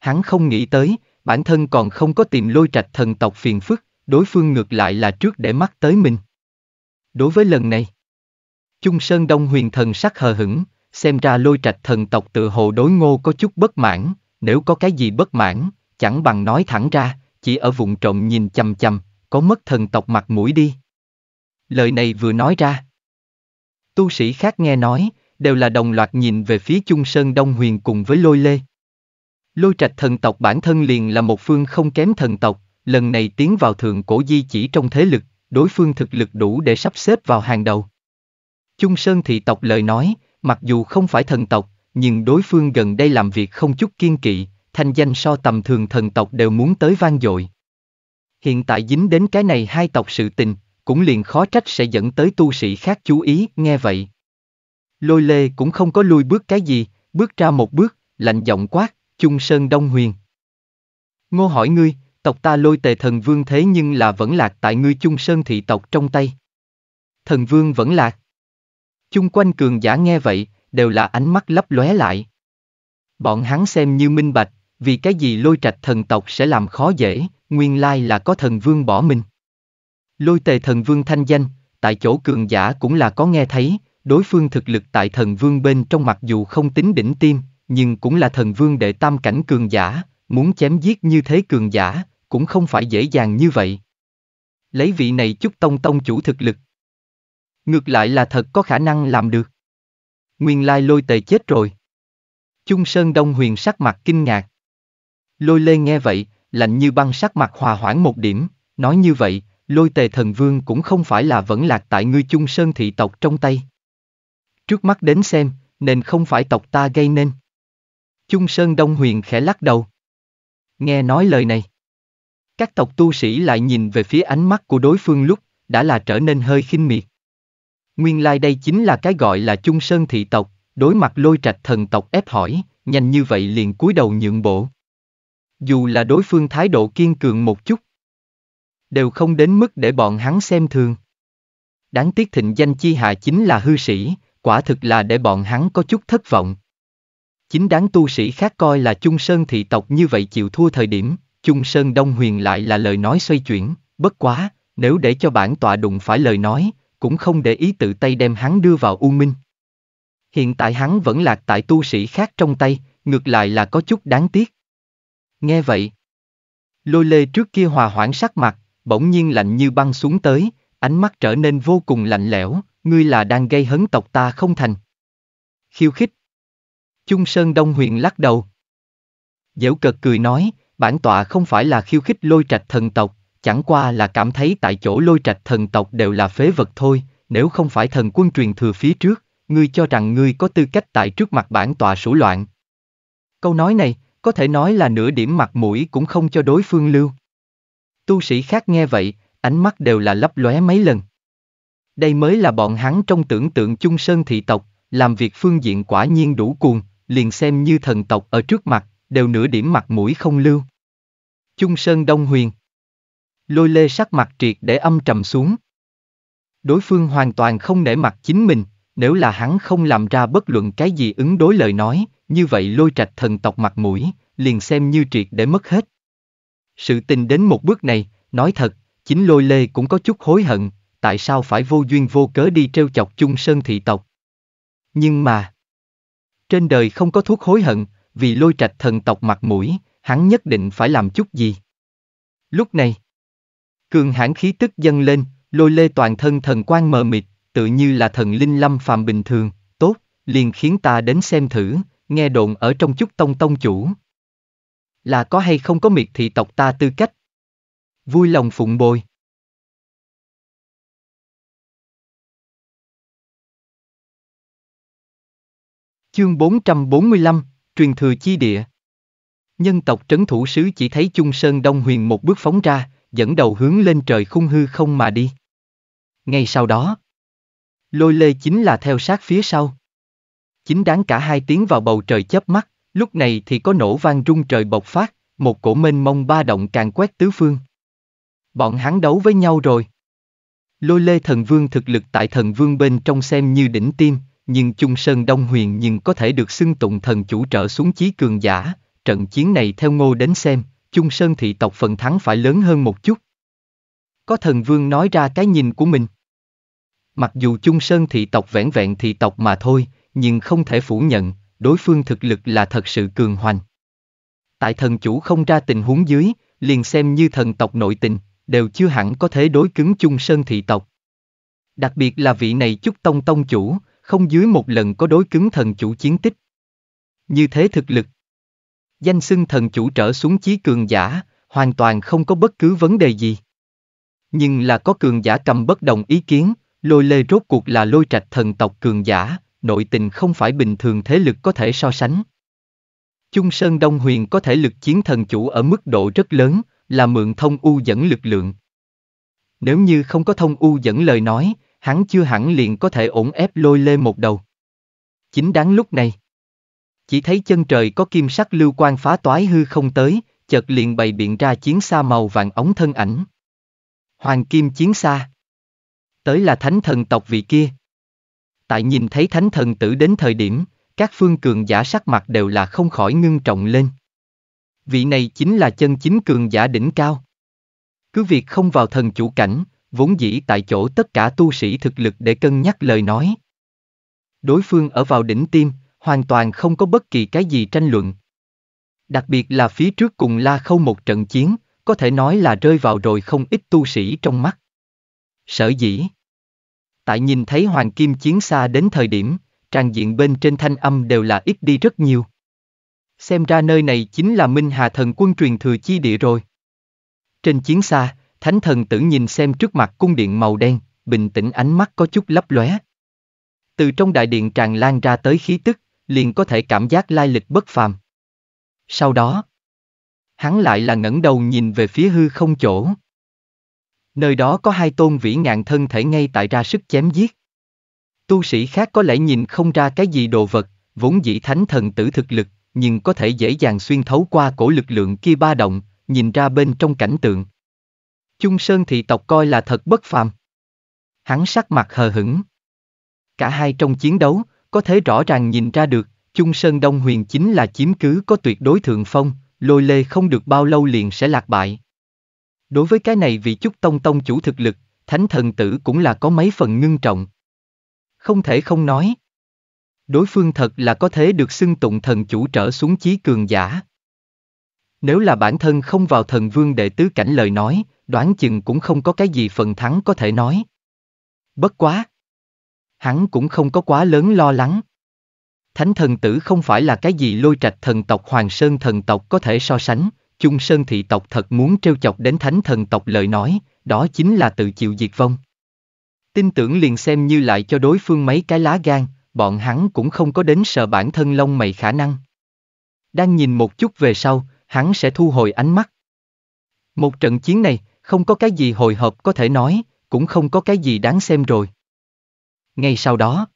Hắn không nghĩ tới, bản thân còn không có tìm Lôi Trạch Thần Tộc phiền phức, đối phương ngược lại là trước để mắt tới mình. Đối với lần này, Chung Sơn Đông Huyền thần sắc hờ hững, xem ra Lôi Trạch Thần Tộc tự hồ đối Ngô có chút bất mãn, nếu có cái gì bất mãn, chẳng bằng nói thẳng ra, chỉ ở vụng trộm nhìn chằm chằm, có mất thần tộc mặt mũi đi. Lời này vừa nói ra, tu sĩ khác nghe nói, đều là đồng loạt nhìn về phía Chung Sơn Đông Huyền cùng với Lôi Lê. Lôi Trạch Thần Tộc bản thân liền là một phương không kém thần tộc, lần này tiến vào thượng cổ di chỉ trong thế lực, đối phương thực lực đủ để sắp xếp vào hàng đầu. Chung Sơn Thị Tộc lời nói, mặc dù không phải thần tộc, nhưng đối phương gần đây làm việc không chút kiên kỵ, thanh danh so tầm thường thần tộc đều muốn tới vang dội. Hiện tại dính đến cái này hai tộc sự tình, cũng liền khó trách sẽ dẫn tới tu sĩ khác chú ý, nghe vậy. Lôi Lê cũng không có lui bước cái gì, bước ra một bước, lạnh giọng quát. Chung Sơn Đông Huyền. Ngô hỏi ngươi, tộc ta Lôi Tề Thần Vương thế nhưng là vẫn lạc tại ngươi Chung Sơn Thị Tộc trong tay. Thần Vương vẫn lạc. Chung quanh cường giả nghe vậy, đều là ánh mắt lấp lóe lại. Bọn hắn xem như minh bạch, vì cái gì Lôi Trạch Thần Tộc sẽ làm khó dễ, nguyên lai là có Thần Vương bỏ mình. Lôi Tề Thần Vương thanh danh, tại chỗ cường giả cũng là có nghe thấy, đối phương thực lực tại thần vương bên trong mặc dù không tính đỉnh tiêm, nhưng cũng là thần vương đệ tam cảnh cường giả, muốn chém giết như thế cường giả, cũng không phải dễ dàng như vậy. Lấy vị này Chúc Tông Tông chủ thực lực, ngược lại là thật có khả năng làm được. Nguyên lai Lôi Tề chết rồi. Chung Sơn Đông Huyền sắc mặt kinh ngạc. Lôi Lê nghe vậy, lạnh như băng sắc mặt hòa hoãn một điểm, nói như vậy, Lôi Tề thần vương cũng không phải là vẫn lạc tại ngươi Chung Sơn thị tộc trong tay. Trước mắt đến xem, nên không phải tộc ta gây nên. Chung Sơn Đông Huyền khẽ lắc đầu. Nghe nói lời này, các tộc tu sĩ lại nhìn về phía ánh mắt của đối phương lúc, đã là trở nên hơi khinh miệt. Nguyên lai đây chính là cái gọi là Chung Sơn thị tộc, đối mặt Lôi Trạch thần tộc ép hỏi, nhanh như vậy liền cúi đầu nhượng bộ. Dù là đối phương thái độ kiên cường một chút, đều không đến mức để bọn hắn xem thường. Đáng tiếc thịnh danh chi hạ chính là hư sĩ, quả thực là để bọn hắn có chút thất vọng. Chính đáng tu sĩ khác coi là Chung Sơn thị tộc như vậy chịu thua thời điểm, Chung Sơn Đông Huyền lại là lời nói xoay chuyển, bất quá, nếu để cho bản tọa đụng phải lời nói, cũng không để ý tự tay đem hắn đưa vào U Minh. Hiện tại hắn vẫn lạc tại tu sĩ khác trong tay, ngược lại là có chút đáng tiếc. Nghe vậy, Lôi Lê trước kia hòa hoãn sắc mặt, bỗng nhiên lạnh như băng xuống tới, ánh mắt trở nên vô cùng lạnh lẽo, ngươi là đang gây hấn tộc ta không thành. Khiêu khích. Chung Sơn Đông Huyền lắc đầu. Dễu cợt cười nói, bản tọa không phải là khiêu khích Lôi Trạch thần tộc, chẳng qua là cảm thấy tại chỗ Lôi Trạch thần tộc đều là phế vật thôi, nếu không phải thần quân truyền thừa phía trước, ngươi cho rằng ngươi có tư cách tại trước mặt bản tọa sủa loạn. Câu nói này, có thể nói là nửa điểm mặt mũi cũng không cho đối phương lưu. Tu sĩ khác nghe vậy, ánh mắt đều là lấp lóe mấy lần. Đây mới là bọn hắn trong tưởng tượng Chung Sơn thị tộc, làm việc phương diện quả nhiên đủ cuồng, liền xem như thần tộc ở trước mặt, đều nửa điểm mặt mũi không lưu. Chung Sơn Đông Huyền. Lôi Lê sắc mặt triệt để âm trầm xuống. Đối phương hoàn toàn không nể mặt chính mình, nếu là hắn không làm ra bất luận cái gì ứng đối lời nói, như vậy Lôi Trạch thần tộc mặt mũi, liền xem như triệt để mất hết. Sự tình đến một bước này, nói thật, chính Lôi Lê cũng có chút hối hận, tại sao phải vô duyên vô cớ đi trêu chọc Chung Sơn thị tộc. Nhưng mà, trên đời không có thuốc hối hận, vì Lôi Trạch thần tộc mặt mũi, hắn nhất định phải làm chút gì. Lúc này, cường hãn khí tức dâng lên, Lôi Lê toàn thân thần quang mờ mịt, tự như là thần linh lâm phàm bình thường, tốt, liền khiến ta đến xem thử, nghe đồn ở trong Chúc Tông Tông chủ, là có hay không có miệt thị tộc ta tư cách. Vui lòng phụng bồi. Chương bốn trăm bốn mươi lăm, Truyền thừa chi địa. Nhân tộc trấn thủ sứ chỉ thấy Chung Sơn Đông Huyền một bước phóng ra, dẫn đầu hướng lên trời khung hư không mà đi. Ngay sau đó, Lôi Lê chính là theo sát phía sau. Chính đáng cả hai tiến vào bầu trời chớp mắt, lúc này thì có nổ vang rung trời bộc phát, một cổ mênh mông ba động càn quét tứ phương. Bọn hắn đấu với nhau rồi. Lôi Lê thần vương thực lực tại thần vương bên trong xem như đỉnh tiêm, nhưng Chung Sơn Đông Huyền nhưng có thể được xưng tụng thần chủ trở xuống chí cường giả, trận chiến này theo ngô đến xem, Chung Sơn thị tộc phần thắng phải lớn hơn một chút. Có thần vương nói ra cái nhìn của mình. Mặc dù Chung Sơn thị tộc vẻn vẹn thị tộc mà thôi, nhưng không thể phủ nhận, đối phương thực lực là thật sự cường hoành. Tại thần chủ không ra tình huống dưới, liền xem như thần tộc nội tình, đều chưa hẳn có thể đối cứng Chung Sơn thị tộc. Đặc biệt là vị này Chúc Tông Tông chủ, không dưới một lần có đối cứng thần chủ chiến tích. Như thế thực lực, danh xưng thần chủ trở xuống chí cường giả, hoàn toàn không có bất cứ vấn đề gì. Nhưng là có cường giả cầm bất đồng ý kiến, Lôi Lê rốt cuộc là Lôi Trạch thần tộc cường giả, nội tình không phải bình thường thế lực có thể so sánh. Chung Sơn Đông Huyền có thể lực chiến thần chủ ở mức độ rất lớn, là mượn thông u dẫn lực lượng. Nếu như không có thông u dẫn lời nói, hắn chưa hẳn liền có thể ổn ép Lôi Lê một đầu. Chính đáng lúc này, chỉ thấy chân trời có kim sắc lưu quang phá toái hư không tới, chợt liền bày biện ra chiến xa màu vàng ống thân ảnh. Hoàng kim chiến xa. Tới là Thánh Thần tộc vị kia. Tại nhìn thấy Thánh Thần Tử đến thời điểm, các phương cường giả sắc mặt đều là không khỏi ngưng trọng lên. Vị này chính là chân chính cường giả đỉnh cao. Cứ việc không vào thần chủ cảnh, vốn dĩ tại chỗ tất cả tu sĩ thực lực để cân nhắc lời nói. đối phương ở vào đỉnh tim, hoàn toàn không có bất kỳ cái gì tranh luận. Đặc biệt là phía trước cùng La Khâu một trận chiến, có thể nói là rơi vào rồi không ít tu sĩ trong mắt. Sở dĩ tại nhìn thấy Hoàng Kim Chiến xa đến thời điểm, tràng diện bên trên thanh âm đều là ít đi rất nhiều. Xem ra nơi này chính là Minh Hà Thần Quân truyền thừa chi địa rồi. Trên chiến xa, Thánh Thần Tử nhìn xem trước mặt cung điện màu đen, bình tĩnh ánh mắt có chút lấp lóe. Từ trong đại điện tràn lan ra tới khí tức, liền có thể cảm giác lai lịch bất phàm. Sau đó, hắn lại là ngẩng đầu nhìn về phía hư không chỗ. Nơi đó có hai tôn vĩ ngạn thân thể ngay tại ra sức chém giết. Tu sĩ khác có lẽ nhìn không ra cái gì đồ vật, vốn dĩ Thánh Thần Tử thực lực, nhưng có thể dễ dàng xuyên thấu qua cổ lực lượng kia ba động, nhìn ra bên trong cảnh tượng. Chung Sơn thị tộc coi là thật bất phàm. Hắn sắc mặt hờ hững. Cả hai trong chiến đấu, có thể rõ ràng nhìn ra được, Chung Sơn Đông Huyền chính là chiếm cứ có tuyệt đối thượng phong, Lôi Lê không được bao lâu liền sẽ lạc bại. Đối với cái này vị Chúc Tông Tông chủ thực lực, Thánh Thần Tử cũng là có mấy phần ngưng trọng. Không thể không nói, đối phương thật là có thể được xưng tụng thần chủ trở xuống chí cường giả. Nếu là bản thân không vào thần vương đệ tứ cảnh lời nói, đoán chừng cũng không có cái gì phần thắng có thể nói. Bất quá, hắn cũng không có quá lớn lo lắng. Thánh Thần Tử không phải là cái gì Lôi Trạch Thần Tộc, Hoàng Sơn Thần Tộc có thể so sánh. Chung Sơn thị tộc thật muốn trêu chọc đến Thánh Thần Tộc lời nói, đó chính là tự chịu diệt vong. Tin tưởng liền xem như lại cho đối phương mấy cái lá gan, bọn hắn cũng không có đến sợ bản thân lông mày khả năng. Đang nhìn một chút về sau, hắn sẽ thu hồi ánh mắt. Một trận chiến này, không có cái gì hồi hộp có thể nói, cũng không có cái gì đáng xem rồi. Ngay sau đó,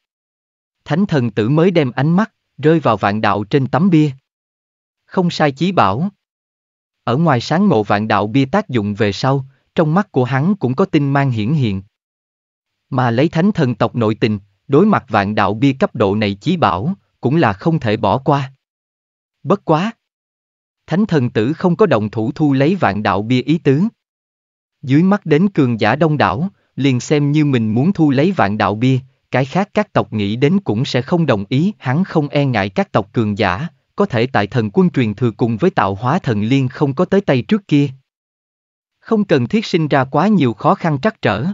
Thánh Thần Tử mới đem ánh mắt rơi vào vạn đạo trên tấm bia. Không sai chí bảo. Ở ngoài sáng ngộ vạn đạo bia tác dụng về sau, trong mắt của hắn cũng có tinh mang hiển hiện. Mà lấy Thánh Thần Tộc nội tình, đối mặt vạn đạo bia cấp độ này chí bảo, cũng là không thể bỏ qua. Bất quá, Thánh Thần Tử không có động thủ thu lấy vạn đạo bia ý tứ. Dưới mắt đến cường giả đông đảo, liền xem như mình muốn thu lấy vạn đạo bia, cái khác các tộc nghĩ đến cũng sẽ không đồng ý. Hắn không e ngại các tộc cường giả, có thể tại thần quân truyền thừa cùng với tạo hóa thần liên không có tới tay trước kia, không cần thiết sinh ra quá nhiều khó khăn trắc trở.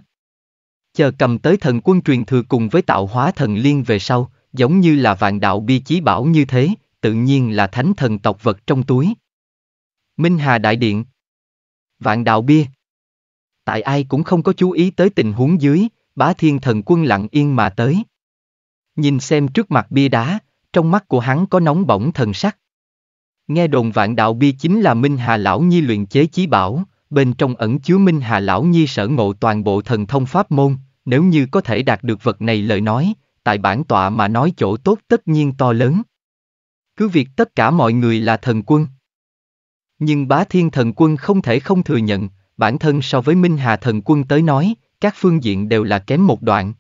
Chờ cầm tới thần quân truyền thừa cùng với tạo hóa thần liên về sau, giống như là vạn đạo bi chí bảo như thế, tự nhiên là Thánh Thần Tộc vật trong túi. Minh Hà Đại Điện, vạn đạo bia. Tại ai cũng không có chú ý tới tình huống dưới, Bá Thiên Thần Quân lặng yên mà tới. Nhìn xem trước mặt bia đá, trong mắt của hắn có nóng bỏng thần sắc. Nghe đồn vạn đạo bia chính là Minh Hà Lão Nhi luyện chế chí bảo, bên trong ẩn chứa Minh Hà Lão Nhi sở ngộ toàn bộ thần thông pháp môn, nếu như có thể đạt được vật này lời nói, tại bản tọa mà nói chỗ tốt tất nhiên to lớn. Cứ việc tất cả mọi người là thần quân, nhưng Bá Thiên Thần Quân không thể không thừa nhận, bản thân so với Minh Hà Thần Quân tới nói, các phương diện đều là kém một đoạn.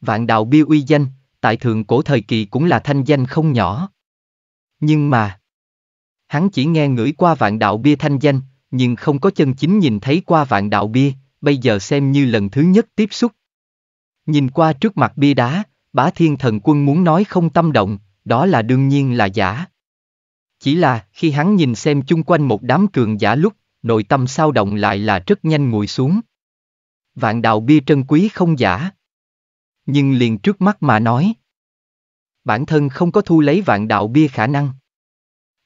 Vạn đạo bia uy danh, tại thượng cổ thời kỳ cũng là thanh danh không nhỏ. Nhưng mà, hắn chỉ nghe ngửi qua vạn đạo bia thanh danh, nhưng không có chân chính nhìn thấy qua vạn đạo bia, bây giờ xem như lần thứ nhất tiếp xúc. Nhìn qua trước mặt bia đá, Bá Thiên Thần Quân muốn nói không tâm động, đó là đương nhiên là giả. Chỉ là khi hắn nhìn xem chung quanh một đám cường giả lúc, nội tâm sao động lại là rất nhanh nguội xuống. Vạn đạo bia trân quý không giả, nhưng liền trước mắt mà nói, bản thân không có thu lấy vạn đạo bia khả năng.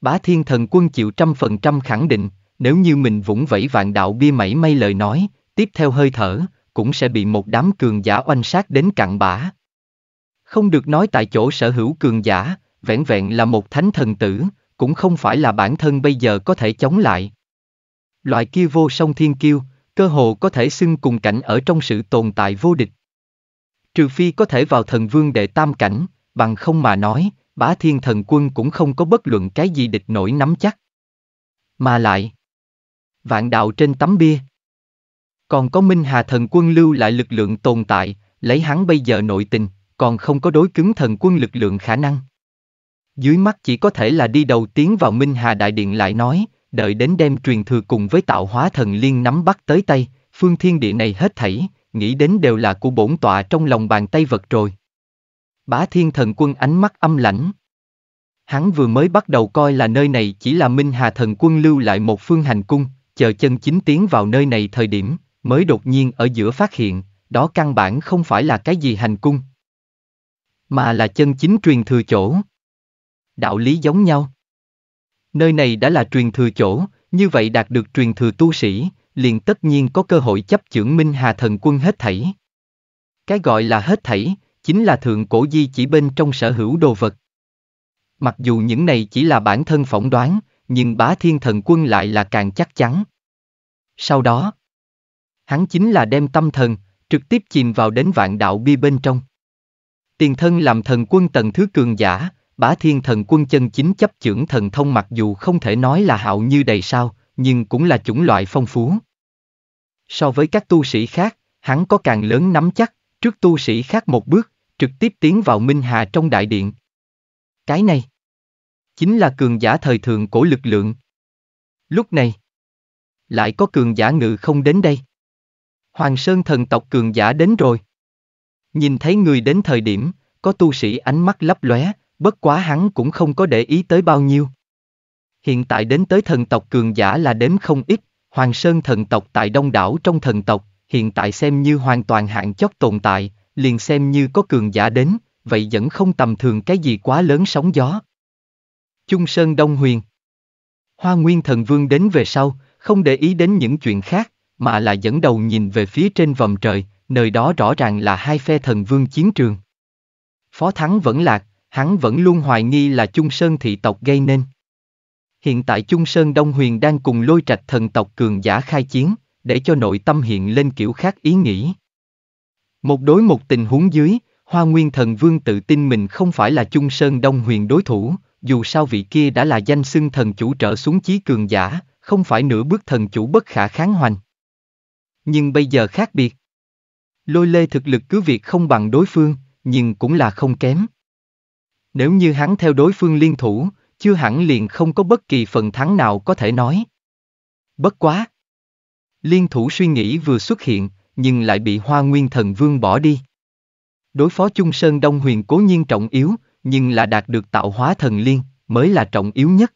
Bá Thiên Thần Quân chịu trăm phần trăm khẳng định, nếu như mình vũng vẫy vạn đạo bia mảy may lời nói, tiếp theo hơi thở, cũng sẽ bị một đám cường giả oanh sát đến cạn bã. Không được nói tại chỗ sở hữu cường giả, vẹn vẹn là một Thánh Thần Tử, cũng không phải là bản thân bây giờ có thể chống lại. Loại kia vô song thiên kiêu, cơ hồ có thể xưng cùng cảnh ở trong sự tồn tại vô địch. Trừ phi có thể vào thần vương đệ tam cảnh, bằng không mà nói, Bá Thiên Thần Quân cũng không có bất luận cái gì địch nổi nắm chắc. Mà lại, vạn đạo trên tấm bia, còn có Minh Hà Thần Quân lưu lại lực lượng tồn tại, lấy hắn bây giờ nội tình, còn không có đối cứng thần quân lực lượng khả năng. Dưới mắt chỉ có thể là đi đầu tiến vào Minh Hà Đại Điện lại nói, đợi đến đem truyền thừa cùng với tạo hóa thần liên nắm bắt tới tay, phương thiên địa này hết thảy, nghĩ đến đều là của bổn tọa trong lòng bàn tay vật rồi. Bá Thiên Thần Quân ánh mắt âm lãnh. Hắn vừa mới bắt đầu coi là nơi này chỉ là Minh Hà Thần Quân lưu lại một phương hành cung, chờ chân chính tiến vào nơi này thời điểm, mới đột nhiên ở giữa phát hiện, đó căn bản không phải là cái gì hành cung, mà là chân chính truyền thừa chỗ. Đạo lý giống nhau. Nơi này đã là truyền thừa chỗ, như vậy đạt được truyền thừa tu sĩ, liền tất nhiên có cơ hội chấp chưởng Minh Hà Thần Quân hết thảy. Cái gọi là hết thảy, chính là thượng cổ di chỉ bên trong sở hữu đồ vật. Mặc dù những này chỉ là bản thân phỏng đoán, nhưng Bá Thiên Thần Quân lại là càng chắc chắn. Sau đó, hắn chính là đem tâm thần, trực tiếp chìm vào đến vạn đạo bia bên trong. Tiền thân làm thần quân tầng thứ cường giả, Bá Thiên Thần Quân chân chính chấp chưởng thần thông mặc dù không thể nói là hạo như đầy sao, nhưng cũng là chủng loại phong phú. So với các tu sĩ khác, hắn có càng lớn nắm chắc, trước tu sĩ khác một bước, trực tiếp tiến vào Minh Hà trong đại điện. Cái này chính là cường giả thời thượng cổ lực lượng. Lúc này, lại có cường giả ngự không đến đây. Hoàng Sơn Thần Tộc cường giả đến rồi. Nhìn thấy người đến thời điểm, có tu sĩ ánh mắt lấp lóe, bất quá hắn cũng không có để ý tới bao nhiêu. Hiện tại đến tới thần tộc cường giả là đếm không ít, Hoàng Sơn Thần Tộc tại đông đảo trong thần tộc, hiện tại xem như hoàn toàn hạn chót tồn tại, liền xem như có cường giả đến, vậy vẫn không tầm thường cái gì quá lớn sóng gió. Chung Sơn Đông Huyền, Hoa Nguyên Thần Vương đến về sau, không để ý đến những chuyện khác, mà là dẫn đầu nhìn về phía trên vòm trời, nơi đó rõ ràng là hai phe thần vương chiến trường. Phó Thắng vẫn lạc, hắn vẫn luôn hoài nghi là Chung Sơn Thị Tộc gây nên. Hiện tại Chung Sơn Đông Huyền đang cùng Lôi Trạch Thần Tộc cường giả khai chiến, để cho nội tâm hiện lên kiểu khác ý nghĩ. Một đối một tình huống dưới, Hoa Nguyên Thần Vương tự tin mình không phải là Chung Sơn Đông Huyền đối thủ, dù sao vị kia đã là danh xưng thần chủ trở xuống chí cường giả, không phải nửa bước thần chủ bất khả kháng hoành. Nhưng bây giờ khác biệt. Lôi Lê thực lực cứ việc không bằng đối phương, nhưng cũng là không kém. Nếu như hắn theo đối phương liên thủ, chưa hẳn liền không có bất kỳ phần thắng nào có thể nói. Bất quá. Liên thủ suy nghĩ vừa xuất hiện, nhưng lại bị Hoa Nguyên Thần Vương bỏ đi. Đối phó Chung Sơn Đông Huyền cố nhiên trọng yếu, nhưng là đạt được tạo hóa thần liên, mới là trọng yếu nhất.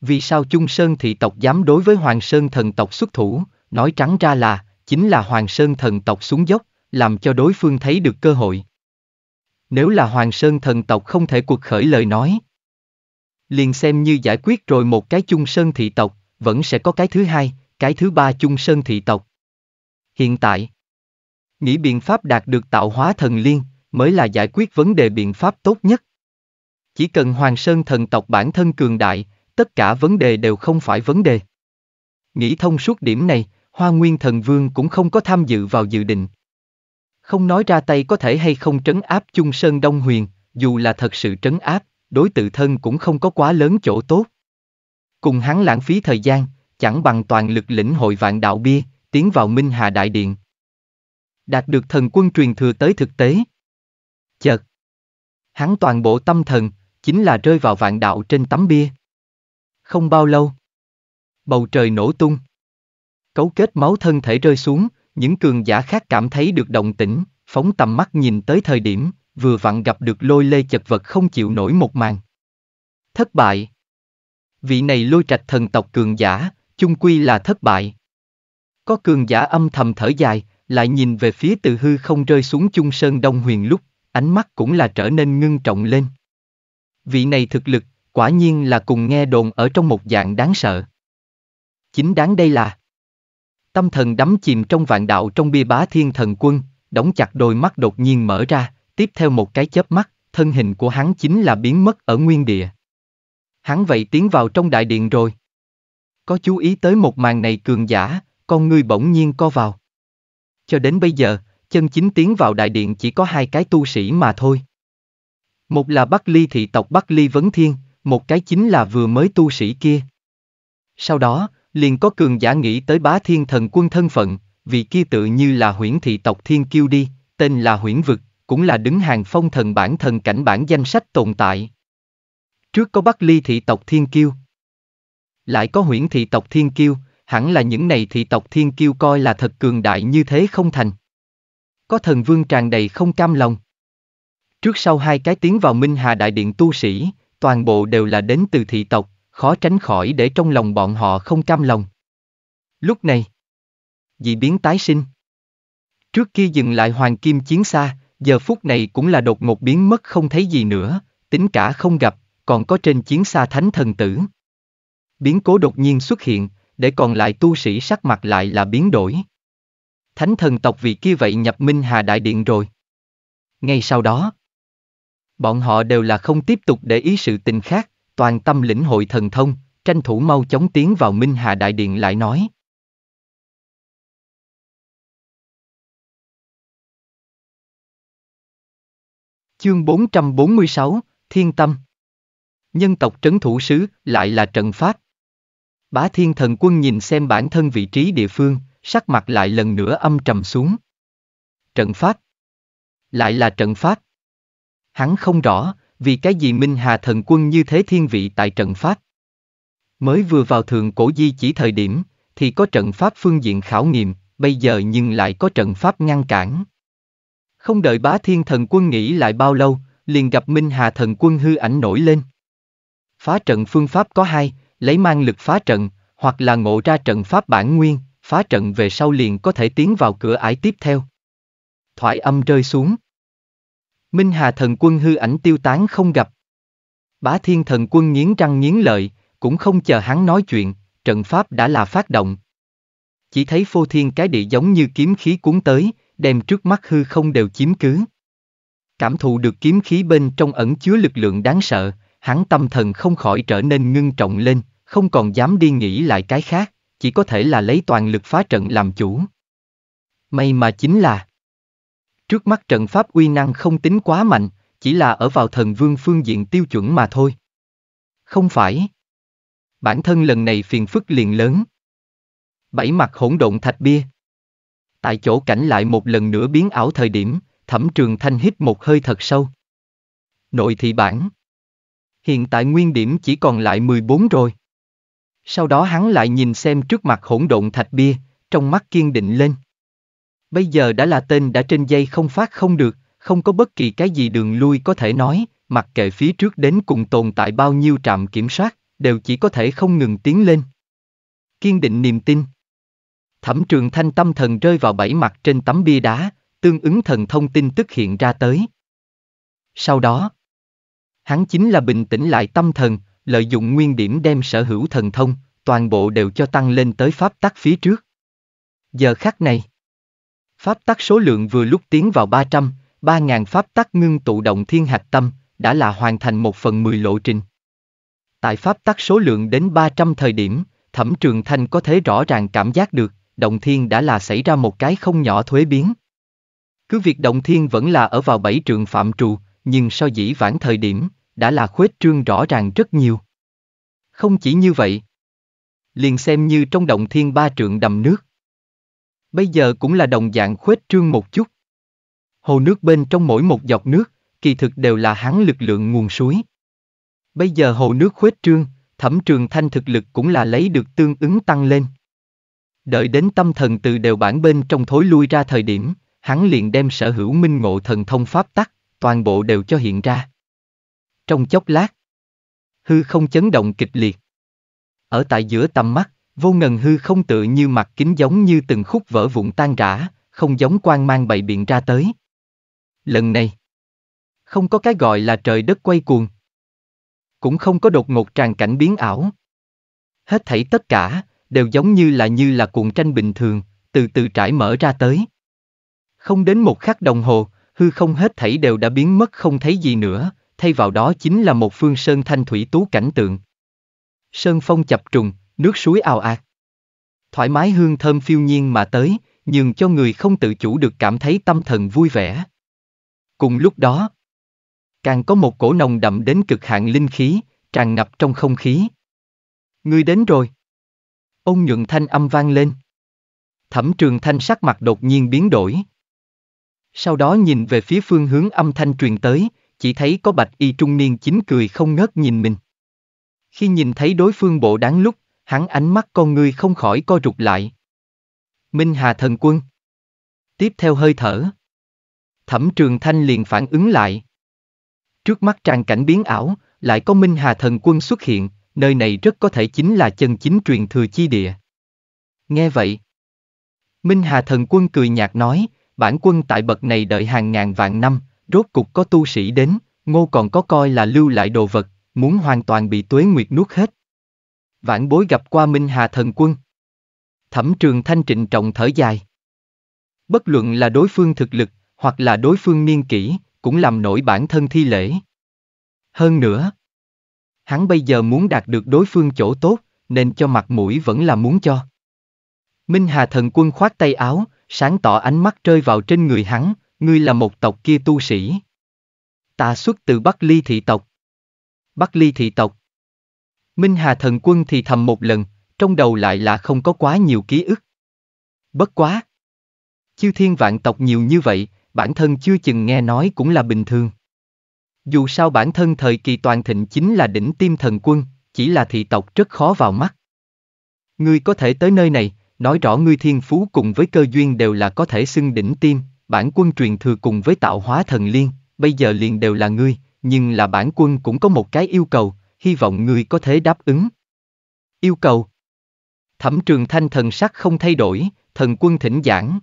Vì sao Chung Sơn Thị Tộc dám đối với Hoàng Sơn Thần Tộc xuất thủ, nói trắng ra là, chính là Hoàng Sơn Thần Tộc xuống dốc, làm cho đối phương thấy được cơ hội. Nếu là Hoàng Sơn Thần Tộc không thể cuộc khởi lời nói, liền xem như giải quyết rồi một cái Chung Sơn Thị Tộc, vẫn sẽ có cái thứ hai, cái thứ ba Chung Sơn Thị Tộc. Hiện tại, nghĩ biện pháp đạt được tạo hóa thần liên mới là giải quyết vấn đề biện pháp tốt nhất. Chỉ cần Hoàng Sơn Thần Tộc bản thân cường đại, tất cả vấn đề đều không phải vấn đề. Nghĩ thông suốt điểm này, Hoa Nguyên Thần Vương cũng không có tham dự vào dự định. Không nói ra tay có thể hay không trấn áp Chung Sơn Đông Huyền, dù là thật sự trấn áp, đối tự thân cũng không có quá lớn chỗ tốt. Cùng hắn lãng phí thời gian, chẳng bằng toàn lực lĩnh hội vạn đạo bia, tiến vào Minh Hà Đại Điện. Đạt được thần quân truyền thừa tới thực tế. Chợt, hắn toàn bộ tâm thần, chính là rơi vào vạn đạo trên tấm bia. Không bao lâu, bầu trời nổ tung. Cấu kết máu thân thể rơi xuống, những cường giả khác cảm thấy được động tĩnh, phóng tầm mắt nhìn tới thời điểm, vừa vặn gặp được Lôi Lê chật vật không chịu nổi một màn. Thất bại. Vị này Lôi Trạch Thần Tộc cường giả, chung quy là thất bại. Có cường giả âm thầm thở dài, lại nhìn về phía từ hư không rơi xuống Chung Sơn Đông Huyền lúc, ánh mắt cũng là trở nên ngưng trọng lên. Vị này thực lực, quả nhiên là cùng nghe đồn ở trong một dạng đáng sợ. Chính đáng đây là tâm thần đắm chìm trong vạn đạo trong bia Bá Thiên Thần Quân, đóng chặt đôi mắt đột nhiên mở ra, tiếp theo một cái chớp mắt, thân hình của hắn chính là biến mất ở nguyên địa. Hắn vậy tiến vào trong đại điện rồi. Có chú ý tới một màn này cường giả, con ngươi bỗng nhiên co vào. Cho đến bây giờ, chân chính tiến vào đại điện chỉ có hai cái tu sĩ mà thôi. Một là Bắc Ly Thị Tộc Bắc Ly Vấn Thiên, một cái chính là vừa mới tu sĩ kia. Sau đó, liền có cường giả nghĩ tới Bá Thiên Thần Quân thân phận, vị kia tự như là Huyễn Thị Tộc Thiên Kiêu đi, tên là Huyễn Vực, cũng là đứng hàng phong thần bản thần cảnh bản danh sách tồn tại. Trước có Bắc Ly Thị Tộc Thiên Kiêu, lại có Huyễn Thị Tộc Thiên Kiêu, hẳn là những này thị tộc thiên kiêu coi là thật cường đại như thế không thành. Có thần vương tràn đầy không cam lòng. Trước sau hai cái tiến vào Minh Hà Đại Điện tu sĩ, toàn bộ đều là đến từ thị tộc, khó tránh khỏi để trong lòng bọn họ không cam lòng. Lúc này, dị biến tái sinh. Trước kia dừng lại hoàng kim chiến xa, giờ phút này cũng là đột ngột biến mất không thấy gì nữa, tính cả không gặp, còn có trên chiến xa thánh thần tử. Biến cố đột nhiên xuất hiện, để còn lại tu sĩ sắc mặt lại là biến đổi. Thánh thần tộc vị kia vậy nhập Minh Hà Đại Điện rồi. Ngay sau đó, bọn họ đều là không tiếp tục để ý sự tình khác, toàn tâm lĩnh hội thần thông, tranh thủ mau chóng tiến vào Minh Hà Đại Điện lại nói. Chương bốn trăm bốn mươi sáu, Thiên Tâm. Nhân tộc trấn thủ sứ lại là trận pháp. Bá Thiên Thần Quân nhìn xem bản thân vị trí địa phương, sắc mặt lại lần nữa âm trầm xuống. Trận pháp. Lại là trận pháp. Hắn không rõ, vì cái gì Minh Hà Thần Quân như thế thiên vị tại trận pháp. Mới vừa vào Thượng Cổ Di Chỉ thời điểm, thì có trận pháp phương diện khảo nghiệm, bây giờ nhưng lại có trận pháp ngăn cản. Không đợi Bá Thiên Thần Quân nghĩ lại bao lâu, liền gặp Minh Hà Thần Quân hư ảnh nổi lên. Phá trận phương pháp có hai, lấy mang lực phá trận, hoặc là ngộ ra trận pháp bản nguyên, phá trận về sau liền có thể tiến vào cửa ải tiếp theo. Thoại âm rơi xuống. Minh Hà Thần Quân hư ảnh tiêu tán không gặp. Bá Thiên Thần Quân nghiến răng nghiến lợi, cũng không chờ hắn nói chuyện, trận pháp đã là phát động. Chỉ thấy phô thiên cái địa giống như kiếm khí cuốn tới, đem trước mắt hư không đều chiếm cứ. Cảm thụ được kiếm khí bên trong ẩn chứa lực lượng đáng sợ, hắn tâm thần không khỏi trở nên ngưng trọng lên, không còn dám đi nghĩ lại cái khác, chỉ có thể là lấy toàn lực phá trận làm chủ. May mà chính là trước mắt trận pháp uy năng không tính quá mạnh, chỉ là ở vào thần vương phương diện tiêu chuẩn mà thôi. Không phải. Bản thân lần này phiền phức liền lớn. Bảy mặt hỗn độn thạch bia. Tại chỗ cảnh lại một lần nữa biến ảo thời điểm, Thẩm Trường Thanh hít một hơi thật sâu. Nội thị bản. Hiện tại nguyên điểm chỉ còn lại mười bốn rồi. Sau đó hắn lại nhìn xem trước mặt hỗn độn thạch bia, trong mắt kiên định lên. Bây giờ đã là tên đã trên dây không phát không được, không có bất kỳ cái gì đường lui có thể nói, mặc kệ phía trước đến cùng tồn tại bao nhiêu trạm kiểm soát, đều chỉ có thể không ngừng tiến lên. Kiên định niềm tin. Thẩm Trường Thanh tâm thần rơi vào bảy mặt trên tấm bia đá, tương ứng thần thông tin tức hiện ra tới. Sau đó, hắn chính là bình tĩnh lại tâm thần, lợi dụng nguyên điểm đem sở hữu thần thông, toàn bộ đều cho tăng lên tới pháp tắc phía trước. Giờ khắc này, pháp tắc số lượng vừa lúc tiến vào ba trăm, ba nghìn pháp tắc ngưng tụ động thiên hạch tâm, đã là hoàn thành một phần mười lộ trình. Tại pháp tắc số lượng đến ba trăm thời điểm, Thẩm Trường Thanh có thể rõ ràng cảm giác được, động thiên đã là xảy ra một cái không nhỏ thuế biến. Cứ việc động thiên vẫn là ở vào bảy trường phạm trù, nhưng so dĩ vãng thời điểm, đã là khuếch trương rõ ràng rất nhiều. Không chỉ như vậy, liền xem như trong động thiên ba trượng đầm nước. Bây giờ cũng là đồng dạng khuếch trương một chút. Hồ nước bên trong mỗi một giọt nước, kỳ thực đều là hắn lực lượng nguồn suối. Bây giờ hồ nước khuếch trương, Thẩm Trường Thanh thực lực cũng là lấy được tương ứng tăng lên. Đợi đến tâm thần từ đều bản bên trong thối lui ra thời điểm, hắn liền đem sở hữu minh ngộ thần thông pháp tắc, toàn bộ đều cho hiện ra. Trong chốc lát, hư không chấn động kịch liệt. Ở tại giữa tầm mắt, vô ngần hư không tựa như mặt kính giống như từng khúc vỡ vụn tan rã, không giống quang mang bày biện ra tới. Lần này, không có cái gọi là trời đất quay cuồng, cũng không có đột ngột tràn cảnh biến ảo. Hết thảy tất cả, đều giống như là như là cuộn tranh bình thường, từ từ trải mở ra tới. Không đến một khắc đồng hồ, hư không hết thảy đều đã biến mất không thấy gì nữa, thay vào đó chính là một phương sơn thanh thủy tú cảnh tượng. Sơn phong chập trùng, nước suối ào ạt. Thoải mái hương thơm phiêu nhiên mà tới, nhường cho người không tự chủ được cảm thấy tâm thần vui vẻ. Cùng lúc đó, càng có một cổ nồng đậm đến cực hạn linh khí, tràn ngập trong không khí. Người đến rồi. Ôn nhuận thanh âm vang lên. Thẩm Trường Thanh sắc mặt đột nhiên biến đổi. Sau đó nhìn về phía phương hướng âm thanh truyền tới, chỉ thấy có bạch y trung niên chính cười không ngớt nhìn mình. Khi nhìn thấy đối phương bộ đáng lúc, hắn ánh mắt con người không khỏi co rụt lại. Minh Hà Thần Quân. Tiếp theo hơi thở, Thẩm Trường Thanh liền phản ứng lại. Trước mắt tràn cảnh biến ảo, lại có Minh Hà Thần Quân xuất hiện, nơi này rất có thể chính là chân chính truyền thừa chi địa. Nghe vậy, Minh Hà Thần Quân cười nhạt nói, bản quân tại bậc này đợi hàng ngàn vạn năm, rốt cục có tu sĩ đến, ngô còn có coi là lưu lại đồ vật, muốn hoàn toàn bị tuế nguyệt nuốt hết. Vãn bối gặp qua Minh Hà Thần Quân. Thẩm Trường Thanh trịnh trọng thở dài. Bất luận là đối phương thực lực, hoặc là đối phương niên kỷ, cũng làm nổi bản thân thi lễ. Hơn nữa, hắn bây giờ muốn đạt được đối phương chỗ tốt, nên cho mặt mũi vẫn là muốn cho. Minh Hà Thần Quân khoát tay áo, sáng tỏ ánh mắt rơi vào trên người hắn, ngươi là một tộc kia tu sĩ. Ta xuất từ Bắc Ly Thị Tộc. Bắc Ly Thị Tộc. Minh Hà Thần Quân thì thầm một lần, trong đầu lại là không có quá nhiều ký ức. Bất quá. Chư thiên vạn tộc nhiều như vậy, bản thân chưa chừng nghe nói cũng là bình thường. Dù sao bản thân thời kỳ toàn thịnh chính là đỉnh tim thần quân, chỉ là thị tộc rất khó vào mắt. Ngươi có thể tới nơi này, nói rõ ngươi thiên phú cùng với cơ duyên đều là có thể xưng đỉnh tim, bản quân truyền thừa cùng với tạo hóa thần liên, bây giờ liền đều là ngươi, nhưng là bản quân cũng có một cái yêu cầu, hy vọng ngươi có thể đáp ứng. Yêu cầu. Thẩm Trường Thanh thần sắc không thay đổi, thần quân thỉnh giảng.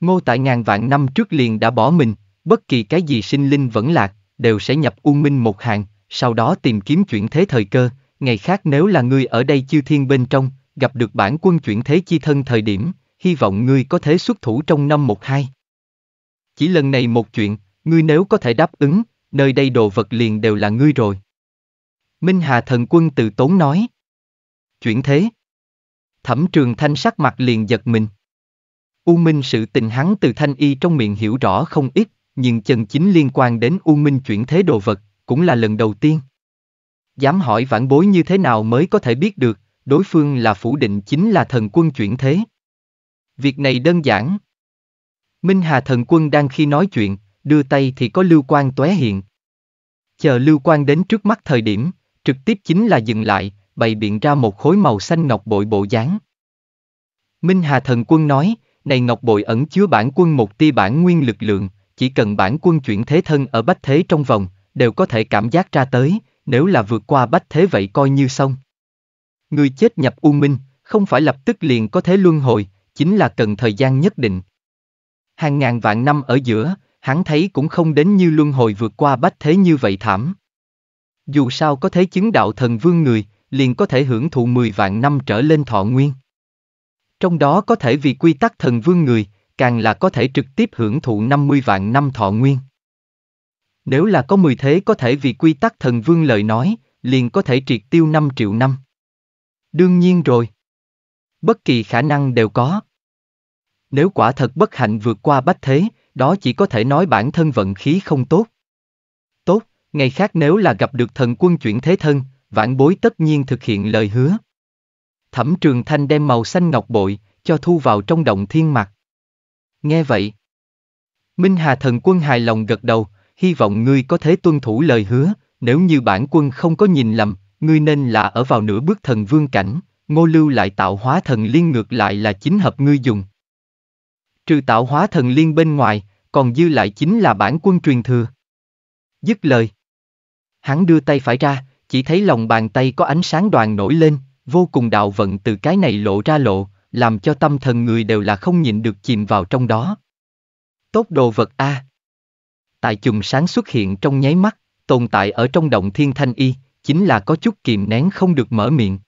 Ngô tại ngàn vạn năm trước liền đã bỏ mình, bất kỳ cái gì sinh linh vẫn lạc, đều sẽ nhập U Minh một hàng, sau đó tìm kiếm chuyển thế thời cơ, ngày khác nếu là ngươi ở đây chư thiên bên trong, gặp được bản quân chuyển thế chi thân thời điểm, hy vọng ngươi có thể xuất thủ trong năm một hai. Chỉ lần này một chuyện, ngươi nếu có thể đáp ứng, nơi đây đồ vật liền đều là ngươi rồi. Minh Hà Thần Quân từ tốn nói. Chuyển thế. Thẩm Trường Thanh sắc mặt liền giật mình. U Minh sự tình hắn từ Thanh Y trong miệng hiểu rõ không ít, nhưng chân chính liên quan đến U Minh chuyển thế đồ vật, cũng là lần đầu tiên. Dám hỏi vãn bối như thế nào mới có thể biết được, đối phương là phủ định chính là thần quân chuyển thế. Việc này đơn giản. Minh Hà Thần Quân đang khi nói chuyện, đưa tay thì có lưu quang tóe hiện. Chờ lưu quang đến trước mắt thời điểm, trực tiếp chính là dừng lại, bày biện ra một khối màu xanh ngọc bội bộ dáng. Minh Hà Thần Quân nói, này ngọc bội ẩn chứa bản quân một tia bản nguyên lực lượng, chỉ cần bản quân chuyển thế thân ở bách thế trong vòng, đều có thể cảm giác ra tới, nếu là vượt qua bách thế vậy coi như xong. Người chết nhập U Minh, không phải lập tức liền có thể luân hồi, chính là cần thời gian nhất định. Hàng ngàn vạn năm ở giữa, hắn thấy cũng không đến như luân hồi vượt qua bách thế như vậy thảm. Dù sao có thể chứng đạo thần vương người, liền có thể hưởng thụ mười vạn năm trở lên thọ nguyên. Trong đó có thể vì quy tắc thần vương người, càng là có thể trực tiếp hưởng thụ năm mươi vạn năm thọ nguyên. Nếu là có mười thế có thể vì quy tắc thần vương lời nói, liền có thể triệt tiêu năm triệu năm. Đương nhiên rồi. Bất kỳ khả năng đều có. Nếu quả thật bất hạnh vượt qua bách thế, đó chỉ có thể nói bản thân vận khí không tốt. Tốt, ngày khác nếu là gặp được thần quân chuyển thế thân, vãn bối tất nhiên thực hiện lời hứa. Thẩm Trường Thanh đem màu xanh ngọc bội, cho thu vào trong động thiên mặt. Nghe vậy, Minh Hà Thần Quân hài lòng gật đầu, hy vọng ngươi có thể tuân thủ lời hứa, nếu như bản quân không có nhìn lầm, ngươi nên là ở vào nửa bước thần vương cảnh, ngô lưu lại tạo hóa thần liên ngược lại là chính hợp ngươi dùng. Trừ tạo hóa thần liên bên ngoài, còn dư lại chính là bản quân truyền thừa. Dứt lời. Hắn đưa tay phải ra, chỉ thấy lòng bàn tay có ánh sáng đoàn nổi lên, vô cùng đạo vận từ cái này lộ ra lộ, làm cho tâm thần người đều là không nhịn được chìm vào trong đó. Tốt đồ vật a. Tại chùm sáng xuất hiện trong nháy mắt, tồn tại ở trong động thiên Thanh Y, chính là có chút kìm nén không được mở miệng.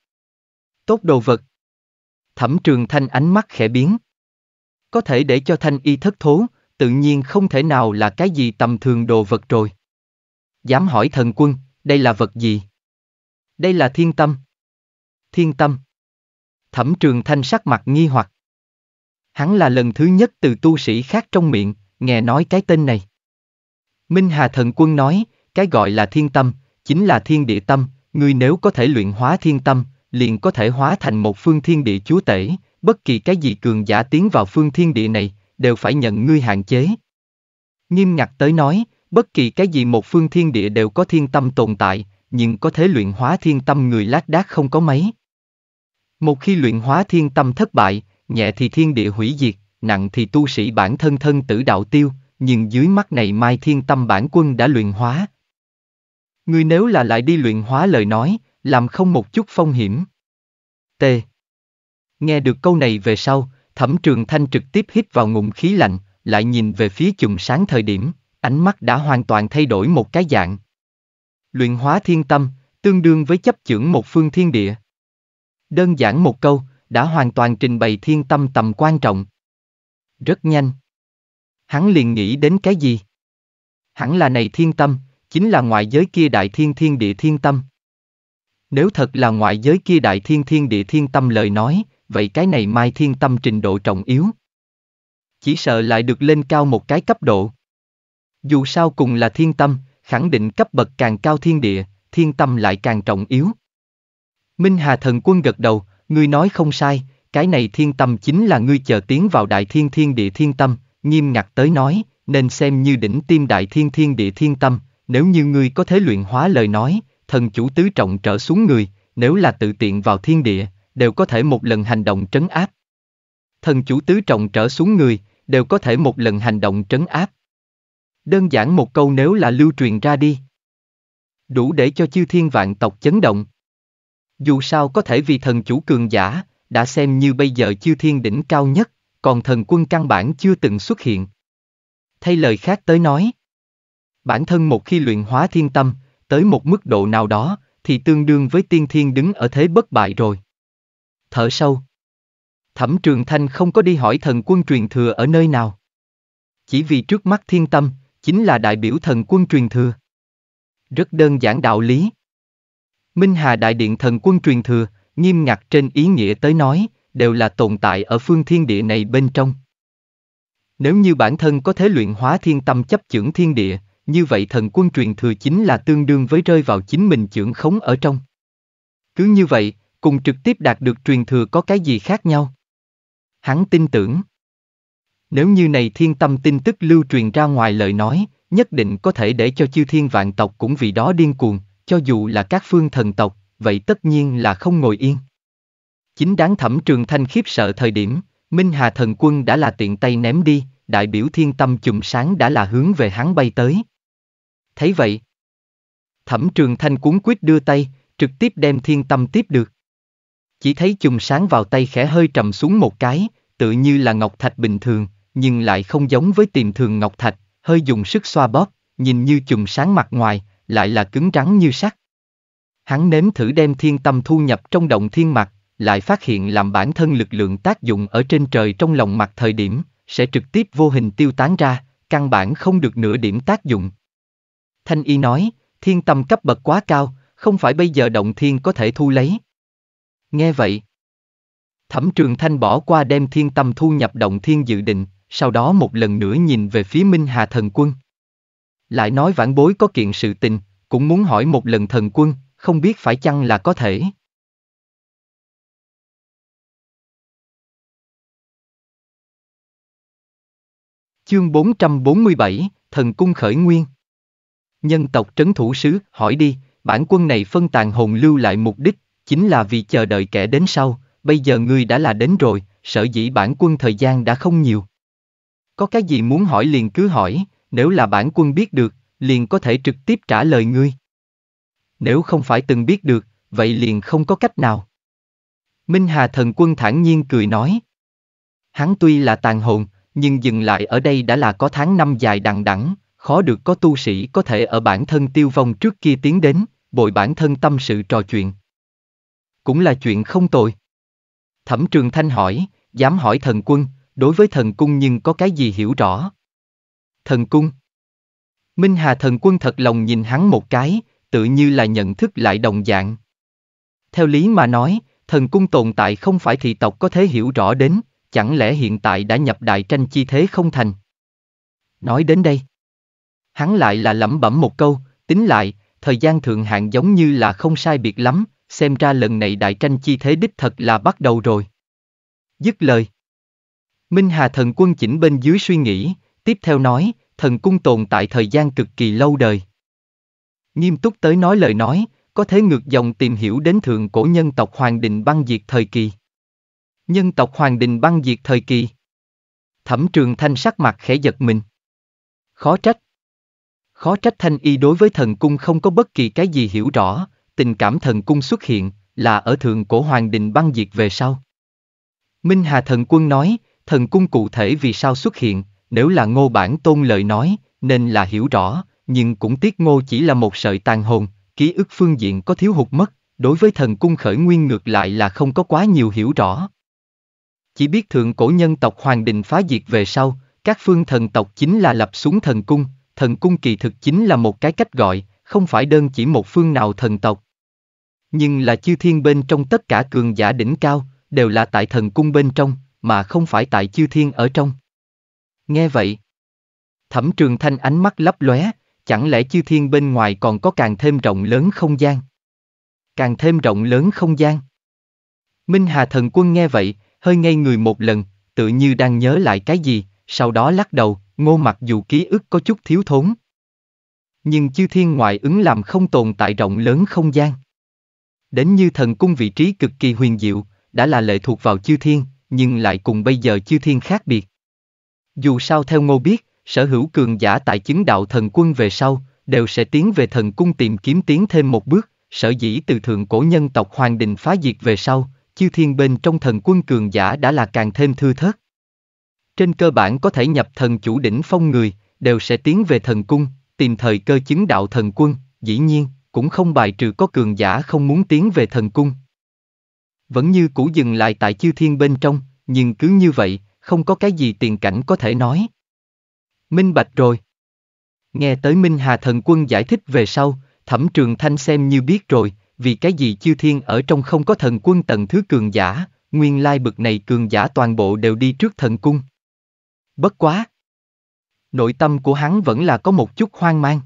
Tốt đồ vật. Thẩm Trường Thanh ánh mắt khẽ biến. Có thể để cho Thanh Y thất thố, tự nhiên không thể nào là cái gì tầm thường đồ vật rồi. Dám hỏi thần quân, đây là vật gì? Đây là thiên tâm. Thiên tâm. Thẩm Trường Thanh sắc mặt nghi hoặc. Hắn là lần thứ nhất từ tu sĩ khác trong miệng, nghe nói cái tên này. Minh Hà Thần Quân nói, cái gọi là thiên tâm, chính là thiên địa tâm, ngươi nếu có thể luyện hóa thiên tâm, liền có thể hóa thành một phương thiên địa chúa tể, bất kỳ cái gì cường giả tiến vào phương thiên địa này, đều phải nhận ngươi hạn chế. Nghiêm ngặt tới nói, bất kỳ cái gì một phương thiên địa đều có thiên tâm tồn tại, nhưng có thể luyện hóa thiên tâm người lác đác không có mấy. Một khi luyện hóa thiên tâm thất bại, nhẹ thì thiên địa hủy diệt, nặng thì tu sĩ bản thân thân tử đạo tiêu, nhưng dưới mắt này mai thiên tâm bản quân đã luyện hóa, Ngươi nếu là lại đi luyện hóa lời nói, làm không một chút phong hiểm. T. Nghe được câu này về sau, Thẩm Trường Thanh trực tiếp hít vào ngụm khí lạnh, lại nhìn về phía chùm sáng thời điểm, ánh mắt đã hoàn toàn thay đổi một cái dạng. Luyện hóa thiên tâm, tương đương với chấp chưởng một phương thiên địa. Đơn giản một câu, đã hoàn toàn trình bày thiên tâm tầm quan trọng. Rất nhanh, hắn liền nghĩ đến cái gì? Hẳn là này thiên tâm, chính là ngoại giới kia đại thiên thiên địa thiên tâm. Nếu thật là ngoại giới kia đại thiên thiên địa thiên tâm lời nói, vậy cái này mai thiên tâm trình độ trọng yếu, chỉ sợ lại được lên cao một cái cấp độ. Dù sao cùng là thiên tâm, khẳng định cấp bậc càng cao thiên địa, thiên tâm lại càng trọng yếu. Minh Hà Thần Quân gật đầu, ngươi nói không sai, cái này thiên tâm chính là ngươi chờ tiến vào đại thiên thiên địa thiên tâm, nghiêm ngặt tới nói, nên xem như đỉnh tim đại thiên thiên địa thiên tâm, nếu như ngươi có thể luyện hóa lời nói, thần chủ tứ trọng trở xuống người, nếu là tự tiện vào thiên địa, đều có thể một lần hành động trấn áp. Thần chủ tứ trọng trở xuống người, đều có thể một lần hành động trấn áp. Đơn giản một câu nếu là lưu truyền ra đi, đủ để cho chư thiên vạn tộc chấn động. Dù sao có thể vì thần chủ cường giả, đã xem như bây giờ chư thiên đỉnh cao nhất, còn thần quân căn bản chưa từng xuất hiện. Thay lời khác tới nói, bản thân một khi luyện hóa thiên tâm, tới một mức độ nào đó, thì tương đương với tiên thiên đứng ở thế bất bại rồi. Thở sâu, Thẩm Trường Thanh không có đi hỏi thần quân truyền thừa ở nơi nào. Chỉ vì trước mắt thiên tâm, chính là đại biểu thần quân truyền thừa. Rất đơn giản đạo lý. Minh Hà Đại Điện thần quân truyền thừa, nghiêm ngặt trên ý nghĩa tới nói, đều là tồn tại ở phương thiên địa này bên trong. Nếu như bản thân có thể luyện hóa thiên tâm chấp chưởng thiên địa, như vậy thần quân truyền thừa chính là tương đương với rơi vào chính mình chưởng khống ở trong. Cứ như vậy, cùng trực tiếp đạt được truyền thừa có cái gì khác nhau? Hắn tin tưởng, nếu như này thiên tâm tin tức lưu truyền ra ngoài lời nói, nhất định có thể để cho chư thiên vạn tộc cũng vì đó điên cuồng, cho dù là các phương thần tộc, vậy tất nhiên là không ngồi yên. Chính đáng Thẩm Trường Thanh khiếp sợ thời điểm, Minh Hà Thần Quân đã là tiện tay ném đi, đại biểu thiên tâm chùm sáng đã là hướng về hắn bay tới. Thấy vậy, Thẩm Trường Thanh cuốn quýt đưa tay, trực tiếp đem thiên tâm tiếp được. Chỉ thấy chùm sáng vào tay khẽ hơi trầm xuống một cái, tự như là ngọc thạch bình thường, nhưng lại không giống với tiềm thường ngọc thạch, hơi dùng sức xoa bóp, nhìn như chùm sáng mặt ngoài, lại là cứng rắn như sắt. Hắn nếm thử đem thiên tâm thu nhập trong động thiên mặt, lại phát hiện làm bản thân lực lượng tác dụng ở trên trời trong lòng mặt thời điểm, sẽ trực tiếp vô hình tiêu tán ra, căn bản không được nửa điểm tác dụng. Thanh Y nói, thiên tâm cấp bậc quá cao, không phải bây giờ động thiên có thể thu lấy. Nghe vậy, Thẩm Trường Thanh bỏ qua đem thiên tâm thu nhập động thiên dự định, sau đó một lần nữa nhìn về phía Minh Hà Thần Quân. Lại nói vãn bối có kiện sự tình, cũng muốn hỏi một lần thần quân, không biết phải chăng là có thể. Chương bốn trăm bốn mươi bảy, Thần Cung khởi nguyên. Nhân tộc trấn thủ sứ, hỏi đi, bản quân này phân tàn hồn lưu lại mục đích, chính là vì chờ đợi kẻ đến sau, bây giờ ngươi đã là đến rồi, sở dĩ bản quân thời gian đã không nhiều. Có cái gì muốn hỏi liền cứ hỏi, nếu là bản quân biết được, liền có thể trực tiếp trả lời ngươi. Nếu không phải từng biết được, vậy liền không có cách nào. Minh Hà Thần Quân thản nhiên cười nói. Hắn tuy là tàn hồn, nhưng dừng lại ở đây đã là có tháng năm dài đằng đẵng, khó được có tu sĩ có thể ở bản thân tiêu vong trước kia tiến đến, bồi bản thân tâm sự trò chuyện. Cũng là chuyện không tồi. Thẩm Trường Thanh hỏi, dám hỏi thần quân, đối với thần cung nhưng có cái gì hiểu rõ? Thần cung. Minh Hà Thần Quân thật lòng nhìn hắn một cái, tự như là nhận thức lại đồng dạng. Theo lý mà nói, thần cung tồn tại không phải thị tộc có thể hiểu rõ đến, chẳng lẽ hiện tại đã nhập đại tranh chi thế không thành? Nói đến đây, hắn lại là lẩm bẩm một câu, tính lại, thời gian thượng hạn giống như là không sai biệt lắm, xem ra lần này đại tranh chi thế đích thật là bắt đầu rồi. Dứt lời, Minh Hà Thần Quân chỉnh bên dưới suy nghĩ, tiếp theo nói, thần cung tồn tại thời gian cực kỳ lâu đời. Nghiêm túc tới nói lời nói, có thể ngược dòng tìm hiểu đến thượng cổ nhân tộc Hoàng Đình băng diệt thời kỳ. Nhân tộc Hoàng Đình băng diệt thời kỳ. Thẩm Trường Thanh sắc mặt khẽ giật mình. Khó trách. Khó trách Thanh Y đối với thần cung không có bất kỳ cái gì hiểu rõ, tình cảm thần cung xuất hiện là ở thượng cổ hoàng đình băng diệt về sau. Minh Hà Thần Quân nói, thần cung cụ thể vì sao xuất hiện, nếu là Ngô Bản Tôn lời nói, nên là hiểu rõ, nhưng cũng tiếc Ngô chỉ là một sợi tàn hồn, ký ức phương diện có thiếu hụt mất, đối với thần cung khởi nguyên ngược lại là không có quá nhiều hiểu rõ. Chỉ biết thượng cổ nhân tộc hoàng đình phá diệt về sau, các phương thần tộc chính là lập xuống thần cung, thần cung kỳ thực chính là một cái cách gọi, không phải đơn chỉ một phương nào thần tộc. Nhưng là chư thiên bên trong tất cả cường giả đỉnh cao, đều là tại thần cung bên trong, mà không phải tại chư thiên ở trong. Nghe vậy, Thẩm Trường Thanh ánh mắt lấp lóe, chẳng lẽ chư thiên bên ngoài còn có càng thêm rộng lớn không gian? Càng thêm rộng lớn không gian. Minh Hà Thần Quân nghe vậy, hơi ngây người một lần, tự như đang nhớ lại cái gì, sau đó lắc đầu, Ngô mặc dù ký ức có chút thiếu thốn, nhưng chư thiên ngoại ứng làm không tồn tại rộng lớn không gian. Đến như thần cung vị trí cực kỳ huyền diệu, đã là lệ thuộc vào chư thiên, nhưng lại cùng bây giờ chư thiên khác biệt. Dù sao theo Ngô biết, sở hữu cường giả tại chứng đạo thần quân về sau, đều sẽ tiến về thần cung tìm kiếm tiến thêm một bước, sở dĩ từ thượng cổ nhân tộc hoàng đình phá diệt về sau, chư thiên bên trong thần quân cường giả đã là càng thêm thưa thớt. Trên cơ bản có thể nhập thần chủ đỉnh phong người, đều sẽ tiến về thần cung, tìm thời cơ chứng đạo thần quân, dĩ nhiên, cũng không bài trừ có cường giả không muốn tiến về thần cung. Vẫn như cũ dừng lại tại chư thiên bên trong, nhưng cứ như vậy, không có cái gì tiền cảnh có thể nói. Minh bạch rồi. Nghe tới Minh Hà Thần Quân giải thích về sau, Thẩm Trường Thanh xem như biết rồi, vì cái gì chư thiên ở trong không có thần quân tầng thứ cường giả, nguyên lai bực này cường giả toàn bộ đều đi trước thần cung. Bất quá, nội tâm của hắn vẫn là có một chút hoang mang.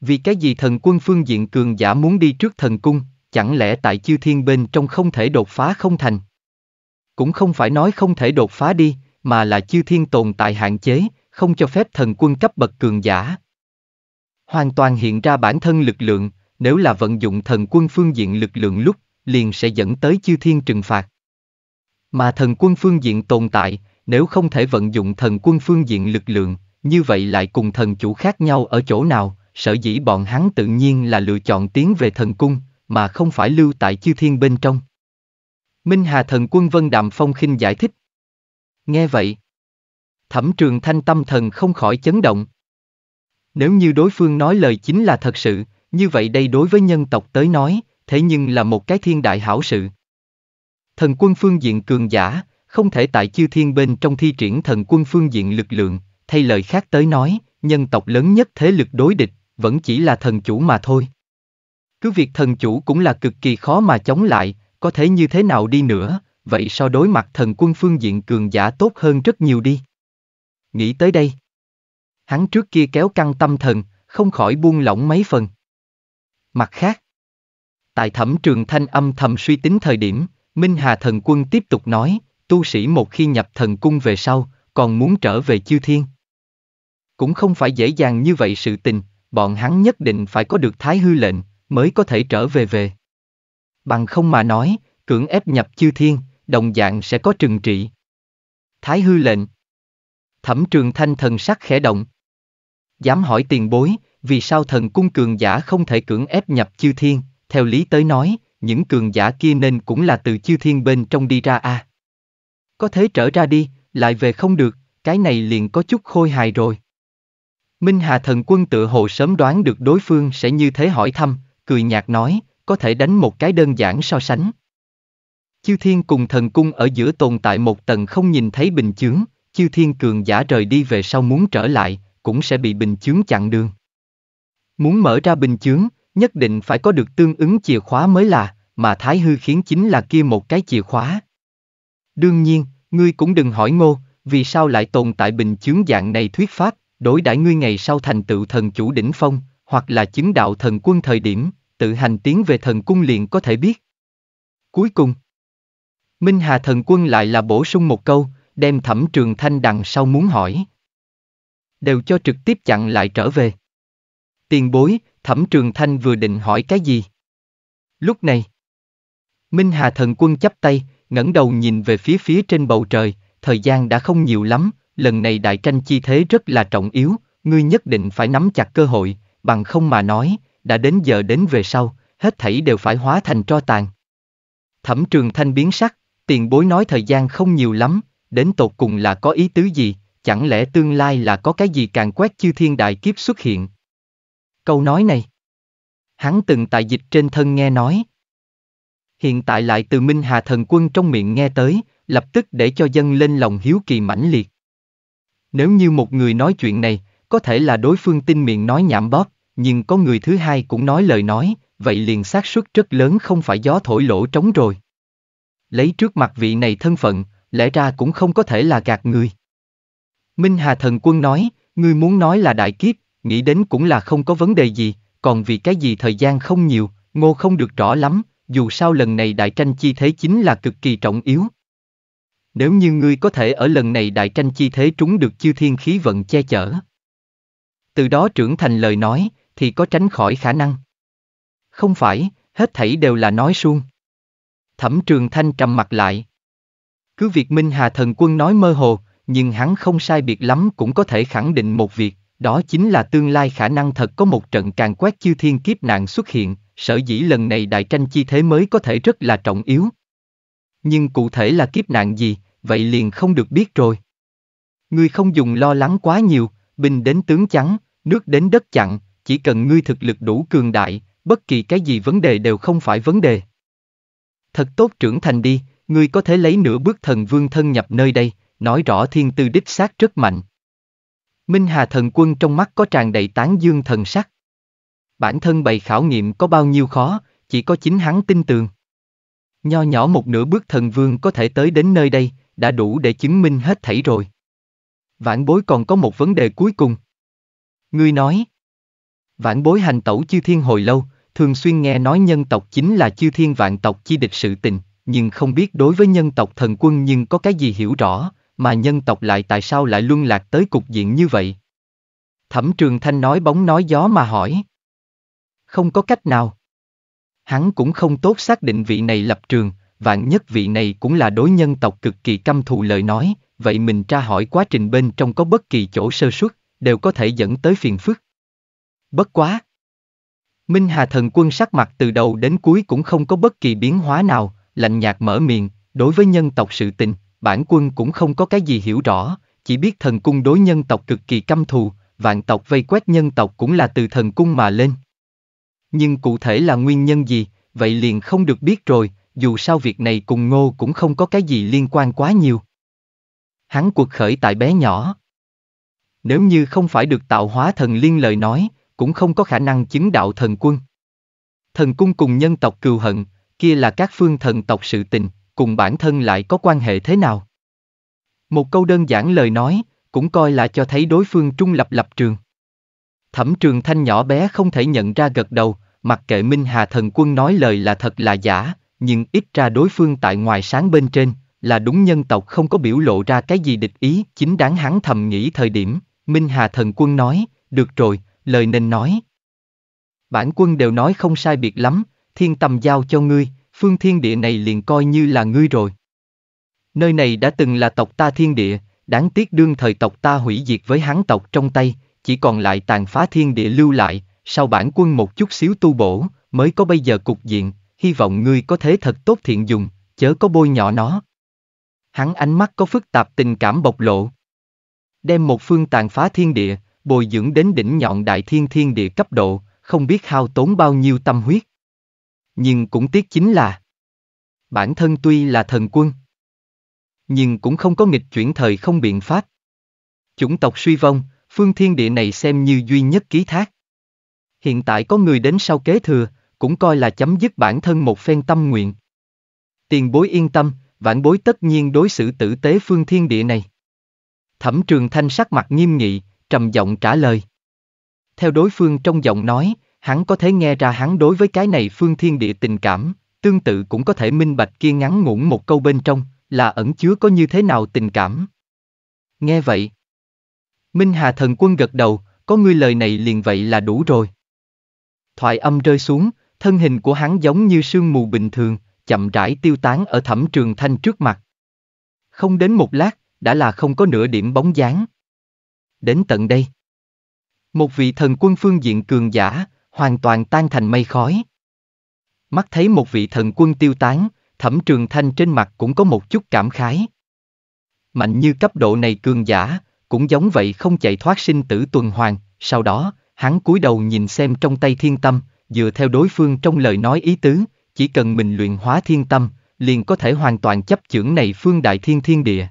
Vì cái gì thần quân phương diện cường giả muốn đi trước thần cung, chẳng lẽ tại chư thiên bên trong không thể đột phá không thành? Cũng không phải nói không thể đột phá đi, mà là chư thiên tồn tại hạn chế, không cho phép thần quân cấp bậc cường giả hoàn toàn hiện ra bản thân lực lượng, nếu là vận dụng thần quân phương diện lực lượng lúc, liền sẽ dẫn tới chư thiên trừng phạt. Mà thần quân phương diện tồn tại, nếu không thể vận dụng thần quân phương diện lực lượng, như vậy lại cùng thần chủ khác nhau ở chỗ nào, sở dĩ bọn hắn tự nhiên là lựa chọn tiến về thần cung, mà không phải lưu tại chư thiên bên trong. Minh Hà Thần Quân Vân Đạm Phong khinh giải thích. Nghe vậy, Thẩm Trường Thanh tâm thần không khỏi chấn động. Nếu như đối phương nói lời chính là thật sự, như vậy đây đối với nhân tộc tới nói, thế nhưng là một cái thiên đại hảo sự. Thần quân phương diện cường giả, không thể tại chư thiên bên trong thi triển thần quân phương diện lực lượng, thay lời khác tới nói, nhân tộc lớn nhất thế lực đối địch, vẫn chỉ là thần chủ mà thôi. Cứ việc thần chủ cũng là cực kỳ khó mà chống lại, có thể như thế nào đi nữa, vậy so đối mặt thần quân phương diện cường giả tốt hơn rất nhiều đi. Nghĩ tới đây, hắn trước kia kéo căng tâm thần, không khỏi buông lỏng mấy phần. Mặt khác, tại Thẩm Trường Thanh âm thầm suy tính thời điểm, Minh Hà Thần Quân tiếp tục nói, tu sĩ một khi nhập thần cung về sau, còn muốn trở về chư thiên, cũng không phải dễ dàng như vậy sự tình, bọn hắn nhất định phải có được thái hư lệnh, mới có thể trở về về. Bằng không mà nói, cưỡng ép nhập chư thiên, đồng dạng sẽ có trừng trị. Thái hư lệnh. Thẩm Trường Thanh thần sắc khẽ động. Dám hỏi tiền bối, vì sao thần cung cường giả không thể cưỡng ép nhập chư thiên, theo lý tới nói, những cường giả kia nên cũng là từ chư thiên bên trong đi ra à. Có thể trở ra đi, lại về không được, cái này liền có chút khôi hài rồi. Minh Hà Thần Quân tự hồ sớm đoán được đối phương sẽ như thế hỏi thăm, cười nhạt nói, có thể đánh một cái đơn giản so sánh. Chư thiên cùng thần cung ở giữa tồn tại một tầng không nhìn thấy bình chướng, chư thiên cường giả rời đi về sau muốn trở lại, cũng sẽ bị bình chướng chặn đường. Muốn mở ra bình chướng, nhất định phải có được tương ứng chìa khóa mới là, mà thái hư khiến chính là kia một cái chìa khóa. Đương nhiên, ngươi cũng đừng hỏi Ngô, vì sao lại tồn tại bình chướng dạng này thuyết pháp, đối đãi ngươi ngày sau thành tựu thần chủ đỉnh phong, hoặc là chứng đạo thần quân thời điểm, tự hành tiến về thần cung liền có thể biết. Cuối cùng, Minh Hà Thần Quân lại là bổ sung một câu, đem Thẩm Trường Thanh đằng sau muốn hỏi đều cho trực tiếp chặn lại trở về. Tiền bối, Thẩm Trường Thanh vừa định hỏi cái gì? Lúc này, Minh Hà Thần Quân chắp tay, ngẩng đầu nhìn về phía phía trên bầu trời, thời gian đã không nhiều lắm, lần này đại tranh chi thế rất là trọng yếu, ngươi nhất định phải nắm chặt cơ hội, bằng không mà nói, đã đến giờ đến về sau, hết thảy đều phải hóa thành tro tàn. Thẩm Trường Thanh biến sắc, tiền bối nói thời gian không nhiều lắm, đến tột cùng là có ý tứ gì, chẳng lẽ tương lai là có cái gì càn quét chư thiên đại kiếp xuất hiện? Câu nói này, hắn từng tại dịch trên thân nghe nói, hiện tại lại từ Minh Hà Thần Quân trong miệng nghe tới, lập tức để cho dâng lên lòng hiếu kỳ mãnh liệt. Nếu như một người nói chuyện này, có thể là đối phương tin miệng nói nhảm bóp, nhưng có người thứ hai cũng nói lời nói, vậy liền xác suất rất lớn không phải gió thổi lỗ trống rồi. Lấy trước mặt vị này thân phận, lẽ ra cũng không có thể là gạt người. Minh Hà Thần Quân nói, ngươi muốn nói là đại kiếp, nghĩ đến cũng là không có vấn đề gì, còn vì cái gì thời gian không nhiều, ngô không được rõ lắm, dù sao lần này đại tranh chi thế chính là cực kỳ trọng yếu. Nếu như ngươi có thể ở lần này đại tranh chi thế trúng được chư thiên khí vận che chở, từ đó trưởng thành lời nói, thì có tránh khỏi khả năng. Không phải, hết thảy đều là nói suông. Thẩm Trường Thanh trầm mặt lại. Cứ việc Minh Hà Thần Quân nói mơ hồ, nhưng hắn không sai biệt lắm cũng có thể khẳng định một việc, đó chính là tương lai khả năng thật có một trận càn quét chư thiên kiếp nạn xuất hiện, sở dĩ lần này đại tranh chi thế mới có thể rất là trọng yếu. Nhưng cụ thể là kiếp nạn gì, vậy liền không được biết rồi. Ngươi không dùng lo lắng quá nhiều, binh đến tướng chắn, nước đến đất chặn, chỉ cần ngươi thực lực đủ cường đại, bất kỳ cái gì vấn đề đều không phải vấn đề. Thật tốt trưởng thành đi, ngươi có thể lấy nửa bước thần vương thân nhập nơi đây, nói rõ thiên tư đích xác rất mạnh. Minh Hà Thần Quân trong mắt có tràn đầy tán dương thần sắc. Bản thân bày khảo nghiệm có bao nhiêu khó, chỉ có chính hắn tin tưởng. Nho nhỏ một nửa bước thần vương có thể tới đến nơi đây, đã đủ để chứng minh hết thảy rồi. Vãn bối còn có một vấn đề cuối cùng. Ngươi nói, vãn bối hành tẩu chư thiên hồi lâu, thường xuyên nghe nói nhân tộc chính là chư thiên vạn tộc chi địch sự tình, nhưng không biết đối với nhân tộc thần quân nhưng có cái gì hiểu rõ, mà nhân tộc lại tại sao lại luân lạc tới cục diện như vậy? Thẩm Trường Thanh nói bóng nói gió mà hỏi. Không có cách nào. Hắn cũng không tốt xác định vị này lập trường, vạn nhất vị này cũng là đối nhân tộc cực kỳ căm thù lời nói, vậy mình tra hỏi quá trình bên trong có bất kỳ chỗ sơ suất, đều có thể dẫn tới phiền phức. Bất quá. Minh Hà Thần Quân sắc mặt từ đầu đến cuối cũng không có bất kỳ biến hóa nào, lạnh nhạt mở miệng, đối với nhân tộc sự tình, bản quân cũng không có cái gì hiểu rõ, chỉ biết thần cung đối nhân tộc cực kỳ căm thù, vạn tộc vây quét nhân tộc cũng là từ thần cung mà lên. Nhưng cụ thể là nguyên nhân gì, vậy liền không được biết rồi, dù sao việc này cùng ngô cũng không có cái gì liên quan quá nhiều. Hắn cuộc khởi tại bé nhỏ. Nếu như không phải được tạo hóa thần liên lời nói, cũng không có khả năng chứng đạo thần quân. Thần cung cùng nhân tộc cừu hận, kia là các phương thần tộc sự tình, cùng bản thân lại có quan hệ thế nào? Một câu đơn giản lời nói, cũng coi là cho thấy đối phương trung lập lập trường. Thẩm Trường Thanh nhỏ bé không thể nhận ra gật đầu, mặc kệ Minh Hà Thần Quân nói lời là thật là giả, nhưng ít ra đối phương tại ngoài sáng bên trên, là đúng nhân tộc không có biểu lộ ra cái gì địch ý, chính đáng hắn thầm nghĩ thời điểm, Minh Hà Thần Quân nói, được rồi, lời nên nói. Bản quân đều nói không sai biệt lắm, thiên tâm giao cho ngươi, phương thiên địa này liền coi như là ngươi rồi. Nơi này đã từng là tộc ta thiên địa, đáng tiếc đương thời tộc ta hủy diệt với hán tộc trong tay, chỉ còn lại tàn phá thiên địa lưu lại, sau bản quân một chút xíu tu bổ, mới có bây giờ cục diện, hy vọng ngươi có thể thật tốt thiện dùng, chớ có bôi nhọ nó. Hắn ánh mắt có phức tạp tình cảm bộc lộ. Đem một phương tàn phá thiên địa, bồi dưỡng đến đỉnh nhọn đại thiên thiên địa cấp độ, không biết hao tốn bao nhiêu tâm huyết. Nhưng cũng tiếc chính là, bản thân tuy là thần quân, nhưng cũng không có nghịch chuyển thời không biện pháp. Chủng tộc suy vong, phương thiên địa này xem như duy nhất ký thác. Hiện tại có người đến sau kế thừa, cũng coi là chấm dứt bản thân một phen tâm nguyện. Tiền bối yên tâm, vãn bối tất nhiên đối xử tử tế phương thiên địa này. Thẩm Trường Thanh sắc mặt nghiêm nghị, trầm giọng trả lời. Theo đối phương trong giọng nói, hắn có thể nghe ra hắn đối với cái này phương thiên địa tình cảm, tương tự cũng có thể minh bạch kia ngắn ngủn một câu bên trong, là ẩn chứa có như thế nào tình cảm. Nghe vậy, Minh Hà Thần Quân gật đầu, có ngươi lời này liền vậy là đủ rồi. Thoại âm rơi xuống, thân hình của hắn giống như sương mù bình thường, chậm rãi tiêu tán ở Thẩm Trường Thanh trước mặt. Không đến một lát, đã là không có nửa điểm bóng dáng. Đến tận đây, Một vị thần quân phương diện cường giả, hoàn toàn tan thành mây khói. Mắt thấy một vị thần quân tiêu tán, Thẩm Trường Thanh trên mặt cũng có một chút cảm khái. Mạnh như cấp độ này cường giả, cũng giống vậy không chạy thoát sinh tử tuần hoàn. Sau đó, hắn cúi đầu nhìn xem trong tay thiên tâm, dựa theo đối phương trong lời nói ý tứ, chỉ cần mình luyện hóa thiên tâm, liền có thể hoàn toàn chấp chưởng này phương đại thiên thiên địa.